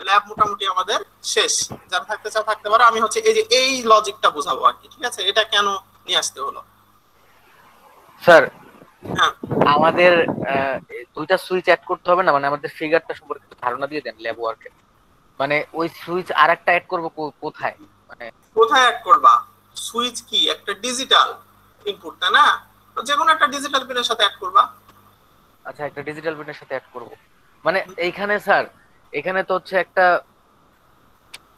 ল্যাব মোটামুটি আমাদের শেষ। যারা থাকতে চাও থাকতে পারো। আমি হচ্ছে এই যে এই লজিকটা বোঝাবো আর কি, ঠিক আছে? এটা কেন নিয়ে আসতে হলো স্যার? হ্যাঁ, আমাদের দুইটা সুইচ অ্যাড করতে হবে না, মানে আমাদের ফিগারটা সম্পর্কে ধারণা দিয়ে দেন ল্যাব ওয়ার্কে। মানে ওই সুইচ আরেকটা অ্যাড করব কোথায়, মানে কোথায় অ্যাড করবা? সুইচ কি একটা ডিজিটাল ইনপুট, তাই না? তো যে কোনো একটা ডিজিটাল পিনের সাথে অ্যাড করবা। আচ্ছা, একটা ডিজিটাল পিনের সাথে অ্যাড করব, মানে এইখানে স্যার, এখানে তো হচ্ছে একটা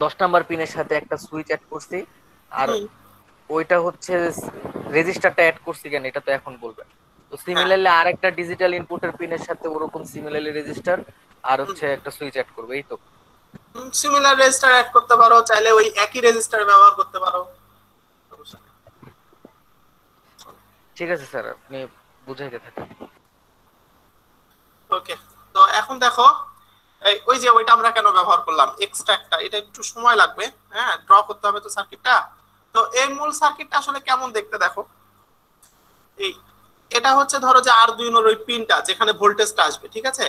দশ নাম্বার পিনের সাথে একটা সুইচ অ্যাড করছি, আর ওইটা হচ্ছে রেজিস্টারটা অ্যাড করছি কেন এটা তো এখন বলবেন। তো সিমিলারলি আরেকটা ডিজিটাল ইনপুটের পিনের সাথে ওরকম সিমিলারলি রেজিস্টার আর হচ্ছে একটা সুইচ অ্যাড করবে, এই তো। সিমিলার রেজিস্টার অ্যাড করতে পারো, চাইলে ওই একই রেজিস্টার ব্যবহার করতে পারো। ঠিক আছে স্যার, আপনি বুঝাই দিতে থাকেন। ওকে, তো এখন দেখো ওই যে ওইটা আমরা কেন ব্যবহার করলাম এক্সট্রাক্টটা, এটা একটু সময় লাগবে, হ্যাঁ ড্র করতে হবে তো সার্কিটটা। তো এই মূল সার্কিটটা আসলে কেমন দেখতে দেখো, এই এটা হচ্ছে ধরো যে আরডুইনোর ওই পিনটা যেখানে ভোল্টেজটা আসবে, ঠিক আছে।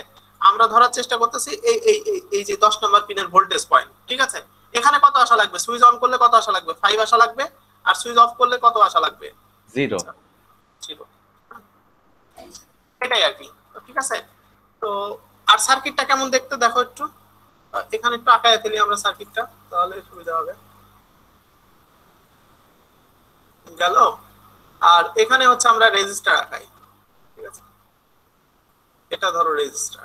আমরা ধরার চেষ্টা করতেছি এই এই এই যে দশ নম্বর পিনের ভোল্টেজ পয়েন্ট, ঠিক আছে। এখানে কত আসা লাগবে, সুইচ অন করলে কত আসা লাগবে, পাঁচ আসা লাগবে, আর সুইচ অফ করলে কত আসা লাগবে, জিরো। এটাই আর কি, ঠিক আছে। তো আর সার্কিটটা কেমন দেখতে দেখো একটু, এখানে একটু আঁকায় দিলি আমরা সার্কিটটা, তাহলে সুবিধা হবে। গেল, আর এখানে হচ্ছে আমরা রেজিস্টার আঁকাই, ঠিক আছে। এটা ধরো রেজিস্টার,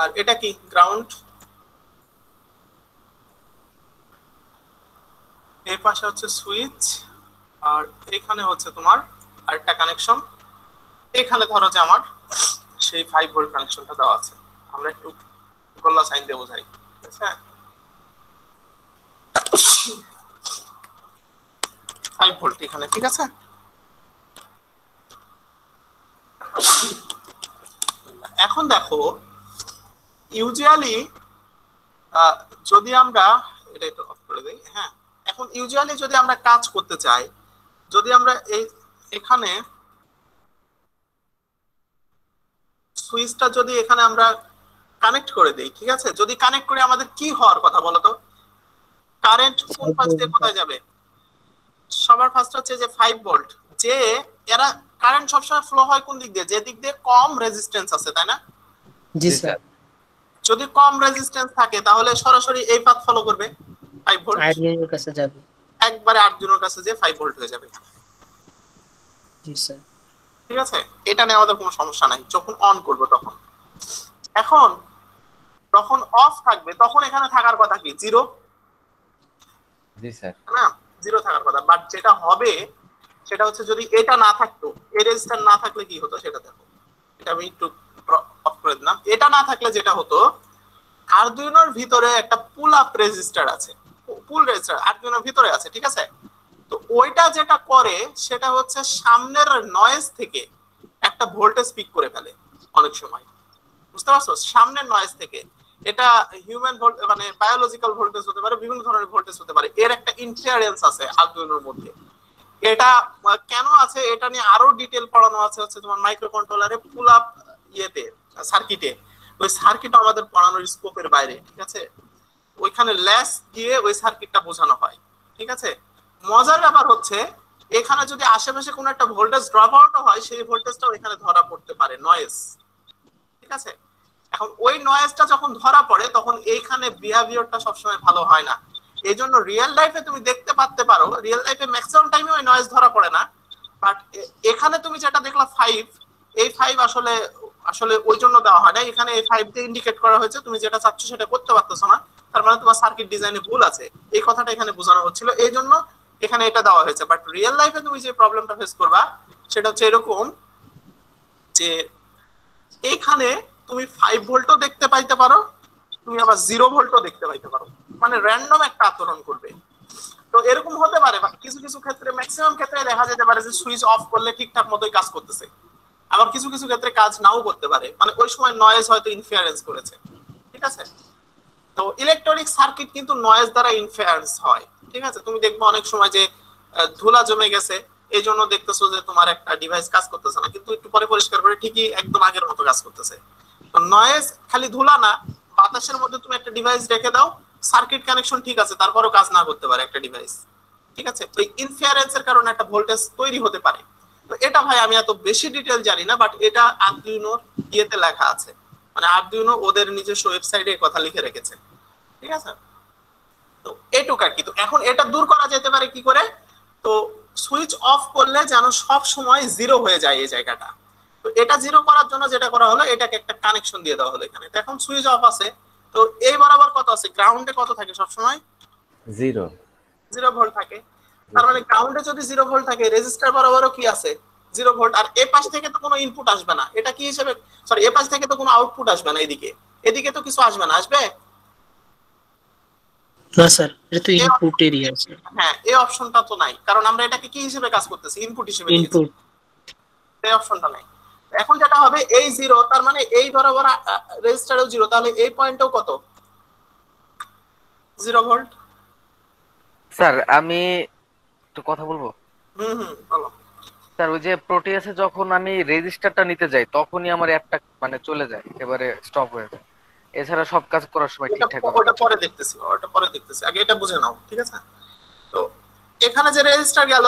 আর এটা কি গ্রাউন্ড, এই পাশে হচ্ছে সুইচ, আর এখানে হচ্ছে তোমার আরেকটা কানেকশন। এখানে ধরো যে আমার সেই পাঁচ ভোল্ট কানেকশনটা দেওয়া আছে, আমরা একটু গোল্লা সাইন দিয়ে বোঝাই, ঠিক আছে। পাঁচ ভোল্ট এখানে, ঠিক আছে। এখন দেখো ইউজুয়ালি যদি আমরা এটা একটু অফ করে দেই, হ্যাঁ। এখন ইউজুয়ালি যদি আমরা কাজ করতে চাই, যদি আমরা এই এখানে সুইচটা যদি এখানে আমরা কানেক্ট করে দেই, ঠিক আছে। যদি কানেক্ট করে আমাদের কি হওয়ার কথা বলো তো, কারেন্ট কোন পাশ দিয়ে কোথায় যাবে? সবার ফার্স্ট হচ্ছে যে পাঁচ ভোল্ট, যে এরা কারেন্ট সবসময় ফ্লো হয় কোন দিক দিয়ে, যে দিক দিয়ে কম রেজিস্ট্যান্স আছে, তাই না? জি স্যার। যদি কম রেজিস্ট্যান্স থাকে তাহলে সরাসরি এই পাথ ফলো করবে, পাঁচ ভোল্ট আরডুইনোর কাছে যাবে, একবারে আরডুইনোর কাছে যে পাঁচ ভোল্ট হয়ে যাবে। জি স্যার, ঠিক আছে। এটা নিয়ে আমাদের কোনো সমস্যা নাই, যখন অন করব তখন। এখন যখন অফ থাকবে তখন এখানে থাকার কথা কি, জিরো। জি স্যার, না জিরো থাকার কথা, বাট যেটা হবে সেটা হচ্ছে যদি এটা না থাকতো, এই রেজিস্টার না থাকলে কি হতো সেটা দেখো। এটা আমি একটু অফ করে দিলাম। এটা না থাকলে যেটা হতো, আরডুইনোর ভিতরে একটা পুল আপ রেজিস্টার আছে, পুল রেজিস্টার আরডুইনোর ভিতরে আছে, ঠিক আছে। তো ওইটা যেটা করে সেটা হচ্ছে সামনের নয়েজ থেকে একটা ভোল্টেজ পিক করে ফেলে অনেক সময়, বুঝতে পারছো? সামনের নয়েজ থেকে, এটা হিউম্যান ভোল্ট মানে বায়োলজিক্যাল ভোল্টেজ হতে পারে, বিভিন্ন ধরনের ভোল্টেজ হতে পারে। এর একটা ইন্টারফারেন্স আছে আরডুইনোর মধ্যে। এটা কেন আছে এটা নিয়ে আরো ডিটেইল পড়ানো আছে হচ্ছে তোমার মাইক্রো কন্ট্রোলারে পুল আপ ইয়েতে সার্কিটে। ওই সার্কিটটা আমাদের পড়ানোর স্কোপের বাইরে, ঠিক আছে। ওইখানে ল্যাস দিয়ে ওই সার্কিটটা বোঝানো হয়, ঠিক আছে। মজার ব্যাপার হচ্ছে এখানে যদি আশেপাশে কোনো একটা ভোল্টেজ ড্রপ আউট হয়, সেই ভোল্টেজটাও এখানে ধরা পড়তে পারে নয়েজ, ঠিক আছে। এখন ওই নয়েজটা যখন ধরা পড়ে তখন এইখানে বিহেভিয়ারটা সবসময় ভালো হয় না। এই জন্য রিয়েল লাইফে তুমি দেখতে পারতে পারো, রিয়েল লাইফে ম্যাক্সিমাম টাইমে ওই নয়েজ ধরা পড়ে না, বাট এখানে তুমি যেটা দেখলা ফাইভ, এই ফাইভ আসলে আসলে ওই জন্য দেওয়া হয় না। এখানে এই ফাইভ দিয়ে ইন্ডিকেট করা হয়েছে তুমি যেটা চাচ্ছ সেটা করতে পারতেছো না, তার মানে তোমার সার্কিট ডিজাইনে ভুল আছে, এই কথাটা এখানে বোঝানো হচ্ছিল। এই জন্য এখানে এটা দেওয়া হয়েছে, বাট রিয়েল লাইফে তুমি যে প্রবলেমটা ফেস করবা সেটা হচ্ছে এরকম যে এইখানে তুমি পাঁচ ভোল্টও দেখতে পাইতে পারো, তুমি আবার জিরো ভোল্টও দেখতে পাইতে পারো, মানে র্যান্ডম একটা আচরণ করবে। তো এরকম হতে পারে, বা কিছু কিছু ক্ষেত্রে ম্যাক্সিমাম ক্ষেত্রে দেখা যেতে পারে যে সুইচ অফ করলে ঠিকঠাক মতোই কাজ করতেছে, আবার কিছু কিছু ক্ষেত্রে কাজ নাও করতে পারে, মানে ওই সময় নয়েজ হয়তো ইনফারেন্স করেছে, ঠিক আছে। তো ইলেকট্রনিক সার্কিট কিন্তু নয়েজ দ্বারা ইনফারেন্স হয়, ঠিক আছে। তুমি দেখবে অনেক সময় যে ধুলা জমে গেছে, এই জন্য দেখতেছো যে তোমার একটা ডিভাইস কাজ করতেছে না, কিন্তু একটু পরে পরিষ্কার করে ঠিকই একদম আগের মতো কাজ করতেছে। তো নয়েজ খালি ধুলা না, বাতাসের মধ্যে তুমি একটা ডিভাইস রেখে দাও, সার্কিট কানেকশন ঠিক আছে, তারপরেও কাজ না করতে পারে একটা ডিভাইস, ঠিক আছে। তো ইনফারেন্সের কারণে একটা ভোল্টেজ তৈরি হতে পারে। তো এটা ভাই আমি এত বেশি ডিটেইল জানি না, বাট এটা আরডুইনোর ইয়েতে লেখা আছে, মানে আরডুইনো ওদের নিজস্ব ওয়েবসাইটে এই কথা লিখে রেখেছে, ঠিক আছে। তো এটুক আর কি। তো এখন এটা দূর করা যেতে পারে কি করে, তো সুইচ অফ করলে যেন সব সময় জিরো হয়ে যায় এই জায়গাটা। তো এটা জিরো করার জন্য যেটা করা হলো, এটাকে একটা কানেকশন দিয়ে দেওয়া হলো এখানে। তো এখন সুইচ অফ আছে, তো এই বরাবর কত আছে, গ্রাউন্ডে কত থাকে সব সময়? জিরো জিরো ভোল্ট থাকে। তার মানে গ্রাউন্ডে যদি জিরো ভোল্ট থাকে, রেজিস্টার বরাবরও কি আছে জিরো ভোল্ট। আর এই পাশ থেকে তো কোনো ইনপুট আসবে না, এটা কি হিসেবে সরি এই পাশ থেকে তো কোনো আউটপুট আসবে না, এদিকে এদিকে তো কিছু আসবে না, আসবে না স্যার, এটা তো ইনপুট এরিয়া আছে। হ্যাঁ, এই অপশনটা তো নাই, কারণ আমরা এটাকে কি হিসেবে কাজ করতেছি, ইনপুট হিসেবে, ইনপুট এই অপশনটা নাই। এখন যেটা হবে এই জিরো, তার মানে এই বরাবর রেজিস্টারেও জিরো, তাহলে এই পয়েন্টও কত, জিরো ভোল্ট। স্যার আমি একটু কথা বলবো? হুম হুম বলো। স্যার ওই যে প্রোটিয়াসে যখন আমি রেজিস্টারটা নিতে যাই তখনই আমার অ্যাপটা মানে চলে যায়, এবারে স্টপ হয়ে যায়, এছাড়া সব কাজ করার সময় ঠিকঠাক হয়। ওটা পরে দেখতেছি, ওটা পরে দেখতেছি, আগে এটা বুঝে নাও, ঠিক আছে? তো এখানে যে রেজিস্টার গেল,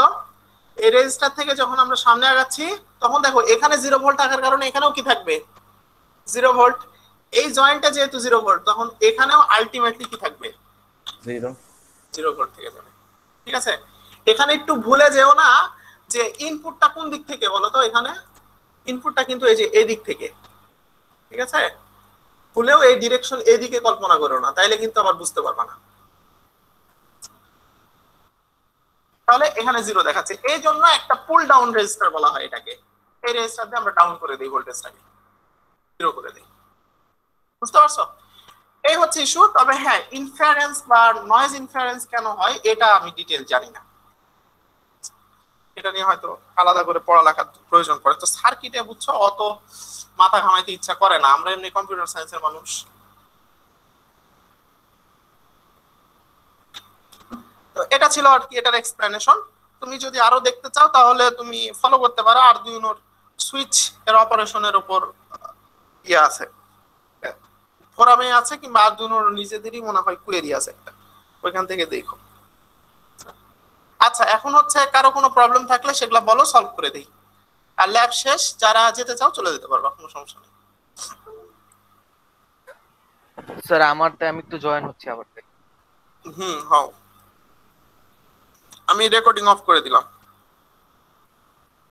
এই রেজিস্টার থেকে যখন আমরা সামনে আগাচ্ছি তখন দেখো এখানে জিরো ভোল্ট থাকার কারণে এখানেও কি থাকবে, জিরো ভোল্ট। এই জয়েন্টটা যেহেতু জিরো ভোল্ট, তখন এখানেও আলটিমেটলি কি থাকবে, জিরো জিরো ভোল্ট থেকে যাবে, ঠিক আছে? এখানে একটু ভুলে যেও না যে ইনপুটটা কোন দিক থেকে, বলো তো এখানে ইনপুটটা কিন্তু এই যে এই দিক থেকে, ঠিক আছে? ভুলেও এই ডিরেকশন এদিকে কল্পনা করো না, তাইলে কিন্তু আবার বুঝতে পারবা না। তাহলে এখানে জিরো দেখাচ্ছে, এই জন্য একটা পুল ডাউন রেজিস্টার বলা হয় এটাকে। এই রেজিস্টার দিয়ে আমরা ডাউন করে দিই ভোল্টেজটাকে, জিরো করে দিই, বুঝতে পারছো? এই হচ্ছে ইস্যু। তবে হ্যাঁ, ইনফারেন্স বা নয়েজ ইনফারেন্স কেন হয় এটা আমি ডিটেইল জানি না, এটা নিয়ে হয়তো আলাদা করে পড়ালেখার প্রয়োজন পড়ে। তো সার্কিটে বুঝছো অত মাথা ঘামাইতে ইচ্ছা করে না, আমরা এমনি কম্পিউটার সায়েন্সের মানুষ। তো এটা ছিল আর কি এটার এক্সপ্লেনেশন। তুমি যদি আরো দেখতে চাও তাহলে তুমি ফলো করতে পারো, আরডুইনোর সুইচ এর অপারেশনের উপর ইয়া আছে, ফোরামে আছে, কিংবা আরডুইনোর নিজেদেরই মনে হয় কোয়েরি আছে একটা, ওইখান থেকে দেখো। আচ্ছা, এখন হচ্ছে কারো কোনো প্রবলেম থাকলে সেগুলা বলো, সলভ করে দেই। আর ল্যাব শেষ, যারা যেতে চাও চলে যেতে পারবা, কোনো সমস্যা নেই। স্যার আমারতে আমি একটু জয়েন হচ্ছি আবার। হুম, হ্যাঁ আমি রেকর্ডিং অফ করে দিলাম।